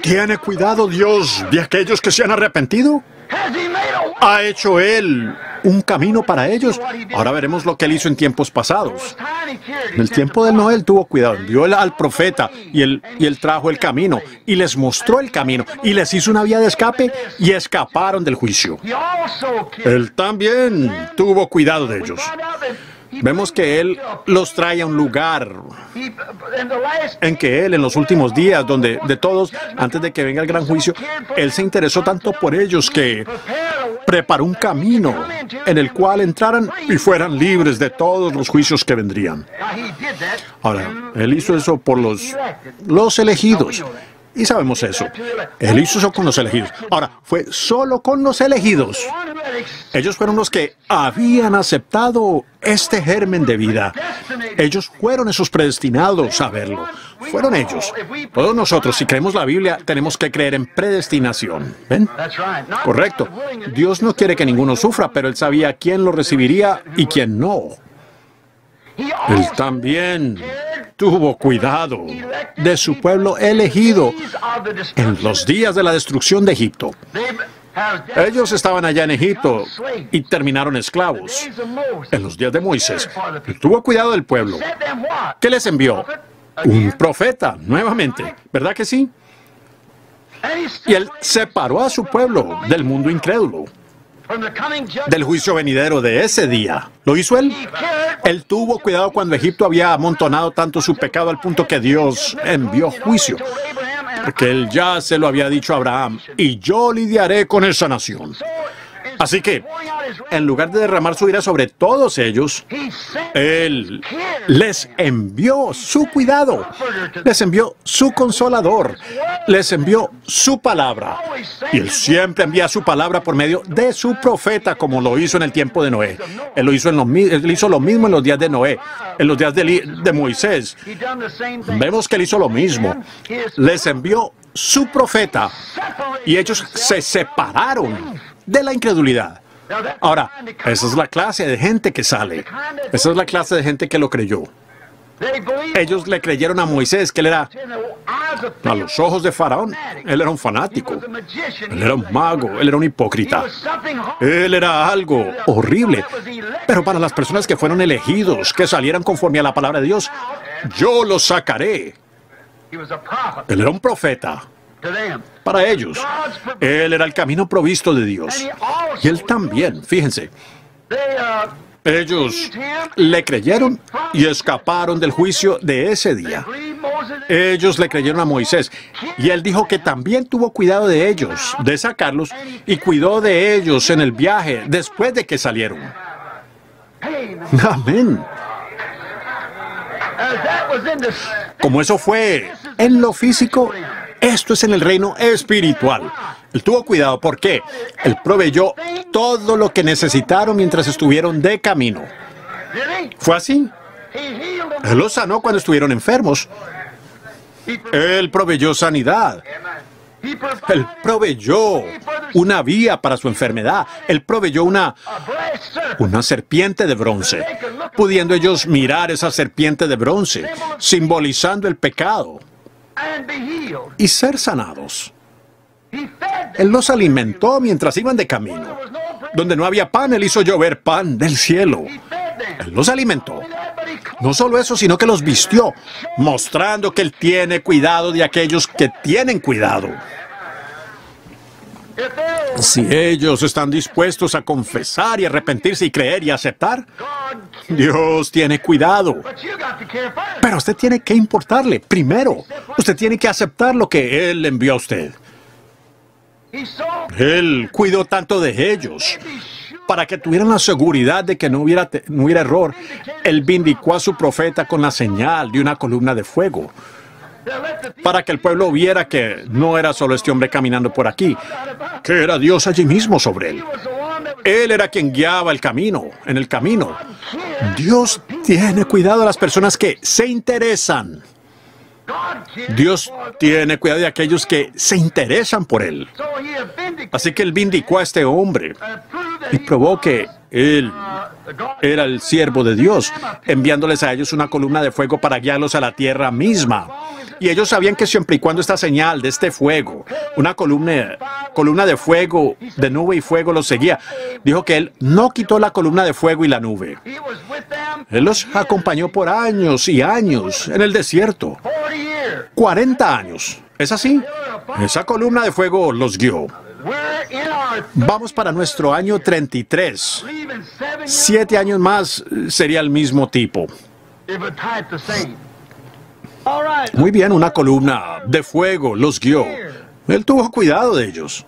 ¿tiene cuidado Dios de aquellos que se han arrepentido? ¿Ha hecho Él un camino para ellos? Ahora veremos lo que Él hizo en tiempos pasados. En el tiempo de Noé, Él tuvo cuidado. Envió al profeta y él, y él trajo el camino y les mostró el camino y les hizo una vía de escape y escaparon del juicio. Él también tuvo cuidado de ellos. Vemos que Él los trae a un lugar en que Él, en los últimos días, donde de todos, antes de que venga el gran juicio, Él se interesó tanto por ellos que preparó un camino en el cual entraran y fueran libres de todos los juicios que vendrían. Ahora, Él hizo eso por los, los elegidos. Y sabemos eso. Él hizo eso con los elegidos. Ahora, fue solo con los elegidos. Ellos fueron los que habían aceptado este germen de vida. Ellos fueron esos predestinados a verlo. Fueron ellos. Todos nosotros, si creemos la Biblia, tenemos que creer en predestinación. ¿Ven? Correcto. Dios no quiere que ninguno sufra, pero Él sabía quién lo recibiría y quién no. Él también tuvo cuidado de su pueblo elegido en los días de la destrucción de Egipto. Ellos estaban allá en Egipto y terminaron esclavos en los días de Moisés. Él tuvo cuidado del pueblo. ¿Qué les envió? Un profeta, nuevamente. ¿Verdad que sí? Y Él separó a su pueblo del mundo incrédulo, del juicio venidero de ese día. ¿Lo hizo Él? Él tuvo cuidado cuando Egipto había amontonado tanto su pecado al punto que Dios envió juicio. Porque Él ya se lo había dicho a Abraham, y yo lidiaré con esa nación. Así que, en lugar de derramar su ira sobre todos ellos, Él les envió su cuidado, les envió su consolador, les envió su palabra. Y Él siempre envía su palabra por medio de su profeta, como lo hizo en el tiempo de Noé. Él, lo hizo, en lo, él hizo lo mismo en los días de Noé, en los días de, de Moisés. Vemos que Él hizo lo mismo. Les envió su profeta y ellos se separaron de la incredulidad. Ahora, esa es la clase de gente que sale. Esa es la clase de gente que lo creyó. Ellos le creyeron a Moisés que él era, a los ojos de Faraón, él era un fanático, él era un mago, él era un hipócrita, él era algo horrible. Pero para las personas que fueron elegidos, que salieran conforme a la palabra de Dios, yo los sacaré. Él era un profeta. Para ellos, él era el camino provisto de Dios. Y él también, fíjense. Ellos le creyeron y escaparon del juicio de ese día. Ellos le creyeron a Moisés, y él dijo que también tuvo cuidado de ellos, de sacarlos, y cuidó de ellos en el viaje después de que salieron. Amén. Como eso fue en lo físico, esto es en el reino espiritual. Él tuvo cuidado, ¿por qué? Él proveyó todo lo que necesitaron mientras estuvieron de camino. ¿Fue así? Él los sanó cuando estuvieron enfermos. Él proveyó sanidad. Él proveyó una vía para su enfermedad. Él proveyó una, una serpiente de bronce, pudiendo ellos mirar esa serpiente de bronce, simbolizando el pecado, y ser sanados. Él los alimentó mientras iban de camino. Donde no había pan, Él hizo llover pan del cielo. Él los alimentó. No solo eso, sino que los vistió, mostrando que Él tiene cuidado de aquellos que tienen cuidado. Si ellos están dispuestos a confesar y arrepentirse y creer y aceptar, Dios tiene cuidado. Pero usted tiene que importarle primero. Usted tiene que aceptar lo que Él le envió a usted. Él cuidó tanto de ellos para que tuvieran la seguridad de que no hubiera, no hubiera error. Él vindicó a su profeta con la señal de una columna de fuego, para que el pueblo viera que no era solo este hombre caminando por aquí, que era Dios allí mismo sobre él. Él era quien guiaba el camino, en el camino. Dios tiene cuidado de las personas que se interesan. Dios tiene cuidado de aquellos que se interesan por él. Así que él vindicó a este hombre y probó que él era el siervo de Dios, enviándoles a ellos una columna de fuego para guiarlos a la tierra misma. Y ellos sabían que siempre y cuando esta señal de este fuego, una columna, columna de fuego, de nube y fuego los seguía, dijo que él no quitó la columna de fuego y la nube. Él los acompañó por años y años en el desierto. cuarenta años. ¿Es así? Esa columna de fuego los guió. Vamos para nuestro año treinta y tres. Siete años más sería el mismo tipo. Muy bien, una columna de fuego los guió. Él tuvo cuidado de ellos.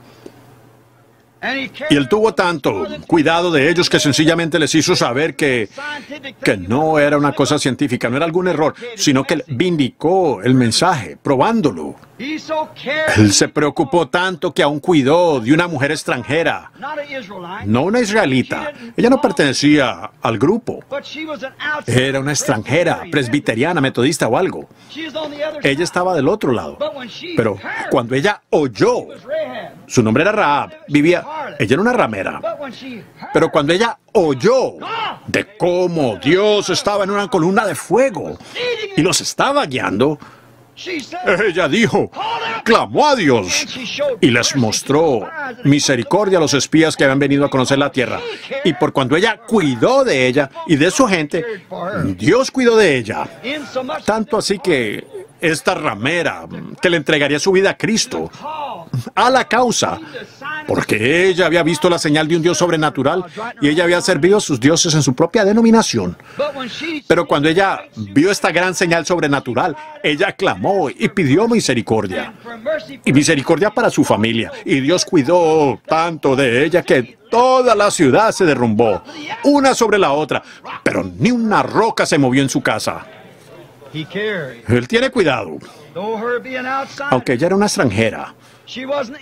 Y él tuvo tanto cuidado de ellos que sencillamente les hizo saber que, que no era una cosa científica, no era algún error, sino que él vindicó el mensaje, probándolo. Él se preocupó tanto que aún cuidó de una mujer extranjera, no una israelita. Ella no pertenecía al grupo. Era una extranjera, presbiteriana, metodista o algo. Ella estaba del otro lado. Pero cuando ella oyó, su nombre era Rahab, vivía... Ella era una ramera. Pero cuando ella oyó de cómo Dios estaba en una columna de fuego y los estaba guiando, ella dijo, clamó a Dios y les mostró misericordia a los espías que habían venido a conocer la tierra. Y por cuanto ella cuidó de ella y de su gente, Dios cuidó de ella. Tanto así que esta ramera que le entregaría su vida a Cristo, a la causa, porque ella había visto la señal de un Dios sobrenatural y ella había servido a sus dioses en su propia denominación. Pero cuando ella vio esta gran señal sobrenatural, ella clamó y pidió misericordia. Y misericordia para su familia. Y Dios cuidó tanto de ella que toda la ciudad se derrumbó, una sobre la otra, pero ni una roca se movió en su casa. Él tiene cuidado. Aunque ella era una extranjera,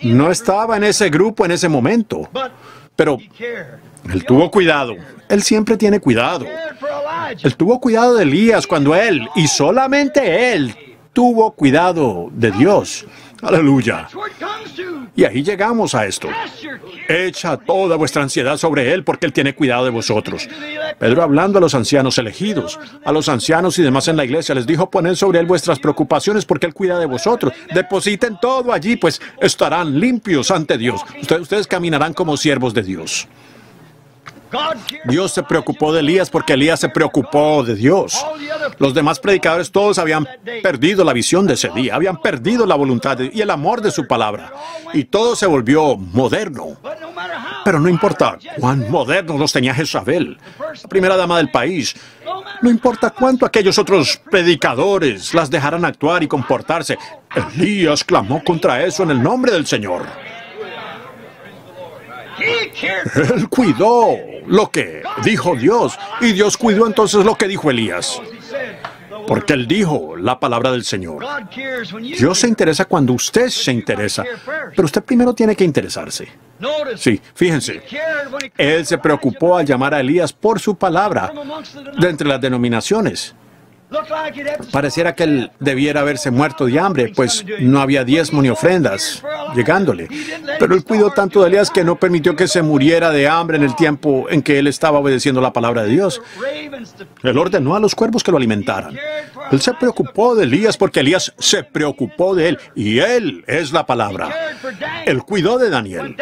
no estaba en ese grupo en ese momento, pero él tuvo cuidado. Él siempre tiene cuidado. Él tuvo cuidado de Elías cuando él, y solamente él, tuvo cuidado de Dios. Aleluya. Y ahí llegamos a esto. Echa toda vuestra ansiedad sobre Él porque Él tiene cuidado de vosotros. Pedro, hablando a los ancianos elegidos, a los ancianos y demás en la iglesia, les dijo: poned sobre Él vuestras preocupaciones porque Él cuida de vosotros. Depositen todo allí, pues estarán limpios ante Dios. Ustedes, ustedes caminarán como siervos de Dios. Dios se preocupó de Elías porque Elías se preocupó de Dios. Los demás predicadores todos habían perdido la visión de ese día, habían perdido la voluntad de, y el amor de su palabra. Y todo se volvió moderno. Pero no importa cuán modernos los tenía Jezabel, la primera dama del país. No importa cuánto aquellos otros predicadores las dejaran actuar y comportarse. Elías clamó contra eso en el nombre del Señor. Él cuidó lo que dijo Dios, y Dios cuidó entonces lo que dijo Elías, porque Él dijo la palabra del Señor. Dios se interesa cuando usted se interesa, pero usted primero tiene que interesarse. Sí, fíjense, Él se preocupó al llamar a Elías por su palabra de entre las denominaciones. Pareciera que él debiera haberse muerto de hambre, pues no había diezmo ni ofrendas llegándole. Pero él cuidó tanto de Elías que no permitió que se muriera de hambre en el tiempo en que él estaba obedeciendo la palabra de Dios. Él ordenó a los cuervos que lo alimentaran. Él se preocupó de Elías porque Elías se preocupó de él, y él es la palabra. Él cuidó de Daniel.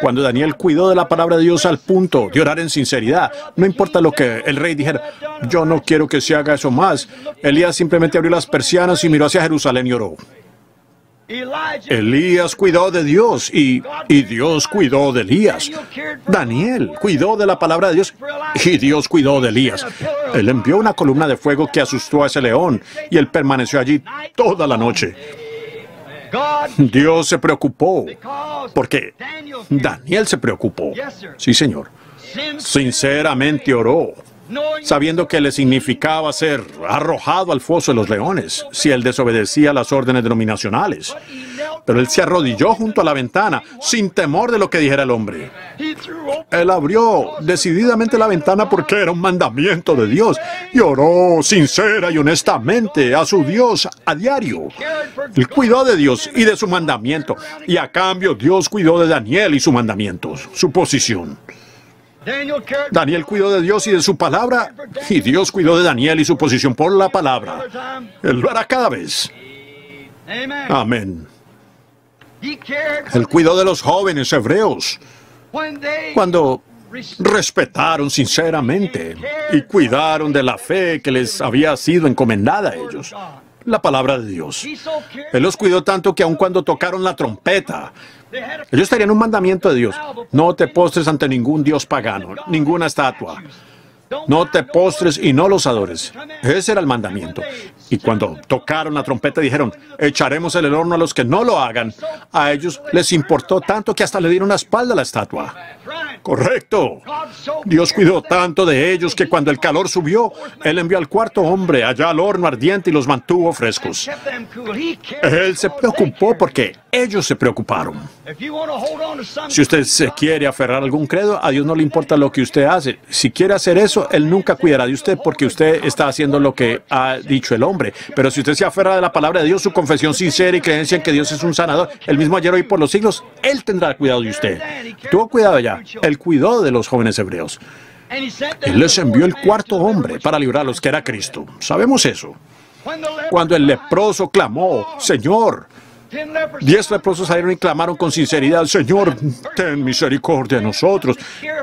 Cuando Daniel cuidó de la palabra de Dios al punto de orar en sinceridad, no importa lo que el rey dijera, yo no quiero que se haga eso más. Elías simplemente abrió las persianas y miró hacia Jerusalén y oró. Elías cuidó de Dios y, y Dios cuidó de Elías. Daniel cuidó de la palabra de Dios y Dios cuidó de Elías. Él envió una columna de fuego que asustó a ese león y él permaneció allí toda la noche. Dios se preocupó porque Daniel se preocupó. Sí, señor. Sinceramente oró, sabiendo que le significaba ser arrojado al foso de los leones si él desobedecía las órdenes denominacionales. Pero él se arrodilló junto a la ventana, sin temor de lo que dijera el hombre. Él abrió decididamente la ventana porque era un mandamiento de Dios, y oró sincera y honestamente a su Dios a diario. Él cuidó de Dios y de su mandamiento, y a cambio Dios cuidó de Daniel y su mandamiento, su posición. Daniel cuidó de Dios y de su palabra, y Dios cuidó de Daniel y su posición por la palabra. Él lo hará cada vez. Amén. Él cuidó de los jóvenes hebreos cuando respetaron sinceramente y cuidaron de la fe que les había sido encomendada a ellos, la palabra de Dios. Él los cuidó tanto que aun cuando tocaron la trompeta, ellos tenían un mandamiento de Dios: no te postres ante ningún dios pagano, ninguna estatua. No te postres y no los adores. Ese era el mandamiento. Y cuando tocaron la trompeta dijeron: echaremos en el horno a los que no lo hagan. A ellos les importó tanto que hasta le dieron la espalda a la estatua. Correcto. Dios cuidó tanto de ellos que cuando el calor subió, Él envió al cuarto hombre allá al horno ardiente y los mantuvo frescos. Él se preocupó porque ellos se preocuparon. Si usted se quiere aferrar a algún credo, a Dios no le importa lo que usted hace. Si quiere hacer eso, Él nunca cuidará de usted porque usted está haciendo lo que ha dicho el hombre. Pero si usted se aferra de la palabra de Dios, su confesión sincera y creencia en que Dios es un sanador, el mismo ayer, hoy, por los siglos, Él tendrá cuidado de usted. Tuvo cuidado ya. Él cuidó de los jóvenes hebreos. Él les envió el cuarto hombre para librarlos, que era Cristo. Sabemos eso. Cuando el leproso clamó: Señor, diez leprosos salieron y clamaron con sinceridad: Señor, ten misericordia de nosotros.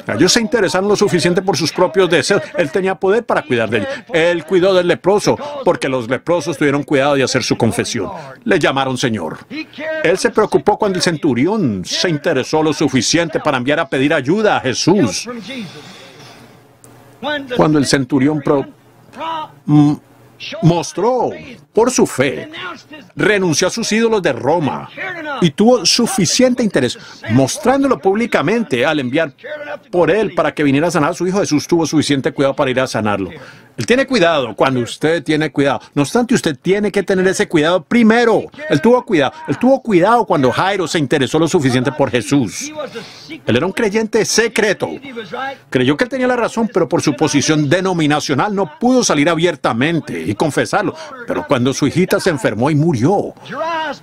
Ellos se interesaron lo suficiente por sus propios deseos. Él tenía poder para cuidar de ellos. Él cuidó del leproso porque los leprosos tuvieron cuidado de hacer su confesión. Le llamaron Señor. Él se preocupó cuando el centurión se interesó lo suficiente para enviar a pedir ayuda a Jesús. Cuando el centurión pro... Mm, mostró por su fe, renunció a sus ídolos de Roma y tuvo suficiente interés, mostrándolo públicamente al enviar por él para que viniera a sanar a su hijo Jesús, tuvo suficiente cuidado para ir a sanarlo. Él tiene cuidado cuando usted tiene cuidado. No obstante, usted tiene que tener ese cuidado primero. Él tuvo cuidado. Él tuvo cuidado cuando Jairo se interesó lo suficiente por Jesús. Él era un creyente secreto. Creyó que él tenía la razón, pero por su posición denominacional no pudo salir abiertamente y confesarlo. Pero cuando su hijita se enfermó y murió,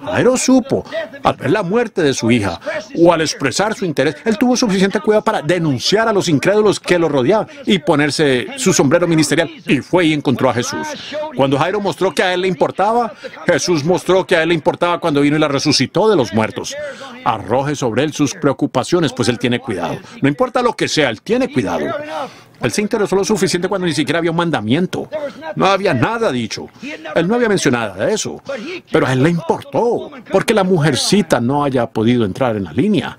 Jairo supo, al ver la muerte de su hija o al expresar su interés, él tuvo suficiente cuidado para denunciar a los incrédulos que lo rodeaban y ponerse su sombrero ministerial. Y fue y encontró a Jesús. Cuando Jairo mostró que a él le importaba, Jesús mostró que a él le importaba cuando vino y la resucitó de los muertos. Arroje sobre él sus preocupaciones, pues él tiene cuidado. No importa lo que sea, él tiene cuidado. Él se interesó lo suficiente cuando ni siquiera había un mandamiento. No había nada dicho. Él no había mencionado nada de eso. Pero a él le importó, porque la mujercita no haya podido entrar en la línea.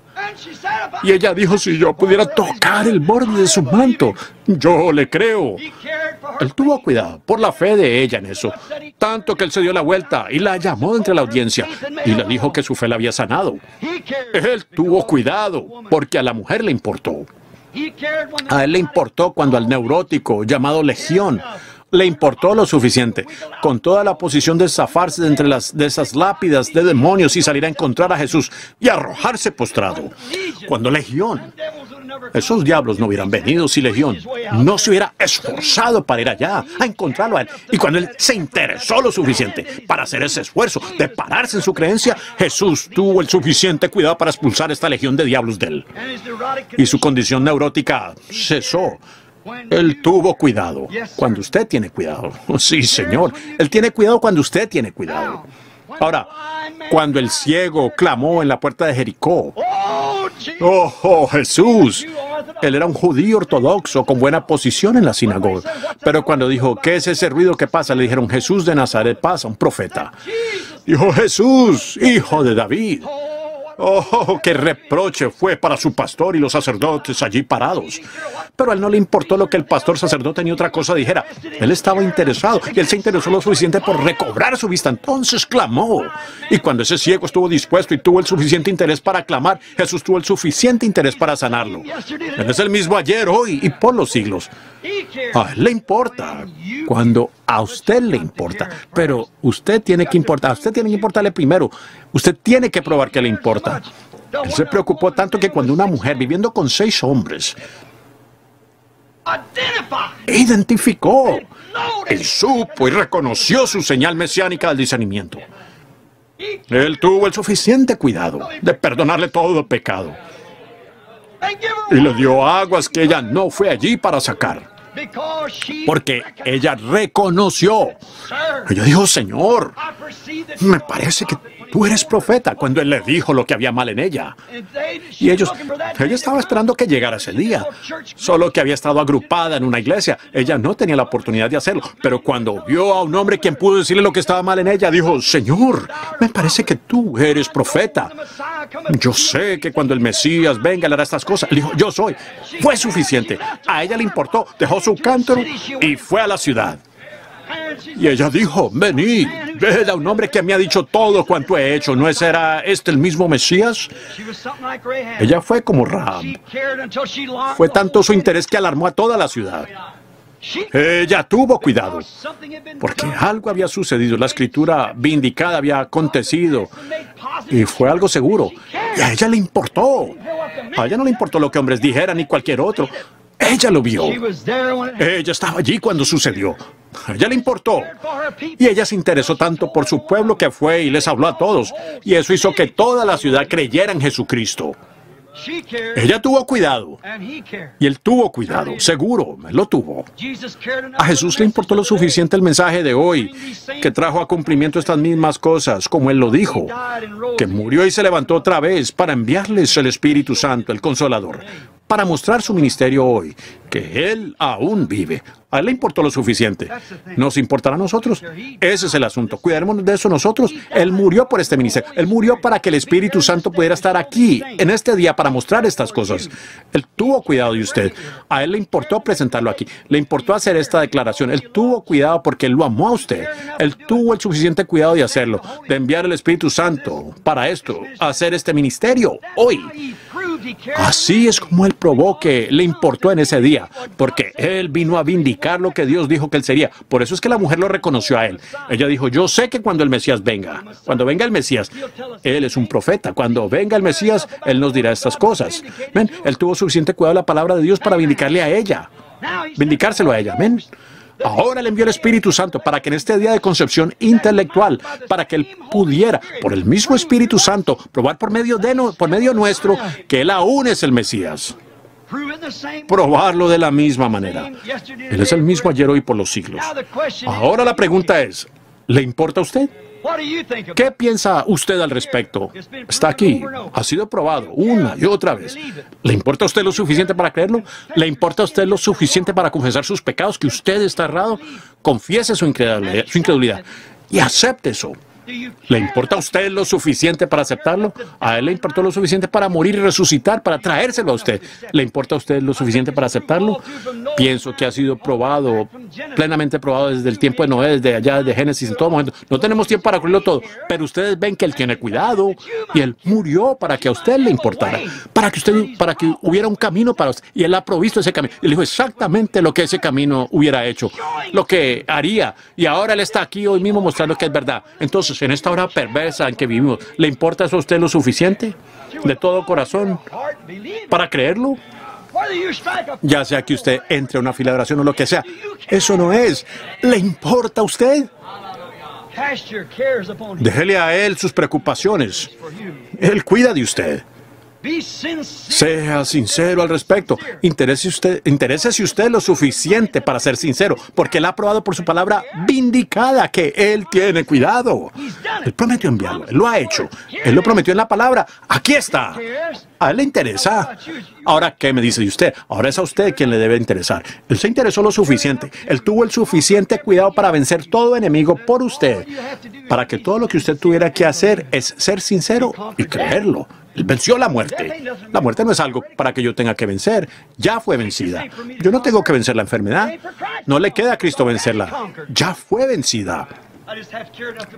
Y ella dijo, si yo pudiera tocar el borde de su manto, yo le creo. Él tuvo cuidado por la fe de ella en eso, tanto que él se dio la vuelta y la llamó entre la audiencia y le dijo que su fe la había sanado. Él tuvo cuidado porque a la mujer le importó. A él le importó cuando al neurótico llamado Legión le importó lo suficiente, con toda la posición de zafarse de entre las, de esas lápidas de demonios y salir a encontrar a Jesús y arrojarse postrado. Cuando Legión, esos diablos no hubieran venido si Legión no se hubiera esforzado para ir allá a encontrarlo a él. Y cuando él se interesó lo suficiente para hacer ese esfuerzo de pararse en su creencia, Jesús tuvo el suficiente cuidado para expulsar esta legión de diablos de él. Y su condición neurótica cesó. Él tuvo cuidado cuando usted tiene cuidado. Sí, señor. Él tiene cuidado cuando usted tiene cuidado. Ahora, cuando el ciego clamó en la puerta de Jericó, ¡oh, oh, Jesús! Él era un judío ortodoxo con buena posición en la sinagoga. Pero cuando dijo, ¿qué es ese ruido que pasa? Le dijeron, Jesús de Nazaret pasa, un profeta. Dijo, Jesús, hijo de David. ¡Oh, qué reproche fue para su pastor y los sacerdotes allí parados! Pero a él no le importó lo que el pastor, sacerdote ni otra cosa dijera. Él estaba interesado y él se interesó lo suficiente por recobrar su vista. Entonces clamó. Y cuando ese ciego estuvo dispuesto y tuvo el suficiente interés para clamar, Jesús tuvo el suficiente interés para sanarlo. Él es el mismo ayer, hoy y por los siglos. A él le importa cuando a usted le importa. Pero usted tiene que importar. A usted tiene que importarle primero. Usted tiene que probar que le importa. Él se preocupó tanto que cuando una mujer viviendo con seis hombres identificó, él supo y reconoció su señal mesiánica del discernimiento. Él tuvo el suficiente cuidado de perdonarle todo pecado y le dio aguas que ella no fue allí para sacar, porque ella reconoció. Ella dijo, Señor, me parece que tú eres profeta, cuando él le dijo lo que había mal en ella. Y ellos, ella estaba esperando que llegara ese día, solo que había estado agrupada en una iglesia. Ella no tenía la oportunidad de hacerlo, pero cuando vio a un hombre quien pudo decirle lo que estaba mal en ella, dijo, Señor, me parece que tú eres profeta. Yo sé que cuando el Mesías venga, él hará estas cosas. Le dijo, yo soy. Fue suficiente. A ella le importó. Dejó su cántaro y fue a la ciudad. Y ella dijo, venid, ved a un hombre que me ha dicho todo cuanto he hecho. ¿No será este el mismo Mesías? Ella fue como Rahab. Fue tanto su interés que alarmó a toda la ciudad. Ella tuvo cuidado, porque algo había sucedido. La escritura vindicada había acontecido y fue algo seguro. Y a ella le importó. A ella no le importó lo que hombres dijeran ni cualquier otro. Ella lo vio. Ella estaba allí cuando sucedió. A ella le importó. Y ella se interesó tanto por su pueblo que fue y les habló a todos. Y eso hizo que toda la ciudad creyera en Jesucristo. Ella tuvo cuidado. Y él tuvo cuidado. Seguro, él lo tuvo. A Jesús le importó lo suficiente el mensaje de hoy, que trajo a cumplimiento estas mismas cosas, como él lo dijo, que murió y se levantó otra vez para enviarles el Espíritu Santo, el Consolador, para mostrar su ministerio hoy, que él aún vive. A él le importó lo suficiente. ¿Nos importará a nosotros? Ese es el asunto. Cuidémonos de eso nosotros. Él murió por este ministerio. Él murió para que el Espíritu Santo pudiera estar aquí, en este día, para mostrar estas cosas. Él tuvo cuidado de usted. A él le importó presentarlo aquí. Le importó hacer esta declaración. Él tuvo cuidado porque él lo amó a usted. Él tuvo el suficiente cuidado de hacerlo, de enviar el Espíritu Santo para esto, hacer este ministerio hoy. Así es como Él probó que le importó en ese día, porque Él vino a vindicar lo que Dios dijo que Él sería. Por eso es que la mujer lo reconoció a Él. Ella dijo, yo sé que cuando el Mesías venga, cuando venga el Mesías, Él es un profeta. Cuando venga el Mesías, Él nos dirá estas cosas. ¿Ven? Él tuvo suficiente cuidado de la palabra de Dios para vindicarle a ella, vindicárselo a ella. ¿Ven? Ahora le envió el Espíritu Santo para que en este día de concepción intelectual, para que Él pudiera, por el mismo Espíritu Santo, probar por medio, de no, por medio nuestro que Él aún es el Mesías. Probarlo de la misma manera. Él es el mismo ayer, hoy, por los siglos. Ahora la pregunta es, ¿le importa a usted? ¿Qué piensa usted al respecto? Está aquí, ha sido probado una y otra vez. ¿Le importa a usted lo suficiente para creerlo? ¿Le importa a usted lo suficiente para confesar sus pecados, que usted está errado? Confiese su incredulidad, su incredulidad y acepte eso. ¿Le importa a usted lo suficiente para aceptarlo? A Él le importó lo suficiente para morir y resucitar, para traérselo a usted. ¿Le importa a usted lo suficiente para aceptarlo? Pienso que ha sido probado, plenamente probado desde el tiempo de Noé, desde allá, desde Génesis, en todo momento. No tenemos tiempo para cubrirlo todo, pero ustedes ven que Él tiene cuidado y Él murió para que a usted le importara, para que, usted, para que hubiera un camino para usted. Y Él ha provisto ese camino. Él dijo exactamente lo que ese camino hubiera hecho, lo que haría. Y ahora Él está aquí hoy mismo mostrando que es verdad. Entonces, en esta hora perversa en que vivimos, ¿le importa eso a usted lo suficiente, de todo corazón, para creerlo? Ya sea que usted entre a una fila de oración o lo que sea, eso no es. ¿Le importa a usted? Déjele a Él sus preocupaciones. Él cuida de usted. Sea sincero al respecto. Interese usted, interésese usted lo suficiente para ser sincero, porque Él ha probado por su palabra vindicada que Él tiene cuidado. Él prometió enviarlo, Él lo ha hecho, Él lo prometió en la palabra. Aquí está. A Él le interesa. Ahora, ¿qué me dice de usted? Ahora es a usted quien le debe interesar. Él se interesó lo suficiente. Él tuvo el suficiente cuidado para vencer todo enemigo por usted, para que todo lo que usted tuviera que hacer es ser sincero y creerlo. Él venció la muerte. La muerte no es algo para que yo tenga que vencer. Ya fue vencida. Yo no tengo que vencer la enfermedad. No le queda a Cristo vencerla. Ya fue vencida.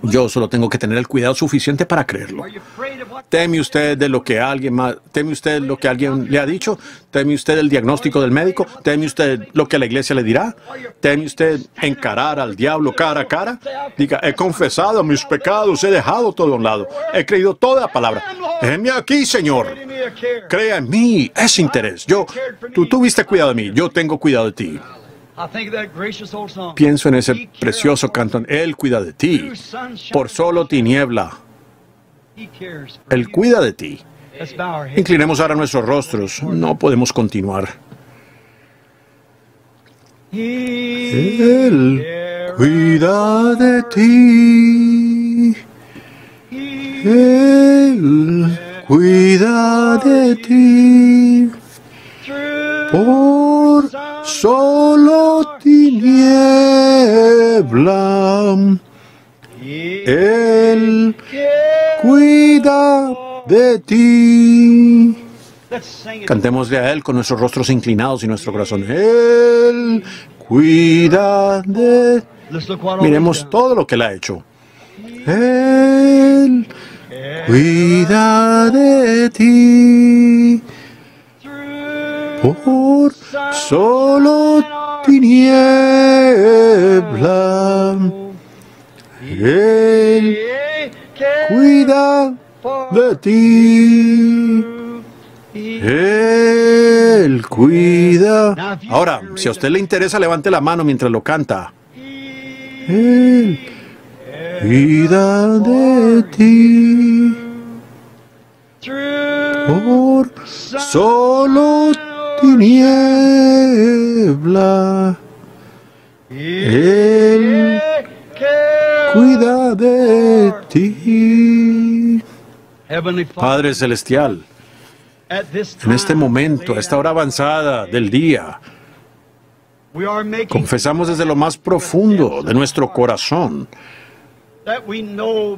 Yo solo tengo que tener el cuidado suficiente para creerlo. ¿Teme usted de lo que alguien más, teme usted lo que alguien le ha dicho? ¿Teme usted el diagnóstico del médico? ¿Teme usted lo que la iglesia le dirá? ¿Teme usted encarar al diablo cara a cara? Diga, he confesado mis pecados, he dejado todo a un lado, he creído toda palabra. Déjeme aquí, Señor. Crea en mí ese interés. Yo, tú tuviste cuidado de mí, yo tengo cuidado de ti. Pienso en ese precioso canto. Él cuida de ti. Por solo tiniebla, Él cuida de ti. Inclinemos ahora nuestros rostros. No podemos continuar. Él cuida de ti. Él cuida de ti. Por solo tiniebla, Él cuida de ti. Cantémosle a Él con nuestros rostros inclinados y nuestro corazón. Él cuida de ti. Miremos todo lo que Él ha hecho. Él cuida de ti. Por solo tiniebla, Él cuida de ti. Él cuida. Ahora, si a usted le interesa, levante la mano mientras lo canta. Él cuida de ti. Por solo tiniebla, Él cuida de ti. Padre Celestial, en este momento, a esta hora avanzada del día, confesamos desde lo más profundo de nuestro corazón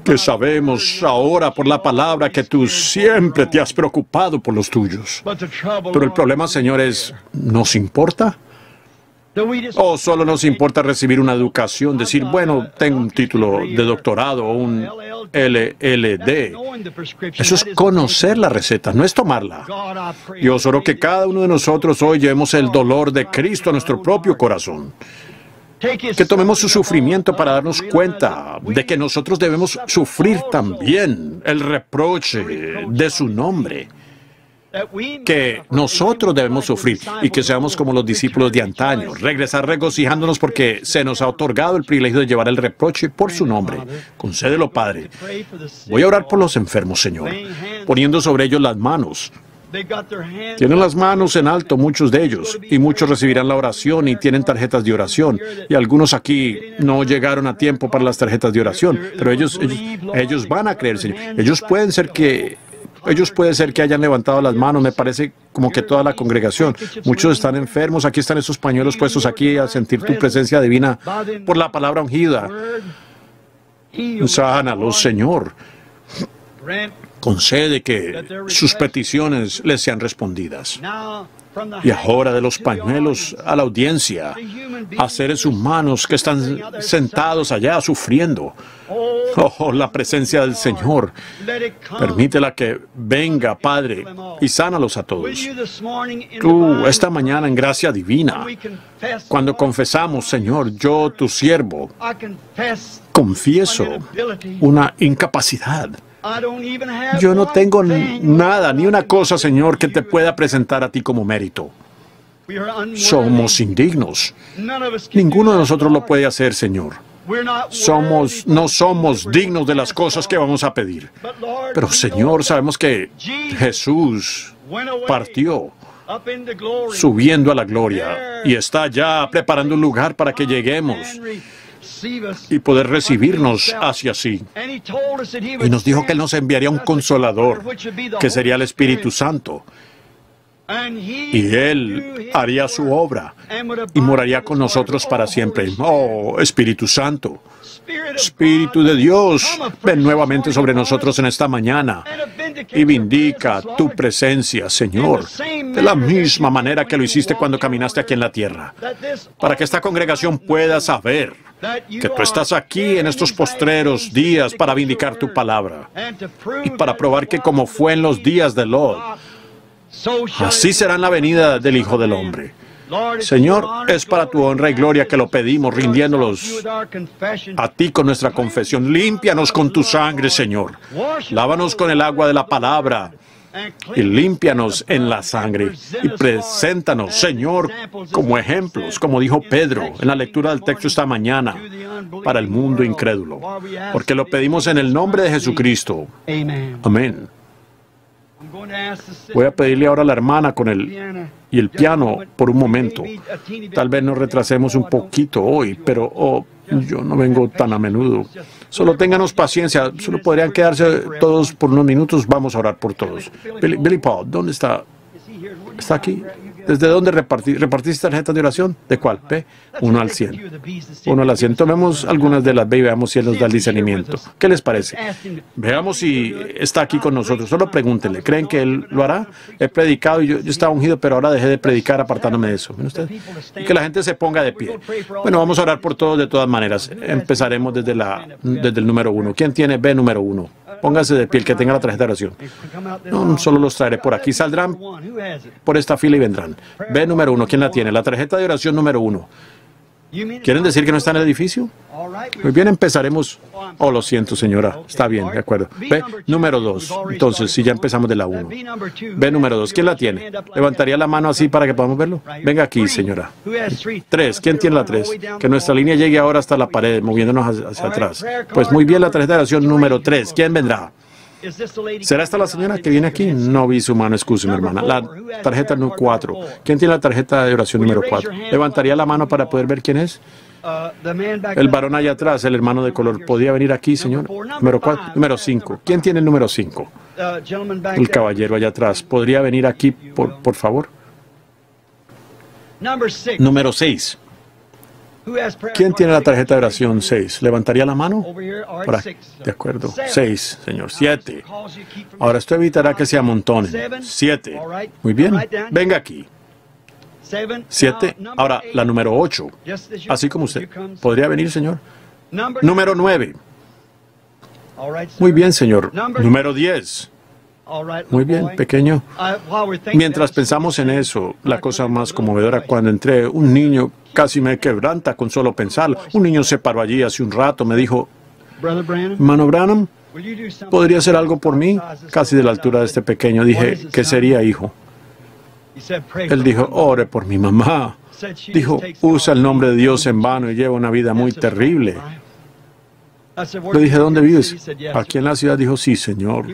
que sabemos ahora por la palabra que tú siempre te has preocupado por los tuyos. Pero el problema, Señor, es, ¿nos importa? ¿O solo nos importa recibir una educación, decir, bueno, tengo un título de doctorado o un L L D? Eso es conocer la receta, no es tomarla. Dios, oro que cada uno de nosotros hoy llevemos el dolor de Cristo a nuestro propio corazón. Que tomemos su sufrimiento para darnos cuenta de que nosotros debemos sufrir también el reproche de su nombre. Que nosotros debemos sufrir y que seamos como los discípulos de antaño, regresar regocijándonos porque se nos ha otorgado el privilegio de llevar el reproche por su nombre. Concédelo, Padre. Voy a orar por los enfermos, Señor, poniendo sobre ellos las manos. Tienen las manos en alto, muchos de ellos, y muchos recibirán la oración y tienen tarjetas de oración. Y algunos aquí no llegaron a tiempo para las tarjetas de oración, pero ellos, ellos, ellos van a creer, Señor. Ellos pueden ser que... Ellos puede ser que hayan levantado las manos, me parece como que toda la congregación. Muchos están enfermos, aquí están esos pañuelos puestos aquí a sentir tu presencia divina por la palabra ungida. Sánalos, Señor. Concede que sus peticiones les sean respondidas. Y ahora de los pañuelos a la audiencia, a seres humanos que están sentados allá sufriendo. Oh, la presencia del Señor. Permítela que venga, Padre, y sánalos a todos. Tú, esta mañana en gracia divina, cuando confesamos, Señor, yo, tu siervo, confieso una incapacidad. Yo no tengo nada, ni una cosa, Señor, que te pueda presentar a ti como mérito. Somos indignos. Ninguno de nosotros lo puede hacer, Señor. Somos, no somos dignos de las cosas que vamos a pedir. Pero, Señor, sabemos que Jesús partió subiendo a la gloria y está ya preparando un lugar para que lleguemos y poder recibirnos hacia sí. Y nos dijo que Él nos enviaría un consolador, que sería el Espíritu Santo. Y Él haría su obra y moraría con nosotros para siempre. Oh, Espíritu Santo, Espíritu de Dios, ven nuevamente sobre nosotros en esta mañana y vindica tu presencia, Señor, de la misma manera que lo hiciste cuando caminaste aquí en la tierra, para que esta congregación pueda saber que tú estás aquí en estos postreros días para vindicar tu palabra y para probar que como fue en los días de Lot, así será en la venida del Hijo del Hombre. Señor, es para tu honra y gloria que lo pedimos, rindiéndolos a ti con nuestra confesión. Límpianos con tu sangre, Señor. Lávanos con el agua de la palabra y límpianos en la sangre. Y preséntanos, Señor, como ejemplos, como dijo Pedro en la lectura del texto esta mañana, para el mundo incrédulo. Porque lo pedimos en el nombre de Jesucristo. Amén. Voy a pedirle ahora a la hermana con el, y el piano por un momento. Tal vez nos retrasemos un poquito hoy, pero oh, yo no vengo tan a menudo. Solo ténganos paciencia, solo podrían quedarse todos por unos minutos. Vamos a orar por todos. Billy, Billy Paul, ¿dónde está? ¿Está aquí? ¿Desde dónde repartí, repartiste tarjetas de oración? ¿De cuál? ¿Ve? Uno al cien. Uno al cien. Tomemos algunas de las B y veamos si Él nos da el discernimiento. ¿Qué les parece? Veamos si está aquí con nosotros. Solo pregúntenle. ¿Creen que Él lo hará? He predicado y yo, yo estaba ungido, pero ahora dejé de predicar apartándome de eso. ¿Ven usted? Y que la gente se ponga de pie. Bueno, vamos a orar por todos de todas maneras. Empezaremos desde, la, desde el número uno. ¿Quién tiene B número uno? Pónganse de pie el que tenga la tarjeta de oración. No, solo los traeré por aquí. Saldrán por esta fila y vendrán. B número uno, ¿quién la tiene? La tarjeta de oración número uno. ¿Quieren decir que no está en el edificio? Muy bien, empezaremos. Oh, lo siento, señora. Está bien, de acuerdo. B número dos. Entonces, si ya empezamos de la uno. B número dos, ¿quién la tiene? Levantaría la mano así para que podamos verlo. Venga aquí, señora. Tres, ¿quién tiene la tres? Que nuestra línea llegue ahora hasta la pared, moviéndonos hacia, hacia atrás. Pues muy bien, la tarjeta de oración número tres. ¿Quién vendrá? ¿Será esta la señora que viene aquí? No vi su mano, excúseme, hermana. La tarjeta número cuatro. ¿Quién tiene la tarjeta de oración número cuatro? Levantaría la mano para poder ver quién es. El varón allá atrás, el hermano de color. ¿Podría venir aquí, señor? Número cuatro. Número cinco. ¿Quién tiene el número cinco? El caballero allá atrás. ¿Podría venir aquí, por, por favor? Número seis. ¿Quién tiene la tarjeta de oración seis? ¿Levantaría la mano? Para, de acuerdo. seis, señor. siete. Ahora esto evitará que se amontonen. siete. Muy bien. Venga aquí. Siete. Ahora, la número ocho. Así como usted. ¿Podría venir, señor? Número nueve. Muy bien, señor. Número diez. Muy bien, pequeño. Mientras pensamos en eso, la cosa más conmovedora cuando entré, un niño casi me quebranta con solo pensarlo. Un niño se paró allí hace un rato, me dijo, hermano Branham, ¿podría hacer algo por mí? Casi de la altura de este pequeño. Dije, ¿qué sería, hijo? Él dijo, ore por mi mamá. Dijo, usa el nombre de Dios en vano y lleva una vida muy terrible. Le dije, ¿dónde vives? Aquí en la ciudad. Dijo, sí, señor.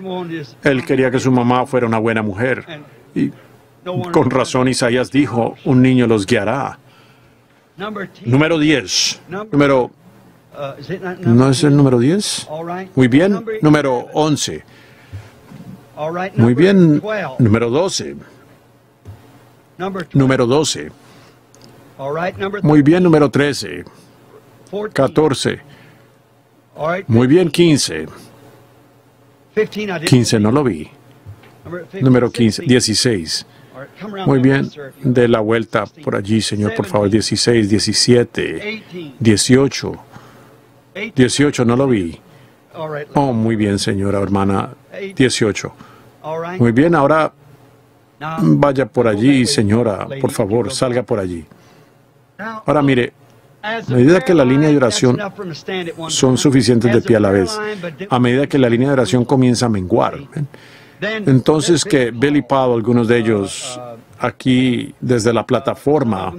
Él quería que su mamá fuera una buena mujer. Y con razón Isaías dijo, un niño los guiará. Número diez. Número... ¿No es el número diez? Muy bien. Número once. Muy bien. Número doce. Número doce. Muy bien. Número trece. catorce. Muy bien. quince. quince no lo vi. Número quince. dieciséis. Muy bien. De la vuelta por allí, señor, por favor. dieciséis, diecisiete, dieciocho. dieciocho, no lo vi. Oh, muy bien, señora, hermana. dieciocho. Muy bien, ahora vaya por allí, señora. Por favor, salga por allí. Ahora, mire, a medida que la línea de oración son suficientes de pie a la vez, a medida que la línea de oración comienza a menguar, ¿ven? Entonces que Billy Paul, algunos de ellos aquí desde la plataforma,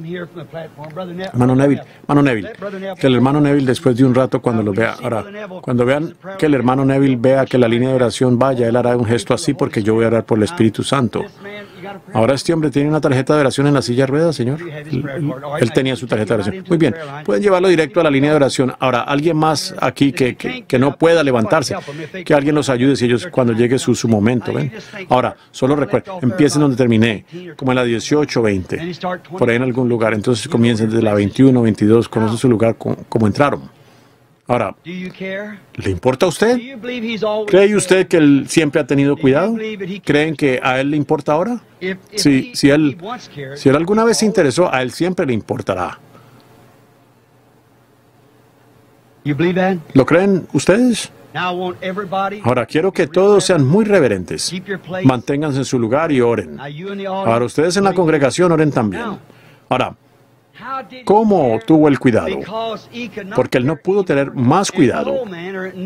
hermano Neville, hermano Neville, que el hermano Neville después de un rato cuando lo vea, ahora, cuando vean que el hermano Neville vea que la línea de oración vaya, él hará un gesto así porque yo voy a orar por el Espíritu Santo. Ahora este hombre tiene una tarjeta de oración en la silla de ruedas, señor. Él, él tenía su tarjeta de oración. Muy bien, pueden llevarlo directo a la línea de oración. Ahora, alguien más aquí que, que, que no pueda levantarse, que alguien los ayude si ellos cuando llegue su, su momento. ¿Ven? Ahora, solo recuerden, empiecen donde terminé, como en la dieciocho, veinte, por ahí en algún lugar. Entonces comiencen desde la veintiuno, veintidós, conocen su lugar, como entraron. Ahora, ¿le importa a usted? ¿Cree usted que él siempre ha tenido cuidado? ¿Creen que a él le importa ahora? Si, si, él, si él alguna vez se interesó, a él siempre le importará. ¿Lo creen ustedes? Ahora quiero que todos sean muy reverentes. Manténganse en su lugar y oren. Ahora ustedes en la congregación oren también. Ahora, ¿cómo tuvo el cuidado? Porque él no pudo tener más cuidado.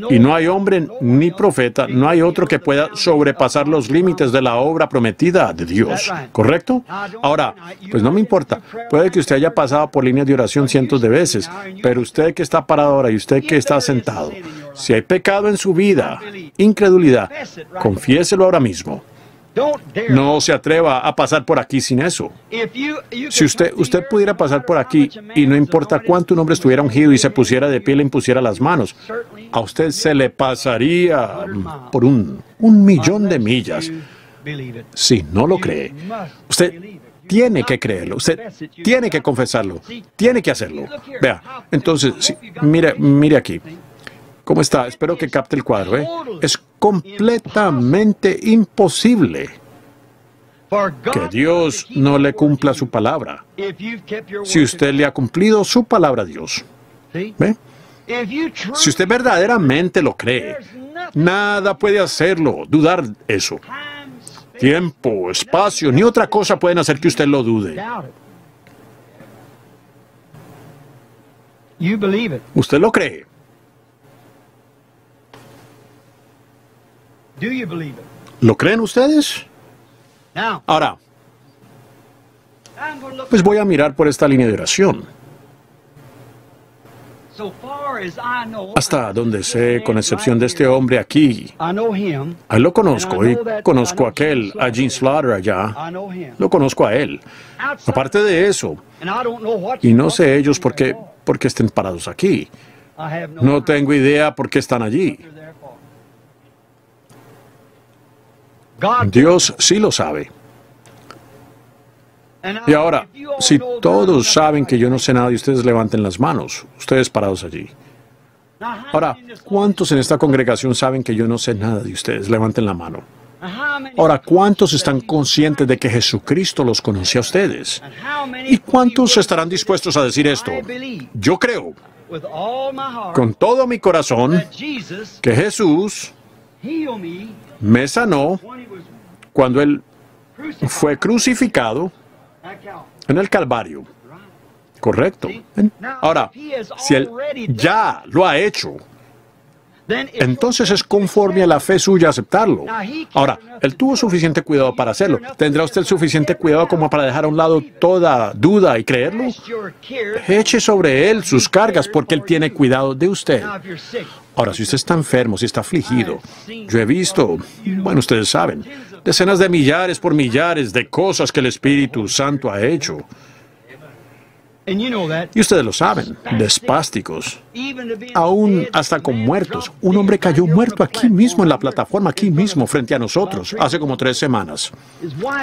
Y no hay hombre ni profeta, no hay otro que pueda sobrepasar los límites de la obra prometida de Dios. ¿Correcto? Ahora, pues no me importa. Puede que usted haya pasado por líneas de oración cientos de veces, pero usted que está parado ahora y usted que está sentado, si hay pecado en su vida, incredulidad, confiéselo ahora mismo. No se atreva a pasar por aquí sin eso. Si usted, usted pudiera pasar por aquí y no importa cuánto un hombre estuviera ungido y se pusiera de pie y le impusiera las manos, a usted se le pasaría por un, un millón de millas. Si no lo cree, usted tiene que creerlo, usted tiene que confesarlo, tiene que hacerlo. Vea, entonces, sí, mire, mire aquí. ¿Cómo está? Espero que capte el cuadro, ¿eh? Es completamente imposible que Dios no le cumpla su palabra. Si usted le ha cumplido su palabra a Dios, ¿ve? Si usted verdaderamente lo cree, nada puede hacerlo, dudar eso. Tiempo, espacio, ni otra cosa pueden hacer que usted lo dude. ¿Usted lo cree? ¿Lo creen ustedes? Ahora, pues voy a mirar por esta línea de oración. Hasta donde sé, con excepción de este hombre aquí, a él lo conozco, y conozco a aquel, a Gene Slaughter allá, lo conozco a él. Aparte de eso, y no sé ellos por qué, por qué estén parados aquí. No tengo idea por qué están allí. Dios sí lo sabe. Y ahora, si todos saben que yo no sé nada y ustedes levanten las manos, ustedes parados allí. Ahora, ¿cuántos en esta congregación saben que yo no sé nada de ustedes? Levanten la mano. Ahora, ¿cuántos están conscientes de que Jesucristo los conoce a ustedes? ¿Y cuántos estarán dispuestos a decir esto? Yo creo, con todo mi corazón, que Jesús me sanó cuando Él fue crucificado en el Calvario. Correcto. Ahora, si Él ya lo ha hecho, entonces es conforme a la fe suya aceptarlo. Ahora, Él tuvo suficiente cuidado para hacerlo. ¿Tendrá usted suficiente cuidado como para dejar a un lado toda duda y creerlo? Eche sobre Él sus cargas porque Él tiene cuidado de usted. Ahora, si usted está enfermo, si está afligido, yo he visto, bueno, ustedes saben, decenas de millares por millares de cosas que el Espíritu Santo ha hecho. Y ustedes lo saben, de espásticos, aún hasta con muertos. Un hombre cayó muerto aquí mismo en la plataforma, aquí mismo, frente a nosotros, hace como tres semanas.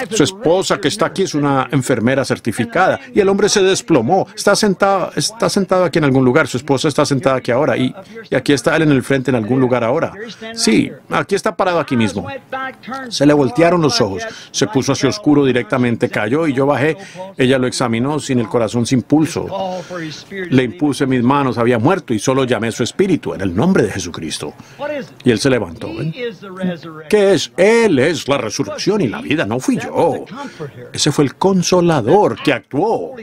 Su esposa, que está aquí, es una enfermera certificada, y el hombre se desplomó. Está sentado, está sentado aquí en algún lugar, su esposa está sentada aquí ahora, y, y aquí está él en el frente en algún lugar ahora. Sí, aquí está parado aquí mismo. Se le voltearon los ojos, se puso hacia oscuro directamente, cayó, y yo bajé. Ella lo examinó sin el corazón, sin pulso. Le impuse mis manos, había muerto, y solo llamé su espíritu en el nombre de Jesucristo. Y él se levantó. ¿eh? ¿Qué es? Él es la resurrección y la vida, no fui yo. Ese fue el Consolador que actuó.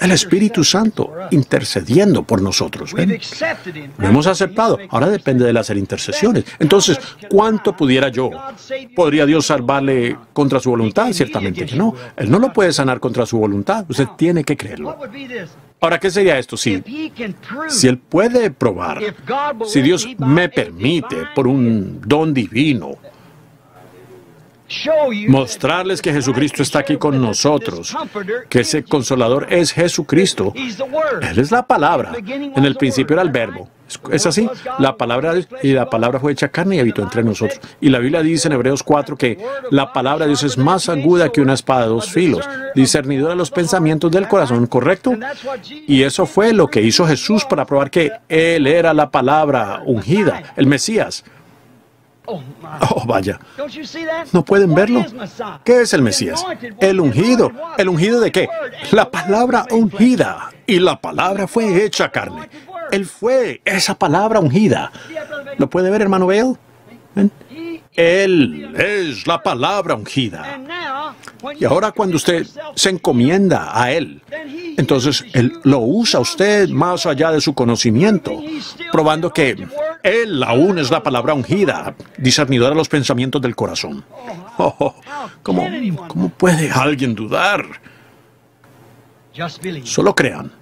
El Espíritu Santo intercediendo por nosotros. ¿eh? Lo hemos aceptado. Ahora depende de él hacer intercesiones. Entonces, ¿cuánto pudiera yo? ¿Podría Dios salvarle contra su voluntad? Ciertamente que no. Él no lo puede sanar contra su voluntad. Usted tiene que creerlo. Ahora, ¿qué sería esto? Si, si Él puede probar, si Dios me permite por un don divino, mostrarles que Jesucristo está aquí con nosotros, que ese Consolador es Jesucristo. Él es la palabra. En el principio era el verbo. Es así, la palabra y la palabra fue hecha carne y habitó entre nosotros. Y la Biblia dice en Hebreos cuatro que la palabra de Dios es más aguda que una espada de dos filos, discernidora de los pensamientos del corazón, ¿correcto? Y eso fue lo que hizo Jesús para probar que Él era la palabra ungida, el Mesías. Oh, vaya. ¿No pueden verlo? ¿Qué es el Mesías? El ungido. ¿El ungido de qué? La palabra ungida. Y la palabra fue hecha carne. Él fue esa palabra ungida. ¿Lo puede ver, hermano Bale? ¿Ven? Él es la palabra ungida. Y ahora cuando usted se encomienda a Él, entonces Él lo usa a usted más allá de su conocimiento, probando que Él aún es la palabra ungida, discernidora de los pensamientos del corazón. Oh, ¿cómo, cómo puede alguien dudar? Solo crean,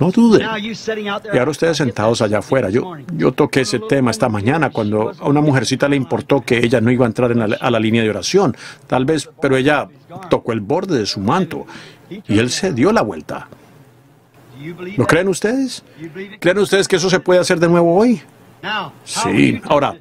no duden. Y ahora ustedes sentados allá afuera, yo, yo toqué ese tema esta mañana cuando a una mujercita le importó que ella no iba a entrar en la, a la línea de oración, tal vez, pero ella tocó el borde de su manto y él se dio la vuelta. ¿Lo creen ustedes? ¿Creen ustedes que eso se puede hacer de nuevo hoy? Sí. Ahora,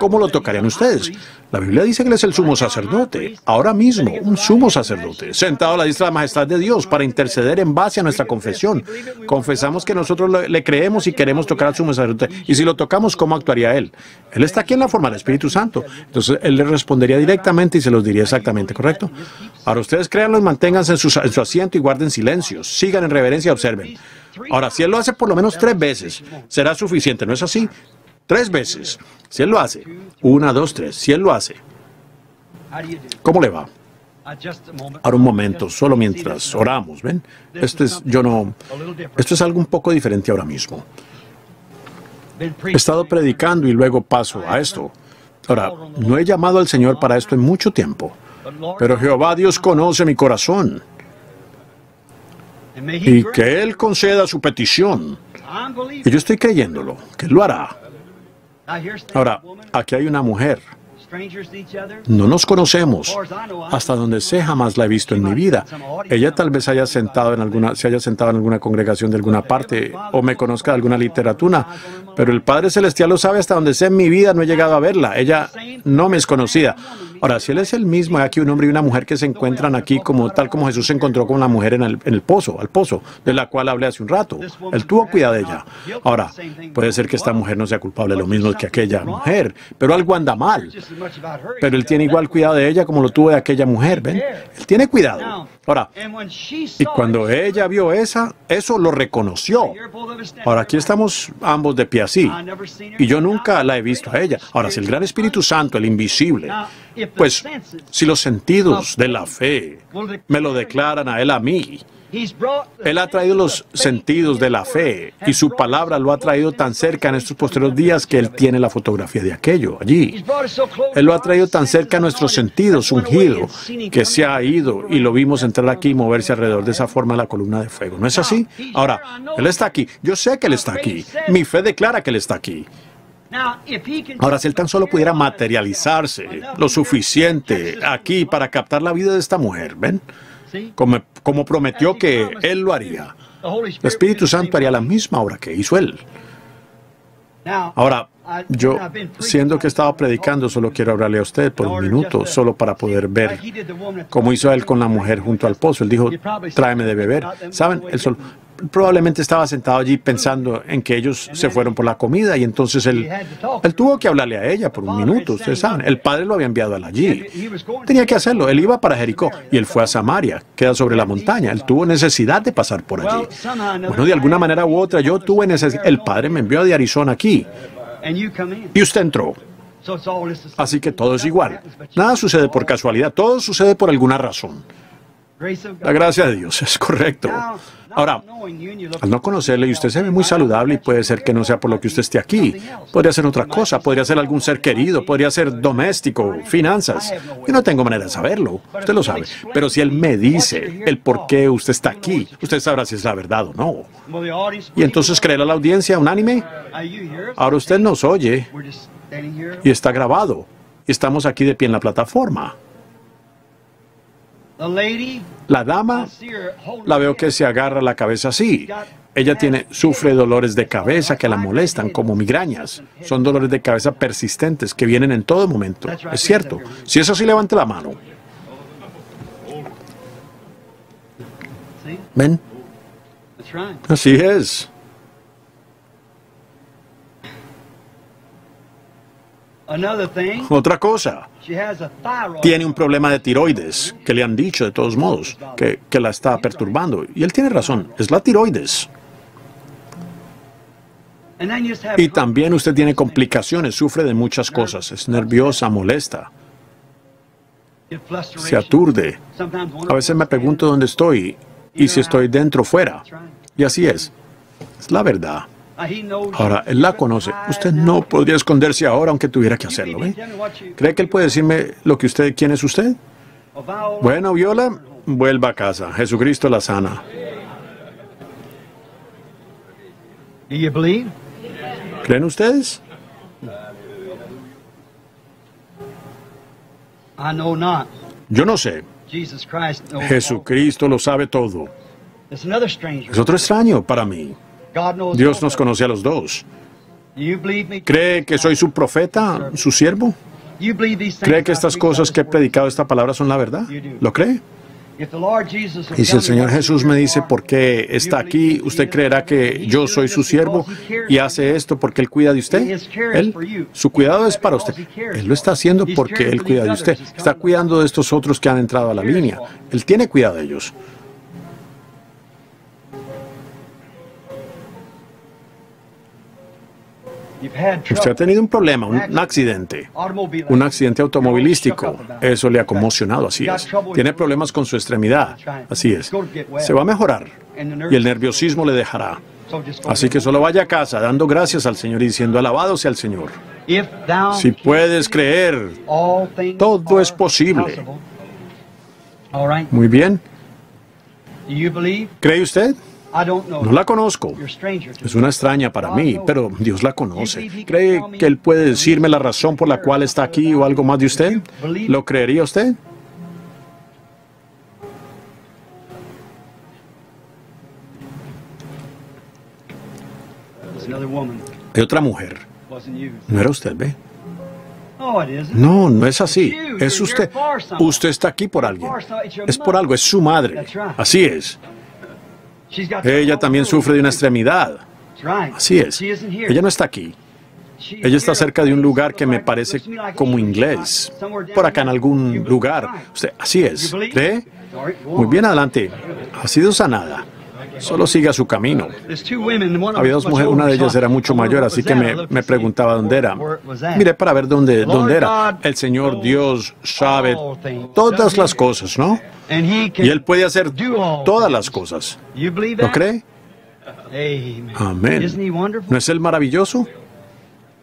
¿cómo lo tocarían ustedes? La Biblia dice que él es el sumo sacerdote, ahora mismo, un sumo sacerdote, sentado a la diestra de la majestad de Dios para interceder en base a nuestra confesión. Confesamos que nosotros le creemos y queremos tocar al sumo sacerdote. Y si lo tocamos, ¿cómo actuaría él? Él está aquí en la forma del Espíritu Santo. Entonces, él le respondería directamente y se los diría exactamente, ¿correcto? Ahora, ustedes créanlo y manténganse en su, en su asiento y guarden silencio. Sigan en reverencia y observen. Ahora, si él lo hace por lo menos tres veces, será suficiente, ¿no es así? Tres veces. Si él lo hace. Una, dos, tres. Si él lo hace. ¿Cómo le va? Ahora un momento, solo mientras oramos, ¿ven? Esto es, yo no, esto es algo un poco diferente ahora mismo. He estado predicando y luego paso a esto. Ahora, no he llamado al Señor para esto en mucho tiempo, pero Jehová Dios conoce mi corazón. Y que Él conceda su petición. Y yo estoy creyéndolo, que Él lo hará. Ahora, aquí hay una mujer. No nos conocemos. Hasta donde sé, jamás la he visto en mi vida. Ella tal vez haya sentado en alguna, se haya sentado en alguna congregación de alguna parte o me conozca de alguna literatura. Pero el Padre Celestial lo sabe. Hasta donde sé, en mi vida no he llegado a verla. Ella no me es conocida. Ahora, si Él es el mismo, hay aquí un hombre y una mujer que se encuentran aquí como tal como Jesús se encontró con la mujer en el, en el pozo, al pozo, de la cual hablé hace un rato. Él tuvo cuidado de ella. Ahora, puede ser que esta mujer no sea culpable de lo mismo que aquella mujer, pero algo anda mal. Pero él tiene igual cuidado de ella como lo tuvo de aquella mujer, ¿ven? Él tiene cuidado. Ahora, y cuando ella vio esa, eso lo reconoció. Ahora, aquí estamos ambos de pie así. Y yo nunca la he visto a ella. Ahora, si el gran Espíritu Santo, el invisible, pues, si los sentidos de la fe me lo declaran a él a mí, él ha traído los sentidos de la fe y su palabra lo ha traído tan cerca en estos posteriores días que él tiene la fotografía de aquello allí. Él lo ha traído tan cerca a nuestros sentidos, ungido, que se ha ido y lo vimos entrar aquí y moverse alrededor de esa forma de la columna de fuego. ¿No es así? Ahora, él está aquí. Yo sé que él está aquí. Mi fe declara que él está aquí. Ahora, si él tan solo pudiera materializarse lo suficiente aquí para captar la vida de esta mujer, ¿ven? Como, como prometió que él lo haría. El Espíritu Santo haría la misma obra que hizo él. Ahora, yo, siendo que estaba predicando, solo quiero hablarle a usted por un minuto, solo para poder ver cómo hizo él con la mujer junto al pozo. Él dijo, tráeme de beber. ¿Saben? Él solo, probablemente estaba sentado allí pensando en que ellos se fueron por la comida y entonces él, él tuvo que hablarle a ella por un minuto. Ustedes saben, el padre lo había enviado a él allí. Tenía que hacerlo. Él iba para Jericó y él fue a Samaria, queda sobre la montaña. Él tuvo necesidad de pasar por allí. Bueno, de alguna manera u otra, yo tuve necesidad. El padre me envió de Arizona aquí. Y usted entró. Así que todo es igual. Nada sucede por casualidad. Todo sucede por alguna razón. La gracia de Dios es correcto. Ahora, al no conocerle, y usted se ve muy saludable y puede ser que no sea por lo que usted esté aquí. Podría ser otra cosa, podría ser algún ser querido, podría ser doméstico, finanzas. Yo no tengo manera de saberlo, usted lo sabe. Pero si él me dice el por qué usted está aquí, usted sabrá si es la verdad o no. Y entonces, ¿creerá la audiencia unánime? Ahora usted nos oye y está grabado. Y estamos aquí de pie en la plataforma. La dama, la veo que se agarra la cabeza así. Ella tiene, sufre dolores de cabeza que la molestan, como migrañas. Son dolores de cabeza persistentes que vienen en todo momento. Es cierto. Si es así, levante la mano. ¿Ven? Así es. Otra cosa, tiene un problema de tiroides, que le han dicho de todos modos, que, que la está perturbando. Y él tiene razón, es la tiroides. Y también usted tiene complicaciones, sufre de muchas cosas, es nerviosa, molesta, se aturde. A veces me pregunto dónde estoy y si estoy dentro o fuera. Y así es, es la verdad. Ahora, él la conoce. Usted no podría esconderse ahora, aunque tuviera que hacerlo, ¿eh? ¿Cree que él puede decirme lo que usted, quién es usted? Bueno, Viola, vuelva a casa. Jesucristo la sana. ¿Creen ustedes? Yo no sé. Jesucristo lo sabe todo. Es otro extraño para mí. Dios nos conoce a los dos. ¿Cree que soy su profeta, su siervo? ¿Cree que estas cosas que he predicado, esta palabra, son la verdad? ¿Lo cree? Y si el Señor Jesús me dice por qué está aquí, ¿usted creerá que yo soy su siervo y hace esto porque Él cuida de usted? Él, su cuidado es para usted. Él lo está haciendo porque Él cuida de usted. Está cuidando de estos otros que han entrado a la línea. Él tiene cuidado de ellos. Usted ha tenido un problema, un accidente, un accidente automovilístico. Eso le ha conmocionado, así es. Tiene problemas con su extremidad, así es. Se va a mejorar y el nerviosismo le dejará. Así que solo vaya a casa dando gracias al Señor y diciendo, alabado sea el Señor. Si puedes creer, todo es posible. Muy bien. ¿Cree usted? No la conozco. Es una extraña para mí, pero Dios la conoce. ¿Cree que Él puede decirme la razón por la cual está aquí o algo más de usted? ¿Lo creería usted? Hay otra mujer. No era usted, ¿ve? No, no es así. Es usted. Usted está aquí por alguien. Es por algo, es su madre. Así es. Ella también sufre de una extremidad. Así es. Ella no está aquí. Ella está cerca de un lugar que me parece como inglés, por acá en algún lugar. Usted, así es, ¿cree? Muy bien, adelante. Ha sido sanada. Solo siga su camino. Había dos mujeres, una de ellas era mucho mayor, así que me, me preguntaba dónde era. Miré para ver dónde, dónde era. El Señor Dios sabe todas las cosas, ¿no? Y Él puede hacer todas las cosas. ¿No cree? Amén. ¿No es Él maravilloso?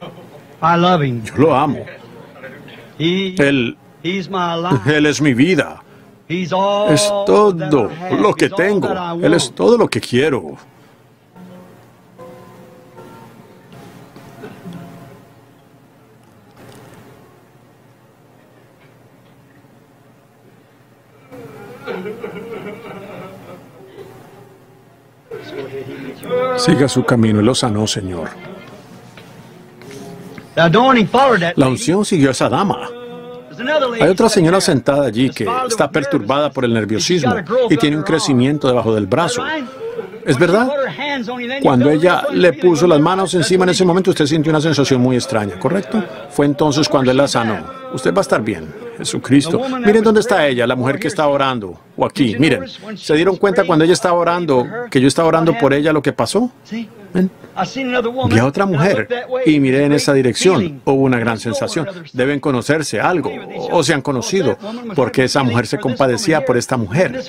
Yo lo amo. Él, él es mi vida. Es todo lo que tengo. Él es todo lo que quiero. Siga su camino y lo sanó, Señor. La unción siguió a esa dama. Hay otra señora sentada allí que está perturbada por el nerviosismo y tiene un crecimiento debajo del brazo. ¿Es verdad? Cuando ella le puso las manos encima en ese momento, usted sintió una sensación muy extraña, ¿correcto? Fue entonces cuando Él la sanó. Usted va a estar bien. Jesucristo. Miren dónde está ella, la mujer que está orando. O aquí, miren. ¿Se dieron cuenta cuando ella estaba orando, que yo estaba orando por ella, lo que pasó? ¿Ven? Vi a otra mujer y miré en esa dirección. Hubo una gran sensación. Deben conocerse algo, o se han conocido, porque esa mujer se compadecía por esta mujer.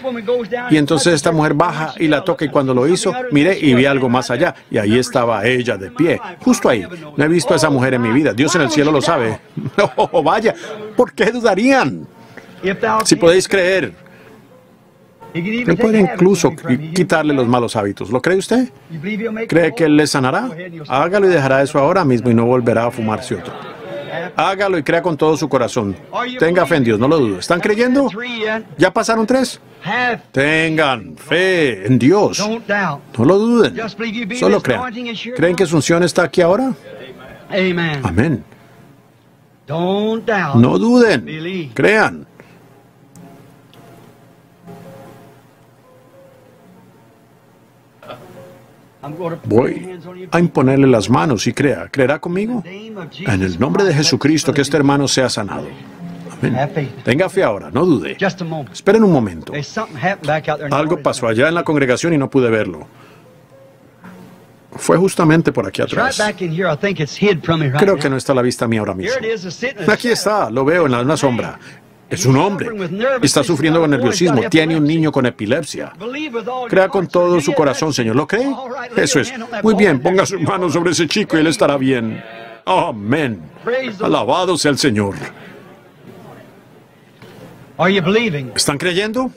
Y entonces esta mujer baja y la toca, y cuando lo hizo, miré y vi algo más allá. Y ahí estaba ella de pie, justo ahí. No he visto a esa mujer en mi vida. Dios en el cielo lo sabe. ¡Oh, vaya! ¿Por qué dudarían? Si podéis creer. Él puede incluso quitarle los malos hábitos. ¿Lo cree usted? ¿Cree que Él le sanará? Hágalo y dejará eso ahora mismo y no volverá a fumarse otro. Hágalo y crea con todo su corazón. Tenga fe en Dios, no lo dudo. ¿Están creyendo? ¿Ya pasaron tres? Tengan fe en Dios. No lo duden. Solo crean. ¿Creen que su unción está aquí ahora? Amén. No duden. Crean. Voy a imponerle las manos y crea. ¿Creerá conmigo? En el nombre de Jesucristo, que este hermano sea sanado. Amén. Tenga fe ahora, no dude. Esperen un momento. Algo pasó allá en la congregación y no pude verlo. Fue justamente por aquí atrás. Creo que no está a la vista mía ahora mismo. Aquí está, lo veo en la, una sombra. Es un hombre. Está sufriendo con nerviosismo. Tiene un niño con epilepsia. Crea con todo su corazón, Señor. ¿Lo cree? Eso es. Muy bien, ponga sus manos sobre ese chico y él estará bien. Amén. Alabado sea el Señor. ¿Están creyendo?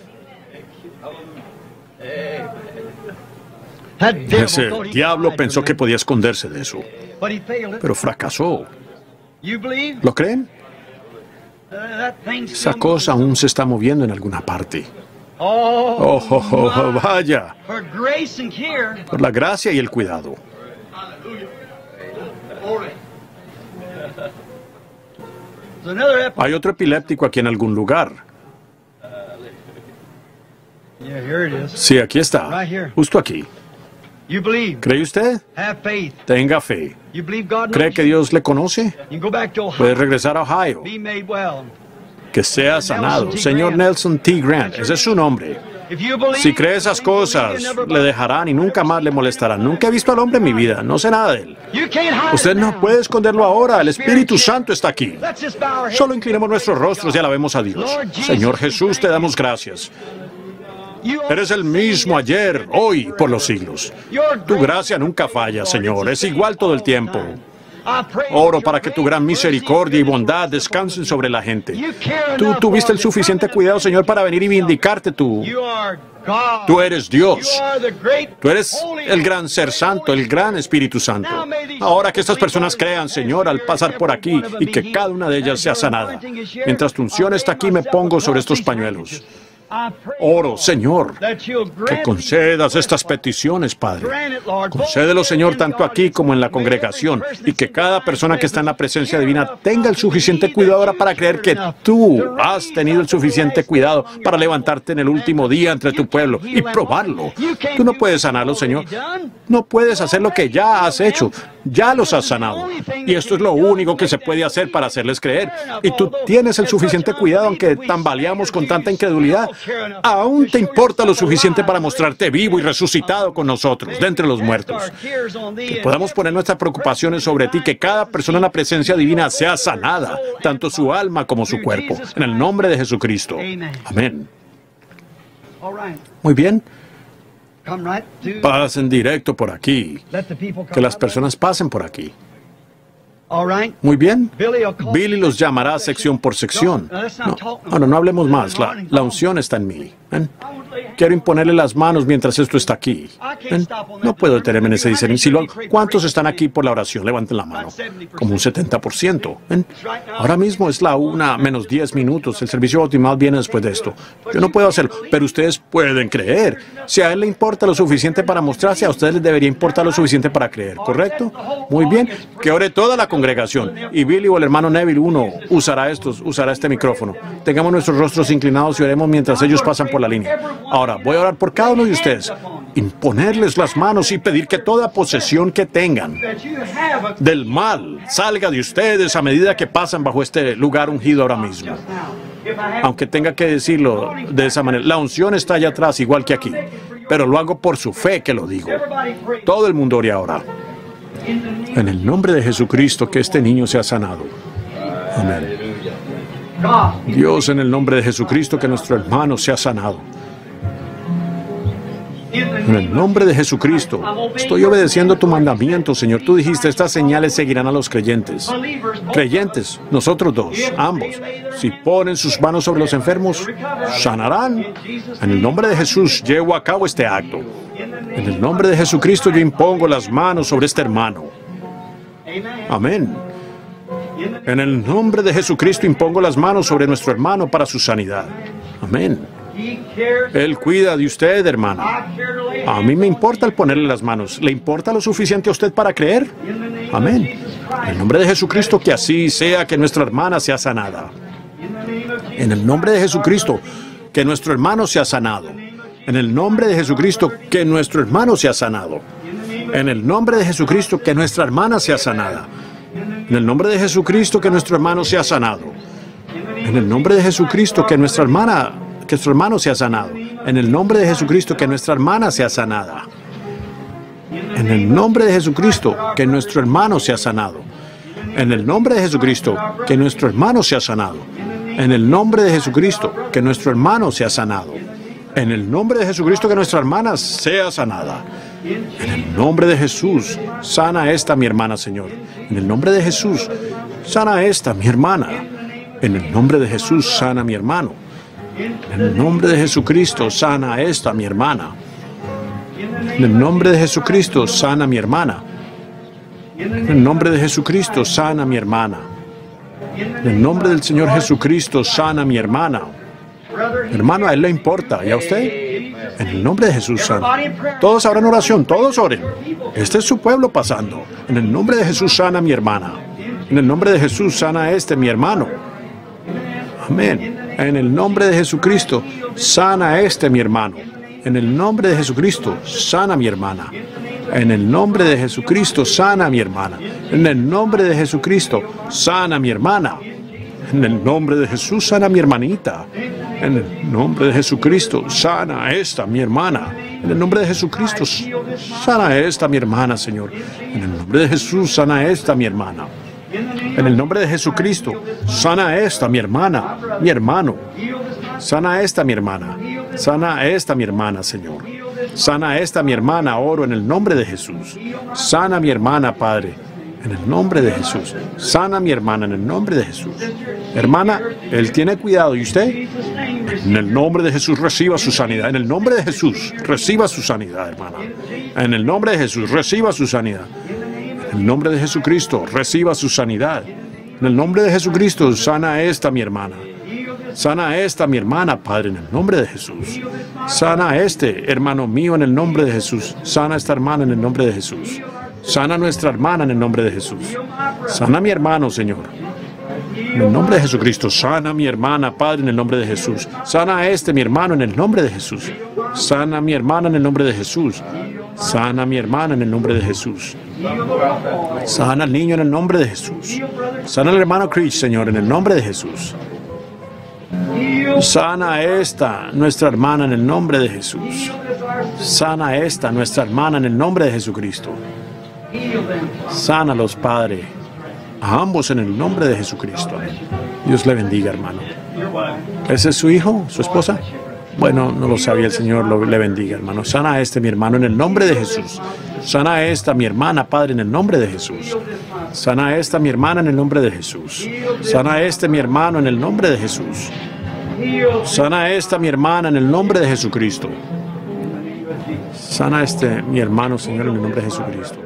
Ese diablo pensó que podía esconderse de eso, pero fracasó. ¿Lo creen? Esa cosa aún se está moviendo en alguna parte. ¡Oh, oh, oh, vaya! Por la gracia y el cuidado. Hay otro epiléptico aquí en algún lugar. Sí, aquí está. Justo aquí. ¿Cree usted? Tenga fe. ¿Cree que Dios le conoce? Puede regresar a Ohio. Que sea sanado. Señor Nelson T. Grant, ese es su nombre. Si cree esas cosas, le dejarán y nunca más le molestarán. Nunca he visto al hombre en mi vida. No sé nada de él. Usted no puede esconderlo ahora. El Espíritu Santo está aquí. Solo inclinemos nuestros rostros y alabemos a Dios. Señor Jesús, te damos gracias. Eres el mismo ayer, hoy, por los siglos. Tu gracia nunca falla, Señor. Es igual todo el tiempo. Oro para que tu gran misericordia y bondad descansen sobre la gente. Tú tuviste el suficiente cuidado, Señor, para venir y vindicarte tú. Tú eres Dios. Tú eres el gran Ser Santo, el gran Espíritu Santo. Ahora que estas personas crean, Señor, al pasar por aquí, y que cada una de ellas sea sanada. Mientras tu unción está aquí, me pongo sobre estos pañuelos. Oro, Señor, que concedas estas peticiones, Padre. Concédelo, Señor, tanto aquí como en la congregación, y que cada persona que está en la presencia divina tenga el suficiente cuidado ahora para creer que tú has tenido el suficiente cuidado para levantarte en el último día entre tu pueblo y probarlo. Tú no puedes sanarlo, Señor. No puedes hacer lo que ya has hecho. Ya los has sanado. Y esto es lo único que se puede hacer para hacerles creer. Y tú tienes el suficiente cuidado, aunque tambaleamos con tanta incredulidad. Aún te importa lo suficiente para mostrarte vivo y resucitado con nosotros, de entre los muertos. Que podamos poner nuestras preocupaciones sobre ti, que cada persona en la presencia divina sea sanada, tanto su alma como su cuerpo. En el nombre de Jesucristo. Amén. Muy bien. Pasen directo por aquí. Que las personas pasen por aquí. Muy bien. Billy los llamará sección por sección. No, no, no, no hablemos más. La, la unción está en mí. ¿Ven? Quiero imponerle las manos mientras esto está aquí. ¿Ven? No puedo detenerme en ese diseño. Si lo hago, ¿cuántos están aquí por la oración? Levanten la mano. Como un setenta por ciento. ¿Ven? Ahora mismo es la una menos diez minutos. El servicio bautismal viene después de esto. Yo no puedo hacerlo, pero ustedes pueden creer. Si a él le importa lo suficiente para mostrarse, a ustedes les debería importar lo suficiente para creer. ¿Correcto? Muy bien. Que ore toda la congregación. Y Billy o el hermano Neville, uno, usará estos, usará este micrófono. Tengamos nuestros rostros inclinados y oremos mientras ellos pasan por la línea. Ahora, voy a orar por cada uno de ustedes, imponerles las manos y pedir que toda posesión que tengan del mal salga de ustedes a medida que pasan bajo este lugar ungido ahora mismo. Aunque tenga que decirlo de esa manera, la unción está allá atrás, igual que aquí, pero lo hago por su fe que lo digo. Todo el mundo ore ahora. En el nombre de Jesucristo, que este niño sea sanado. Amén. Dios, en el nombre de Jesucristo, que nuestro hermano sea sanado. En el nombre de Jesucristo, estoy obedeciendo tu mandamiento, Señor. Tú dijiste, estas señales seguirán a los creyentes. Creyentes, nosotros dos, ambos. Si ponen sus manos sobre los enfermos, sanarán. En el nombre de Jesús, llevo a cabo este acto. En el nombre de Jesucristo, yo impongo las manos sobre este hermano. Amén. En el nombre de Jesucristo, impongo las manos sobre nuestro hermano para su sanidad. Amén. Él cuida de usted, hermano. A mí me importa el ponerle las manos. ¿Le importa lo suficiente a usted para creer? Amén. En el nombre de Jesucristo, que así sea, que nuestra hermana sea sanada. En el nombre de Jesucristo, que nuestro hermano sea sanado. En el nombre de Jesucristo, que nuestro hermano sea sanado. En el nombre de Jesucristo, que nuestra hermana sea sanada. En el nombre de Jesucristo, que nuestro hermano sea sanado. En el nombre de Jesucristo, que nuestra hermana... que nuestro hermano sea sanado. En el nombre de Jesucristo, que nuestra hermana sea sanada. En el nombre de Jesucristo, que nuestro hermano sea sanado. En el nombre de Jesucristo, que nuestro hermano sea sanado. En el nombre de Jesucristo, que nuestro hermano sea sanado. En el nombre de Jesucristo, que nuestra hermana sea sanada. En el nombre de Jesús, sana a esta mi hermana, Señor. En el nombre de Jesús, sana a esta mi hermana. En el nombre de Jesús, sana a mi hermano. En el nombre de Jesucristo, sana a esta, mi hermana. En el nombre de Jesucristo, sana a mi hermana. En el nombre de Jesucristo, sana a mi hermana. En el nombre del Señor Jesucristo, sana a mi hermana. Hermano, a él le importa. ¿Y a usted? En el nombre de Jesús, sana. Todos habrán oración, todos oren. Este es su pueblo pasando. En el nombre de Jesús, sana a mi hermana. En el nombre de Jesús, sana a este, mi hermano. Amén. En el nombre de Jesucristo, sana a este mi hermano. En el nombre de Jesucristo, sana a mi hermana. En el nombre de Jesucristo, sana a mi hermana. En el nombre de Jesucristo, sana a mi hermana. En el nombre de Jesús, sana a mi hermanita. En el nombre de Jesucristo, sana a esta mi hermana. En el nombre de Jesucristo, sana a esta mi hermana, Señor. En el nombre de Jesús, sana a esta mi hermana. En el nombre de Jesucristo, sana a esta mi hermana, mi hermano. Sana a esta mi hermana. Sana a esta mi hermana, Señor. Sana a esta mi hermana, oro en el nombre de Jesús. Sana a mi hermana, Padre, en el nombre de Jesús. Sana a mi hermana, en el nombre de Jesús. Hermana, él tiene cuidado, ¿y usted? En el nombre de Jesús, reciba su sanidad. En el nombre de Jesús, reciba su sanidad, hermana. En el nombre de Jesús, reciba su sanidad. En el nombre de Jesucristo, reciba su sanidad. En el nombre de Jesucristo, sana a esta mi hermana. Sana a esta mi hermana, Padre, en el nombre de Jesús. Sana a este hermano mío en el nombre de Jesús. Sana a esta hermana en el nombre de Jesús. Sana a nuestra hermana en el nombre de Jesús. Sana a mi hermano, Señor. En el nombre de Jesucristo, sana a mi hermana, Padre, en el nombre de Jesús. Sana a este mi hermano en el nombre de Jesús. Sana a mi hermana en el nombre de Jesús. Sana a mi hermana en el nombre de Jesús. Sana al niño en el nombre de Jesús. Sana al hermano Chris, Señor, en el nombre de Jesús. Sana a esta, nuestra hermana, en el nombre de Jesús. Sana a esta, nuestra hermana, en el nombre de Jesucristo. Sana a los padres, a ambos en el nombre de Jesucristo. Dios le bendiga, hermano. ¿Ese es su hijo, su esposa? Bueno, no lo sabía. El Señor lo, le bendiga, hermano. Sana a este, mi hermano, en el nombre de Jesús. Sana a esta, mi hermana, Padre, en el nombre de Jesús. Sana a esta, mi hermana, en el nombre de Jesús. Sana a este, mi hermano, en el nombre de Jesús. Sana a esta, mi hermana, en el nombre de Jesucristo. Sana a este, mi hermano, Señor, en el nombre de Jesucristo.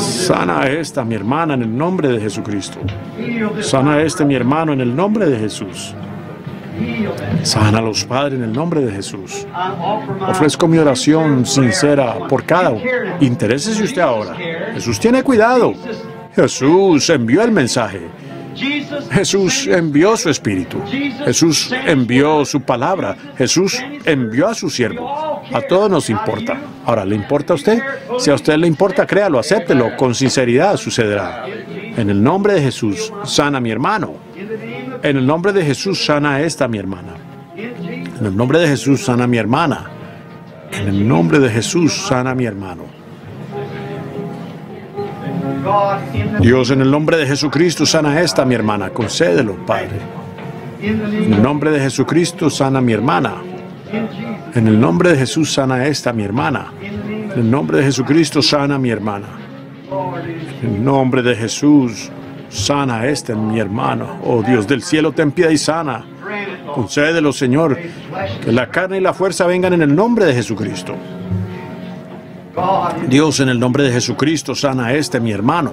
Sana a esta, mi hermana, en el nombre de Jesucristo. Sana a este, mi hermano, en el nombre de Jesús. Sana a los padres en el nombre de Jesús. Ofrezco mi oración sincera por cada uno. Interésese usted ahora. Jesús tiene cuidado. Jesús envió el mensaje. Jesús envió su Espíritu. Jesús envió su palabra. Jesús envió a su siervo. A todos nos importa. Ahora, ¿le importa a usted? Si a usted le importa, créalo, acéptelo. Con sinceridad sucederá. En el nombre de Jesús, sana a mi hermano. En el nombre de Jesús, sana a esta, mi hermana. En el nombre de Jesús, sana a mi hermana. En el nombre de Jesús, sana a mi hermano. Dios, en el nombre de Jesucristo, sana a esta, mi hermana. Concédelo, Padre. En el nombre de Jesucristo, sana a mi hermana. En el nombre de Jesús, sana a esta, mi hermana. En el nombre de Jesucristo, sana a mi hermana. En el nombre de Jesús, sana a este, mi hermano. Oh, Dios del cielo, ten piedad y sana. Concédelo, Señor, que la carne y la fuerza vengan en el nombre de Jesucristo. Dios, en el nombre de Jesucristo, sana a este, mi hermano.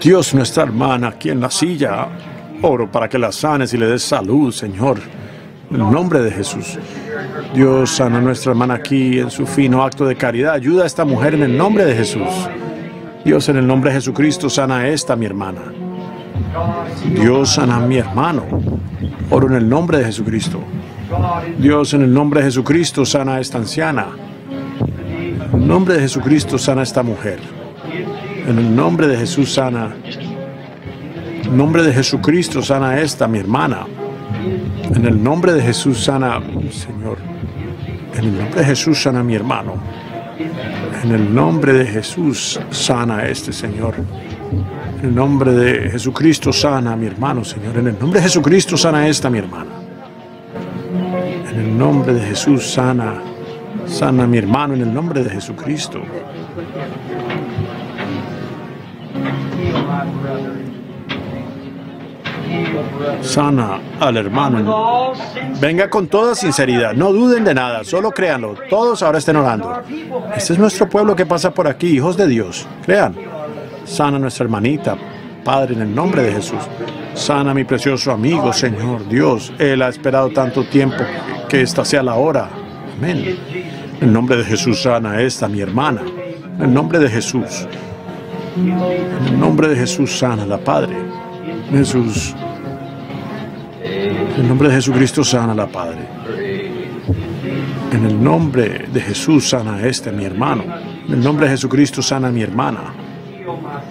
Dios, nuestra hermana, aquí en la silla, oro para que la sanes y le des salud, Señor. En el nombre de Jesús. Dios, sana a nuestra hermana aquí en su fino acto de caridad. Ayuda a esta mujer en el nombre de Jesús. Dios, en el nombre de Jesucristo, sana a esta, mi hermana. Dios, sana a mi hermano. Oro en el nombre de Jesucristo. Dios, en el nombre de Jesucristo, sana a esta anciana. En el nombre de Jesucristo, sana a esta mujer. En el nombre de Jesús, sana. En el nombre de Jesucristo, sana a esta, mi hermana. En el nombre de Jesús, sana, Señor. En el nombre de Jesús, sana a mi hermano. En el nombre de Jesús, sana a este, Señor. En el nombre de Jesucristo, sana a mi hermano, Señor. En el nombre de Jesucristo, sana a esta, mi hermana. En el nombre de Jesús, sana, sana a mi hermano, en el nombre de Jesucristo. Sana al hermano. Venga con toda sinceridad. No duden de nada. Solo créanlo. Todos ahora estén orando. Este es nuestro pueblo que pasa por aquí, hijos de Dios. Crean. Sana a nuestra hermanita, Padre, en el nombre de Jesús. Sana a mi precioso amigo, Señor Dios. Él ha esperado tanto tiempo que esta sea la hora. Amén. En el nombre de Jesús, sana a esta, mi hermana. En el nombre de Jesús. En el nombre de Jesús, sana a la Padre. Jesús. En el nombre de Jesucristo, sana a la Padre. En el nombre de Jesús, sana a este, mi hermano. En el nombre de Jesucristo, sana a mi hermana.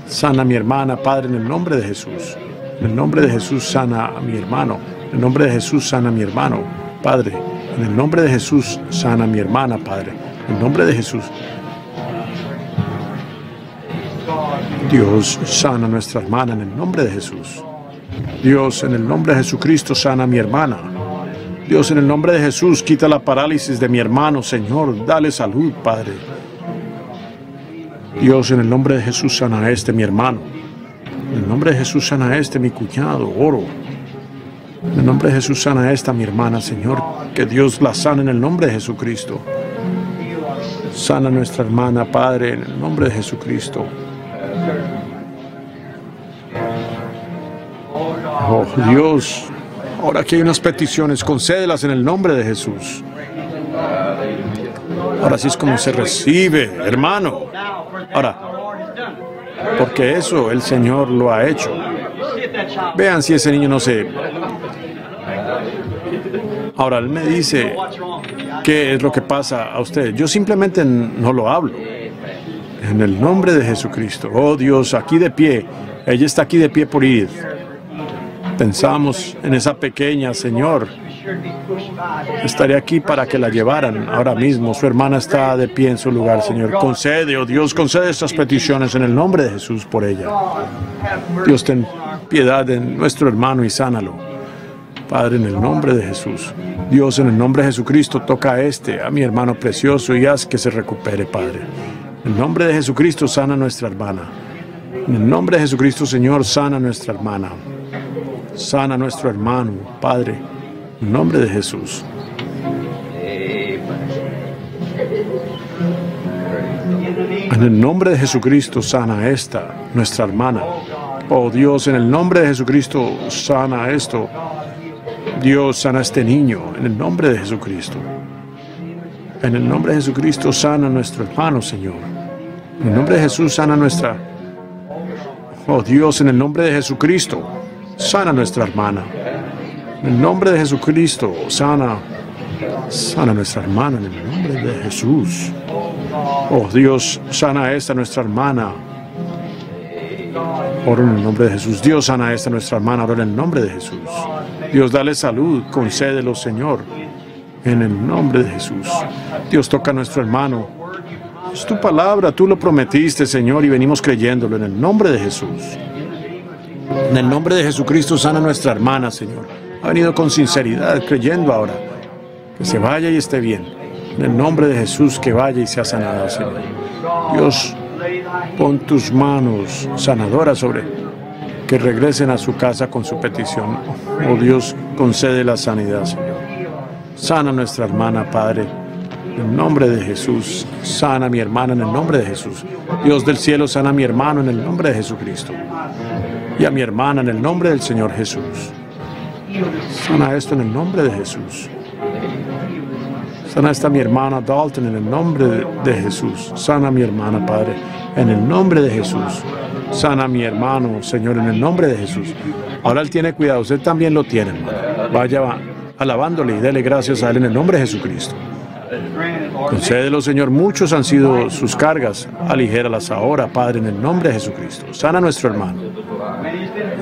Sana a mi hermana, Padre, en el nombre de Jesús. En el nombre de Jesús, sana a mi hermano. En el nombre de Jesús, sana a mi hermano, Padre. En el nombre de Jesús, sana a mi hermana, Padre. En el nombre de Jesús. Dios, sana a nuestra hermana en el nombre de Jesús. Dios, en el nombre de Jesucristo, sana a mi hermana. Dios, en el nombre de Jesús, quita la parálisis de mi hermano, Señor. Dale salud, Padre. Dios, en el nombre de Jesús, sana a este, mi hermano. En el nombre de Jesús, sana a este, mi cuñado, oro. En el nombre de Jesús, sana a esta, mi hermana, Señor. Que Dios la sana en el nombre de Jesucristo. Sana a nuestra hermana, Padre, en el nombre de Jesucristo. Oh, Dios, ahora aquí hay unas peticiones, concédelas en el nombre de Jesús. Ahora sí es como se recibe, hermano. Ahora, porque eso el Señor lo ha hecho. Vean si ese niño no se... Ahora, él me dice qué es lo que pasa a usted. Yo simplemente no lo hablo. En el nombre de Jesucristo. Oh Dios, aquí de pie. Ella está aquí de pie por ir. Pensamos en esa pequeña, Señor. Estaré aquí para que la llevaran ahora mismo. Su hermana está de pie en su lugar, Señor. Concede, oh Dios, concede estas peticiones en el nombre de Jesús por ella. Dios, ten piedad de nuestro hermano y sánalo. Padre, en el nombre de Jesús. Dios, en el nombre de Jesucristo, toca a este, a mi hermano precioso, y haz que se recupere, Padre. En el nombre de Jesucristo, sana a nuestra hermana. En el nombre de Jesucristo, Señor, sana a nuestra hermana. Sana a nuestro hermano, Padre. En nombre de Jesús. En el nombre de Jesucristo, sana a esta, nuestra hermana. Oh Dios, en el nombre de Jesucristo, sana a esto. Dios, sana a este niño, en el nombre de Jesucristo. En el nombre de Jesucristo, sana a nuestro hermano, Señor. En el nombre de Jesús, sana a nuestra... Oh Dios, en el nombre de Jesucristo, sana a nuestra hermana. En el nombre de Jesucristo, sana, sana a nuestra hermana, en el nombre de Jesús. Oh Dios, sana a esta nuestra hermana. Oro en el nombre de Jesús. Dios, sana a esta nuestra hermana, oro en el nombre de Jesús. Dios, dale salud, concédelo, Señor, en el nombre de Jesús. Dios, toca a nuestro hermano. Es tu palabra, tú lo prometiste, Señor, y venimos creyéndolo en el nombre de Jesús. En el nombre de Jesucristo, sana a nuestra hermana, Señor. Ha venido con sinceridad, creyendo ahora. Que se vaya y esté bien. En el nombre de Jesús, que vaya y sea sanada, Señor. Dios, pon tus manos sanadoras sobre que regresen a su casa con su petición. Oh Dios, concede la sanidad, Señor. Sana a nuestra hermana, Padre. En el nombre de Jesús, sana a mi hermana en el nombre de Jesús. Dios del cielo, sana a mi hermano en el nombre de Jesucristo. Y a mi hermana en el nombre del Señor Jesús. Sana esto en el nombre de Jesús. Sana esta mi hermana Dalton en el nombre de, de Jesús. Sana a mi hermana, Padre, en el nombre de Jesús. Sana a mi hermano, Señor, en el nombre de Jesús. Ahora él tiene cuidado, usted también lo tiene, hermano. Vaya alabándole y dele gracias a él en el nombre de Jesucristo. Concédelo, Señor. Muchos han sido sus cargas. Aligéralas ahora, Padre, en el nombre de Jesucristo. Sana a nuestro hermano.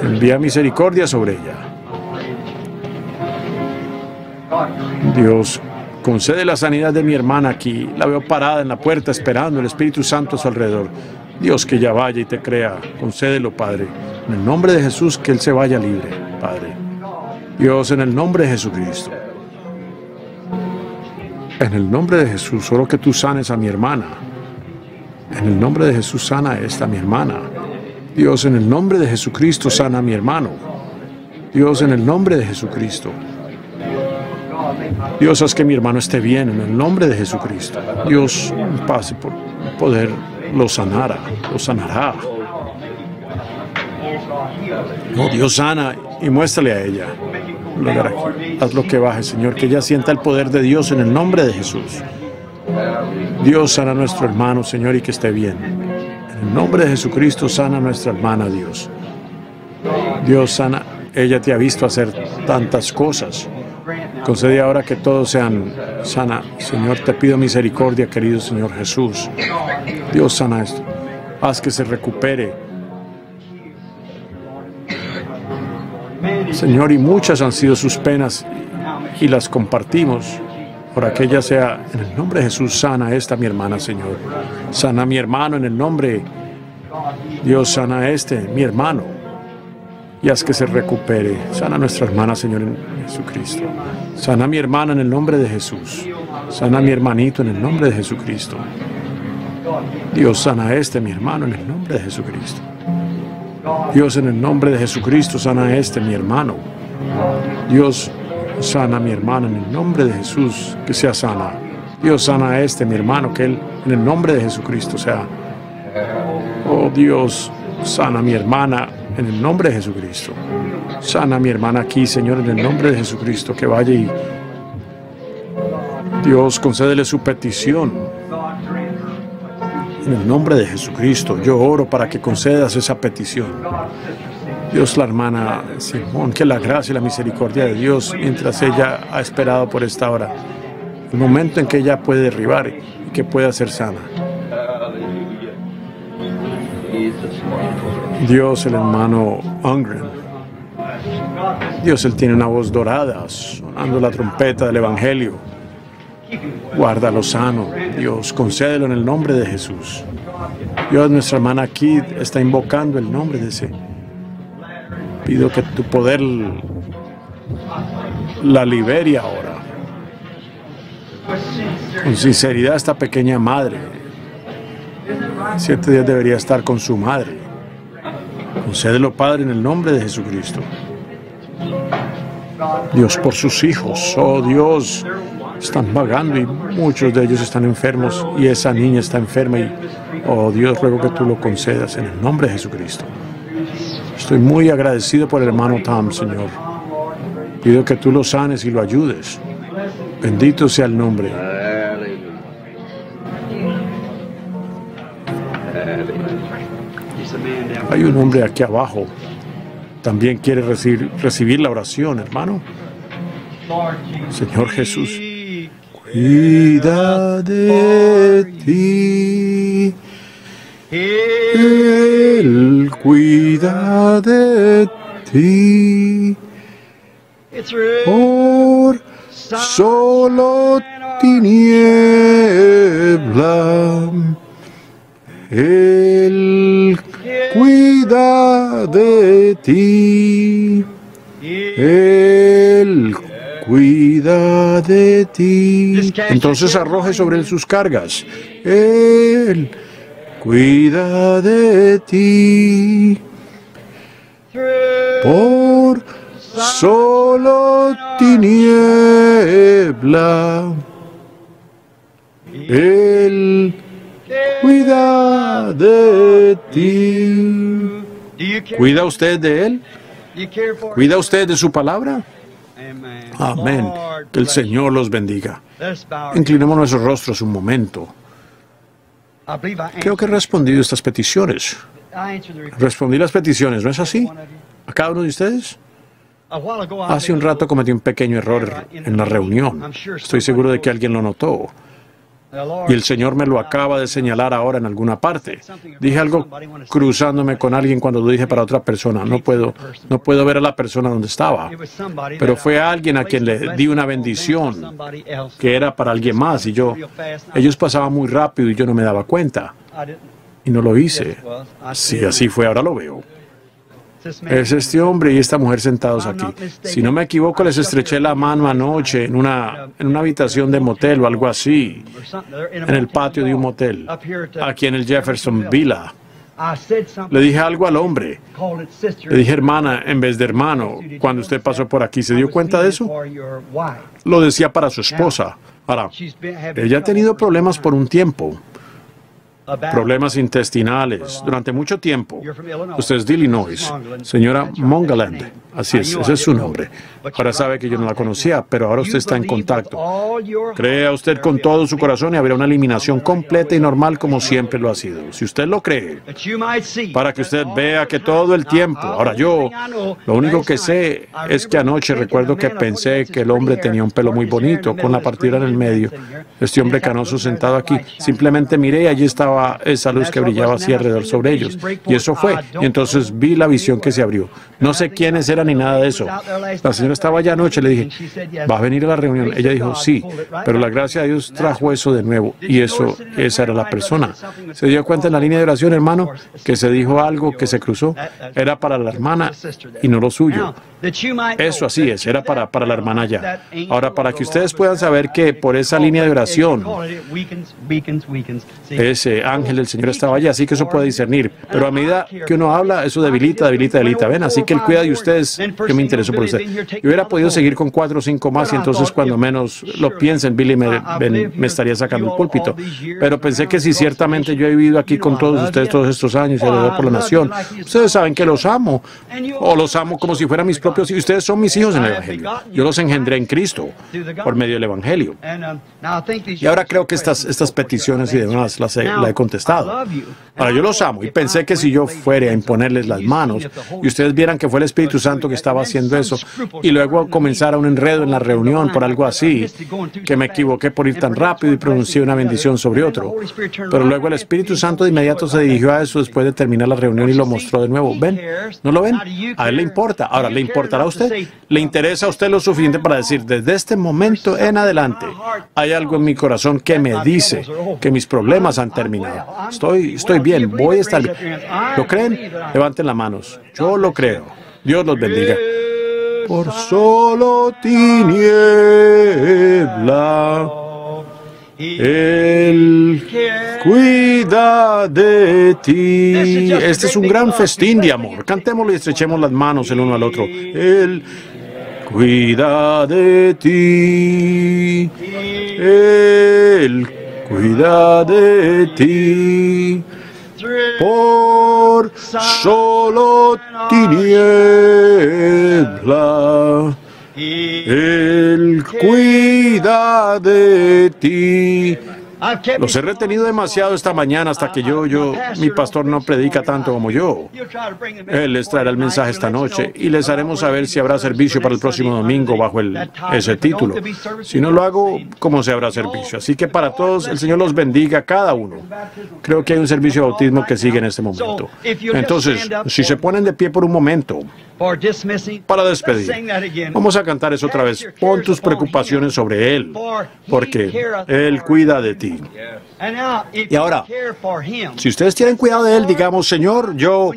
Envía misericordia sobre ella. Dios, concede la sanidad de mi hermana aquí. La veo parada en la puerta esperando el Espíritu Santo a su alrededor. Dios, que ella vaya y te crea. Concédelo, Padre. En el nombre de Jesús, que él se vaya libre, Padre. Dios, en el nombre de Jesucristo. En el nombre de Jesús, oro que tú sanes a mi hermana. En el nombre de Jesús, sana a esta mi hermana. Dios, en el nombre de Jesucristo, sana a mi hermano. Dios, en el nombre de Jesucristo. Dios, haz que mi hermano esté bien, en el nombre de Jesucristo. Dios, pase por poder, lo sanará, lo sanará. Oh, Dios, sana y muéstrale a ella. Haz lo que baje, Señor, que ella sienta el poder de Dios en el nombre de Jesús. Dios, sana a nuestro hermano, Señor, y que esté bien. En el nombre de Jesucristo, sana a nuestra hermana, Dios. Dios, sana. Ella te ha visto hacer tantas cosas. Concede ahora que todos sean sana. Señor, te pido misericordia, querido Señor Jesús. Dios, sana esto. Haz que se recupere. Señor, y muchas han sido sus penas y las compartimos. Ahora que ella sea, en el nombre de Jesús, sana esta mi hermana, Señor. Sana a mi hermano en el nombre. Dios, sana a este, mi hermano. Y haz que se recupere. Sana a nuestra hermana, Señor, en Jesucristo. Sana a mi hermana en el nombre de Jesús. Sana a mi hermanito en el nombre de Jesucristo. Dios, sana a este, mi hermano, en el nombre de Jesucristo. Dios, en el nombre de Jesucristo, sana a este, mi hermano. Dios, sana a mi hermana en el nombre de Jesús, que sea sana. Dios, sana a este, mi hermano, que él, en el nombre de Jesucristo, sea. Oh, Dios, sana a mi hermana. En el nombre de Jesucristo. Sana a mi hermana aquí, Señor, en el nombre de Jesucristo. Que vaya y Dios, concédele su petición. En el nombre de Jesucristo. Yo oro para que concedas esa petición. Dios, la hermana Simón, que la gracia y la misericordia de Dios, mientras ella ha esperado por esta hora, el momento en que ella puede derribar y que pueda ser sana. Dios, el hermano Ungren. Dios, Él tiene una voz dorada, sonando la trompeta del Evangelio. Guárdalo sano, Dios, concédelo en el nombre de Jesús. Dios, nuestra hermana aquí está invocando el nombre de ese. Pido que tu poder la libere ahora. Con sinceridad, esta pequeña madre, siete días debería estar con su madre. Concédelo, Padre, en el nombre de Jesucristo. Dios, por sus hijos, oh Dios, están vagando y muchos de ellos están enfermos y esa niña está enferma y, oh Dios, ruego que tú lo concedas en el nombre de Jesucristo. Estoy muy agradecido por el hermano Tom, Señor. Pido que tú lo sanes y lo ayudes. Bendito sea el nombre. Hay un hombre aquí abajo. También quiere recibir, recibir la oración, hermano. Señor Jesús, cuida de ti. Él cuida de ti. Por solo tiniebla. Él cuida de ti, Él cuida de ti. Entonces arroje sobre él sus cargas. Él cuida de ti. Por solo tiniebla, Él cuida de ti. ¿Cuida usted de Él? ¿Cuida usted de su palabra? Amén. Que el Señor los bendiga. Inclinemos nuestros rostros un momento. Creo que he respondido estas peticiones. Respondí las peticiones, ¿no es así? ¿A cada uno de ustedes? Hace un rato cometí un pequeño error en la reunión. Estoy seguro de que alguien lo notó. Y el Señor me lo acaba de señalar ahora en alguna parte. Dije algo cruzándome con alguien cuando lo dije para otra persona. No puedo, no puedo ver a la persona donde estaba. Pero fue alguien a quien le di una bendición que era para alguien más. Y yo, ellos pasaban muy rápido y yo no me daba cuenta. Y no lo hice. Sí, así fue, ahora lo veo. Es este hombre y esta mujer sentados aquí. Si no me equivoco, les estreché la mano anoche en una, en una habitación de motel o algo así, en el patio de un motel, aquí en el Jeffersonville. Le dije algo al hombre. Le dije hermana en vez de hermano. Cuando usted pasó por aquí, ¿se dio cuenta de eso? Lo decía para su esposa. Ahora, ella ha tenido problemas por un tiempo. Problemas intestinales durante mucho tiempo. Usted es de Illinois, señora Mongaland. Así es, ese es su nombre. Ahora sabe que yo no la conocía, pero ahora usted está en contacto. Crea usted con todo su corazón y habrá una eliminación completa y normal como siempre lo ha sido. Si usted lo cree, para que usted vea que todo el tiempo. Ahora yo, lo único que sé es que anoche recuerdo que pensé que el hombre tenía un pelo muy bonito, con la partida en el medio. Este hombre canoso sentado aquí. Simplemente miré y allí estaba esa luz que brillaba así alrededor sobre ellos. Y eso fue. Y entonces vi la visión que se abrió. No sé quiénes eran ni nada de eso. La señora estaba allá anoche, le dije, ¿vas a venir a la reunión? Ella dijo, sí. Pero la gracia de Dios trajo eso de nuevo. Y eso, esa era la persona. ¿Se dio cuenta en la línea de oración, hermano? Que se dijo algo que se cruzó. Era para la hermana y no lo suyo. Eso así es. Era para, para la hermana allá. Ahora, para que ustedes puedan saber que por esa línea de oración, ese ángel del Señor estaba allá, así que eso puede discernir. Pero a medida que uno habla, eso debilita, debilita, debilita. Ven, así que Él cuida de ustedes. Yo me intereso por usted. Yo hubiera podido seguir con cuatro o cinco más y entonces cuando menos lo piensen, Billy me, me, me estaría sacando el púlpito. Pero pensé que si ciertamente yo he vivido aquí con todos ustedes todos estos años y alrededor por la nación, ustedes saben que los amo, o los amo como si fueran mis propios hijos. Ustedes son mis hijos en el Evangelio. Yo los engendré en Cristo por medio del Evangelio. Y ahora creo que estas, estas peticiones y demás las he, las he contestado. Ahora, yo los amo y pensé que si yo fuera a imponerles las manos y ustedes vieran que fue el Espíritu Santo que estaba haciendo eso y luego comenzara un enredo en la reunión por algo así, que me equivoqué por ir tan rápido y pronuncié una bendición sobre otro. Pero luego el Espíritu Santo de inmediato se dirigió a eso después de terminar la reunión y lo mostró de nuevo. ¿Ven? ¿No lo ven? A él le importa. Ahora, ¿le importará a usted? ¿Le interesa a usted lo suficiente para decir, desde este momento en adelante, hay algo en mi corazón que me dice que mis problemas han terminado? Estoy, estoy bien, voy a estar bien. ¿Lo creen? Levanten las manos. Yo lo creo. Dios los bendiga. Por solo tiniebla, Él cuida de ti. Este es un gran festín de amor. Cantémoslo y estrechemos las manos el uno al otro. Él cuida de ti. Él cuida de ti. Por solo tiniebla, Él cuida de ti. Los he retenido demasiado esta mañana hasta que yo, yo, mi pastor no predica tanto como yo. Él les traerá el mensaje esta noche y les haremos saber si habrá servicio para el próximo domingo bajo el, ese título. Si no lo hago, ¿cómo se habrá servicio? Así que para todos, el Señor los bendiga a cada uno. Creo que hay un servicio de bautismo que sigue en este momento. Entonces, si se ponen de pie por un momento, para despedir, vamos a cantar eso otra vez. Pon tus preocupaciones sobre Él, porque Él cuida de ti. Y ahora, si ustedes tienen cuidado de Él, digamos, Señor, yo,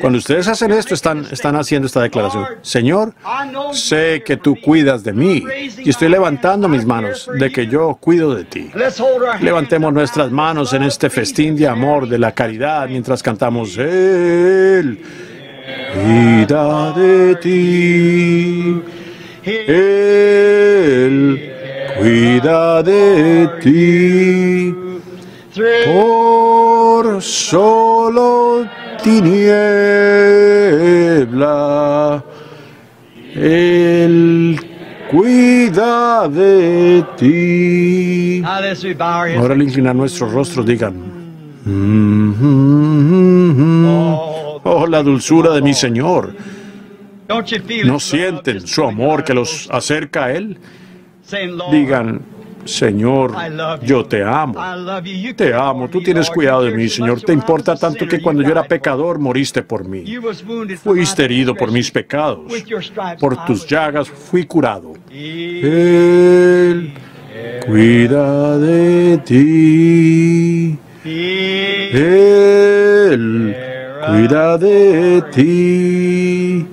cuando ustedes hacen esto, están, están haciendo esta declaración. Señor, sé que tú cuidas de mí y estoy levantando mis manos de que yo cuido de ti. Levantemos nuestras manos en este festín de amor, de la caridad, mientras cantamos, Él cuida de ti. Él cuida de ti, por solo tiniebla, Él cuida de ti. Ahora al inclinar nuestros rostros digan, oh, la dulzura de mi Señor. ¿No sienten su amor que los acerca a Él? Digan, Señor, yo te amo, te amo, tú tienes cuidado de mí, Señor, te importa tanto que cuando yo era pecador moriste por mí, fuiste herido por mis pecados, por tus llagas fui curado. Él cuida de ti, Él cuida de ti,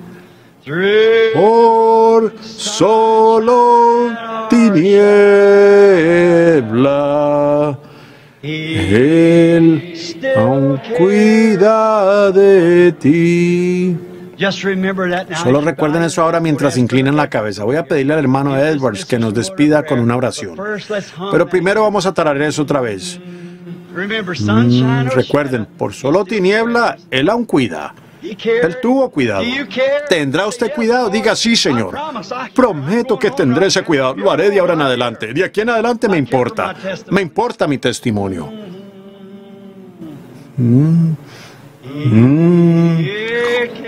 por solo tiniebla, Él aún cuida de ti. Solo recuerden eso ahora mientras inclinan la cabeza. Voy a pedirle al hermano Edwards que nos despida con una oración. Pero primero vamos a tararear eso otra vez. Mm, recuerden, por solo tiniebla, Él aún cuida. Él tuvo cuidado. ¿Tendrá usted cuidado? Diga, sí, Señor. Prometo que tendré ese cuidado. Lo haré de ahora en adelante. De aquí en adelante me importa. Me importa mi testimonio. Mm. Mm.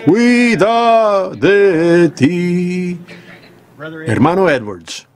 Cuida de ti. Hermano Edwards.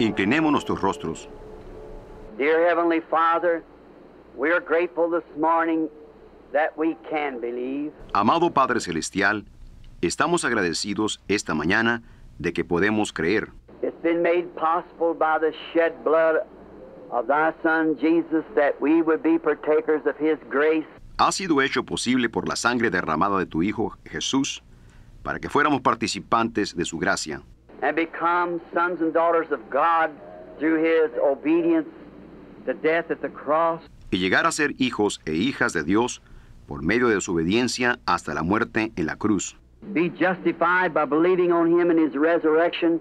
Inclinemos nuestros rostros. Dear Heavenly Father, we are grateful this morning that we can believe. Amado Padre Celestial, estamos agradecidos esta mañana de que podemos creer. It's been made possible by the shed blood of thy Son Jesus that we would be partakers of his grace. Ha sido hecho posible por la sangre derramada de tu Hijo Jesús para que fuéramos participantes de su gracia. And become sons and daughters of God through his obedience to death at the cross. Y llegar a ser hijos e hijas de Dios por medio de su obediencia hasta la muerte en la cruz. Be justified by believing on him and his resurrection,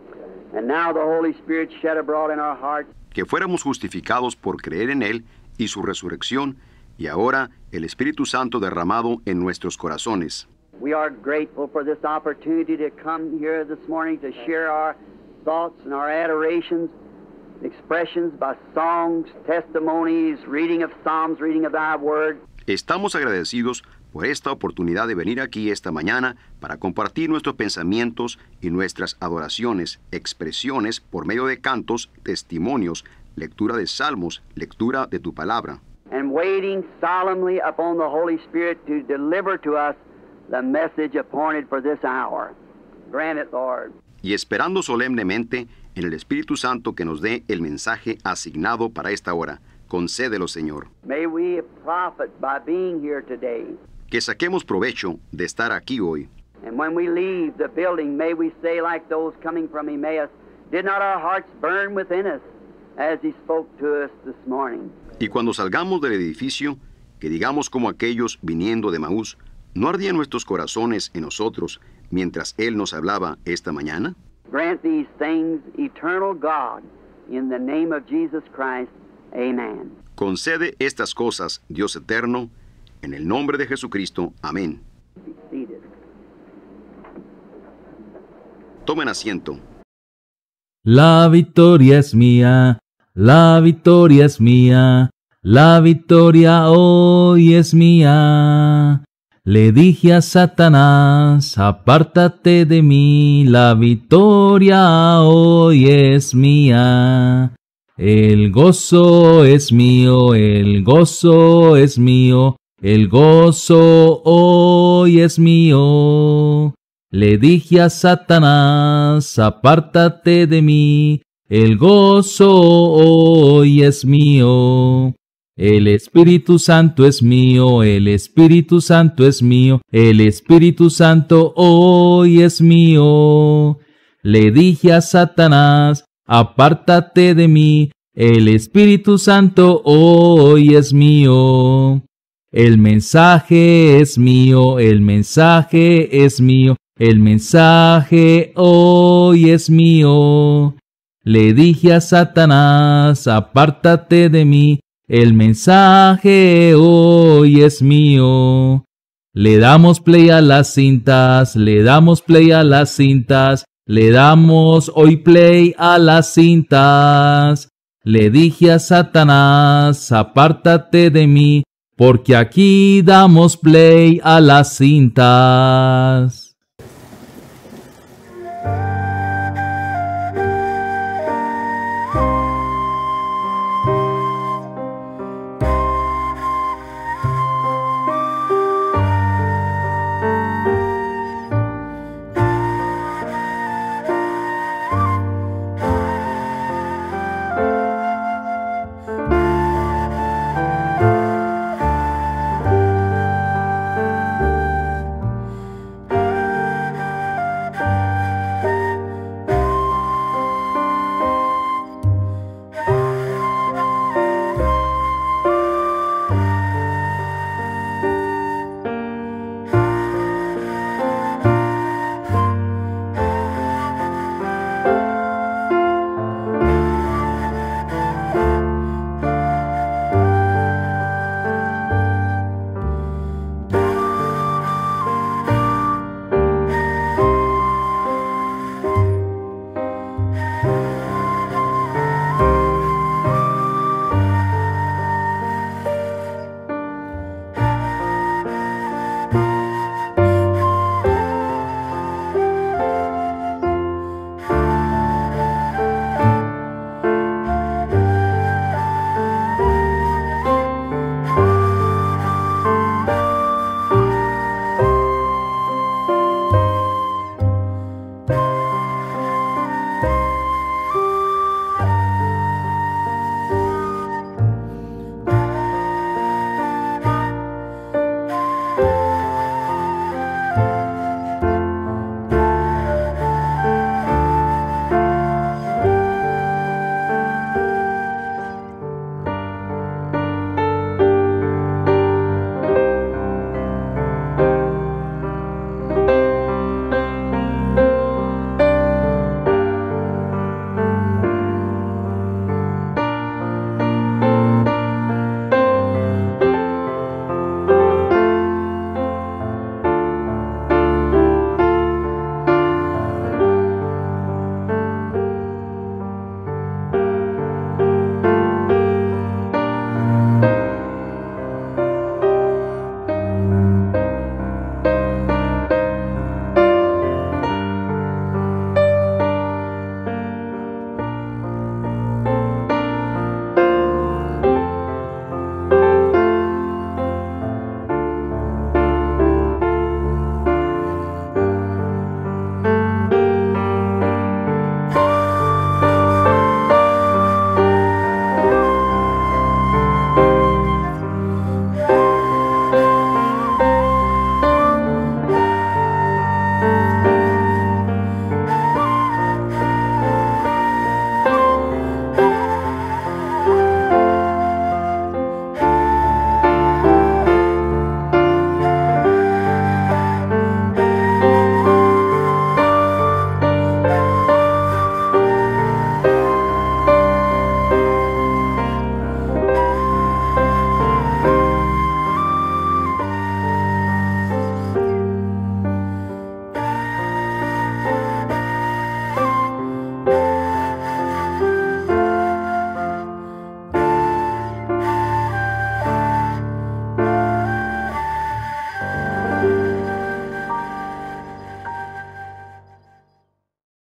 and now the Holy Spirit shed abroad in our hearts. Que fuéramos justificados por creer en él y su resurrección, y ahora el Espíritu Santo derramado en nuestros corazones. We are grateful for this opportunity to come here this morning to share our thoughts and our adorations, expressions by songs, testimonies, reading of Psalms, reading of thy word. Estamos agradecidos por esta oportunidad de venir aquí esta mañana para compartir nuestros pensamientos y nuestras adoraciones, expresiones por medio de cantos, testimonios, lectura de salmos, lectura de tu palabra. And waiting solemnly upon the Holy Spirit to deliver to us the message appointed for this hour. Grant it, Lord. Y esperando solemnemente en el Espíritu Santo que nos dé el mensaje asignado para esta hora. Concédelo, Señor. May we profit by being here today. Que saquemos provecho de estar aquí hoy. And when we leave the building, may we say like those coming from Emmaus, did not our hearts burn within us as he spoke to us this morning? Y cuando salgamos del edificio, que digamos como aquellos viniendo de Maús, ¿no ardían nuestros corazones en nosotros mientras Él nos hablaba esta mañana? Grant these things, eternal God, in the name of Jesus Christ. Amen. Concede estas cosas, Dios eterno, en el nombre de Jesucristo. Amén. Tomen asiento. La victoria es mía, la victoria es mía, la victoria hoy es mía. Le dije a Satanás, apártate de mí, la victoria hoy es mía. El gozo es mío, el gozo es mío, el gozo hoy es mío. Le dije a Satanás, apártate de mí, el gozo hoy es mío. El Espíritu Santo es mío, el Espíritu Santo es mío, el Espíritu Santo hoy es mío. Le dije a Satanás, apártate de mí, el Espíritu Santo hoy es mío. El mensaje es mío, el mensaje es mío, el mensaje hoy es mío. Le dije a Satanás, apártate de mí, el mensaje hoy es mío. Le damos play a las cintas, le damos play a las cintas, le damos hoy play a las cintas. Le dije a Satanás, apártate de mí, porque aquí damos play a las cintas.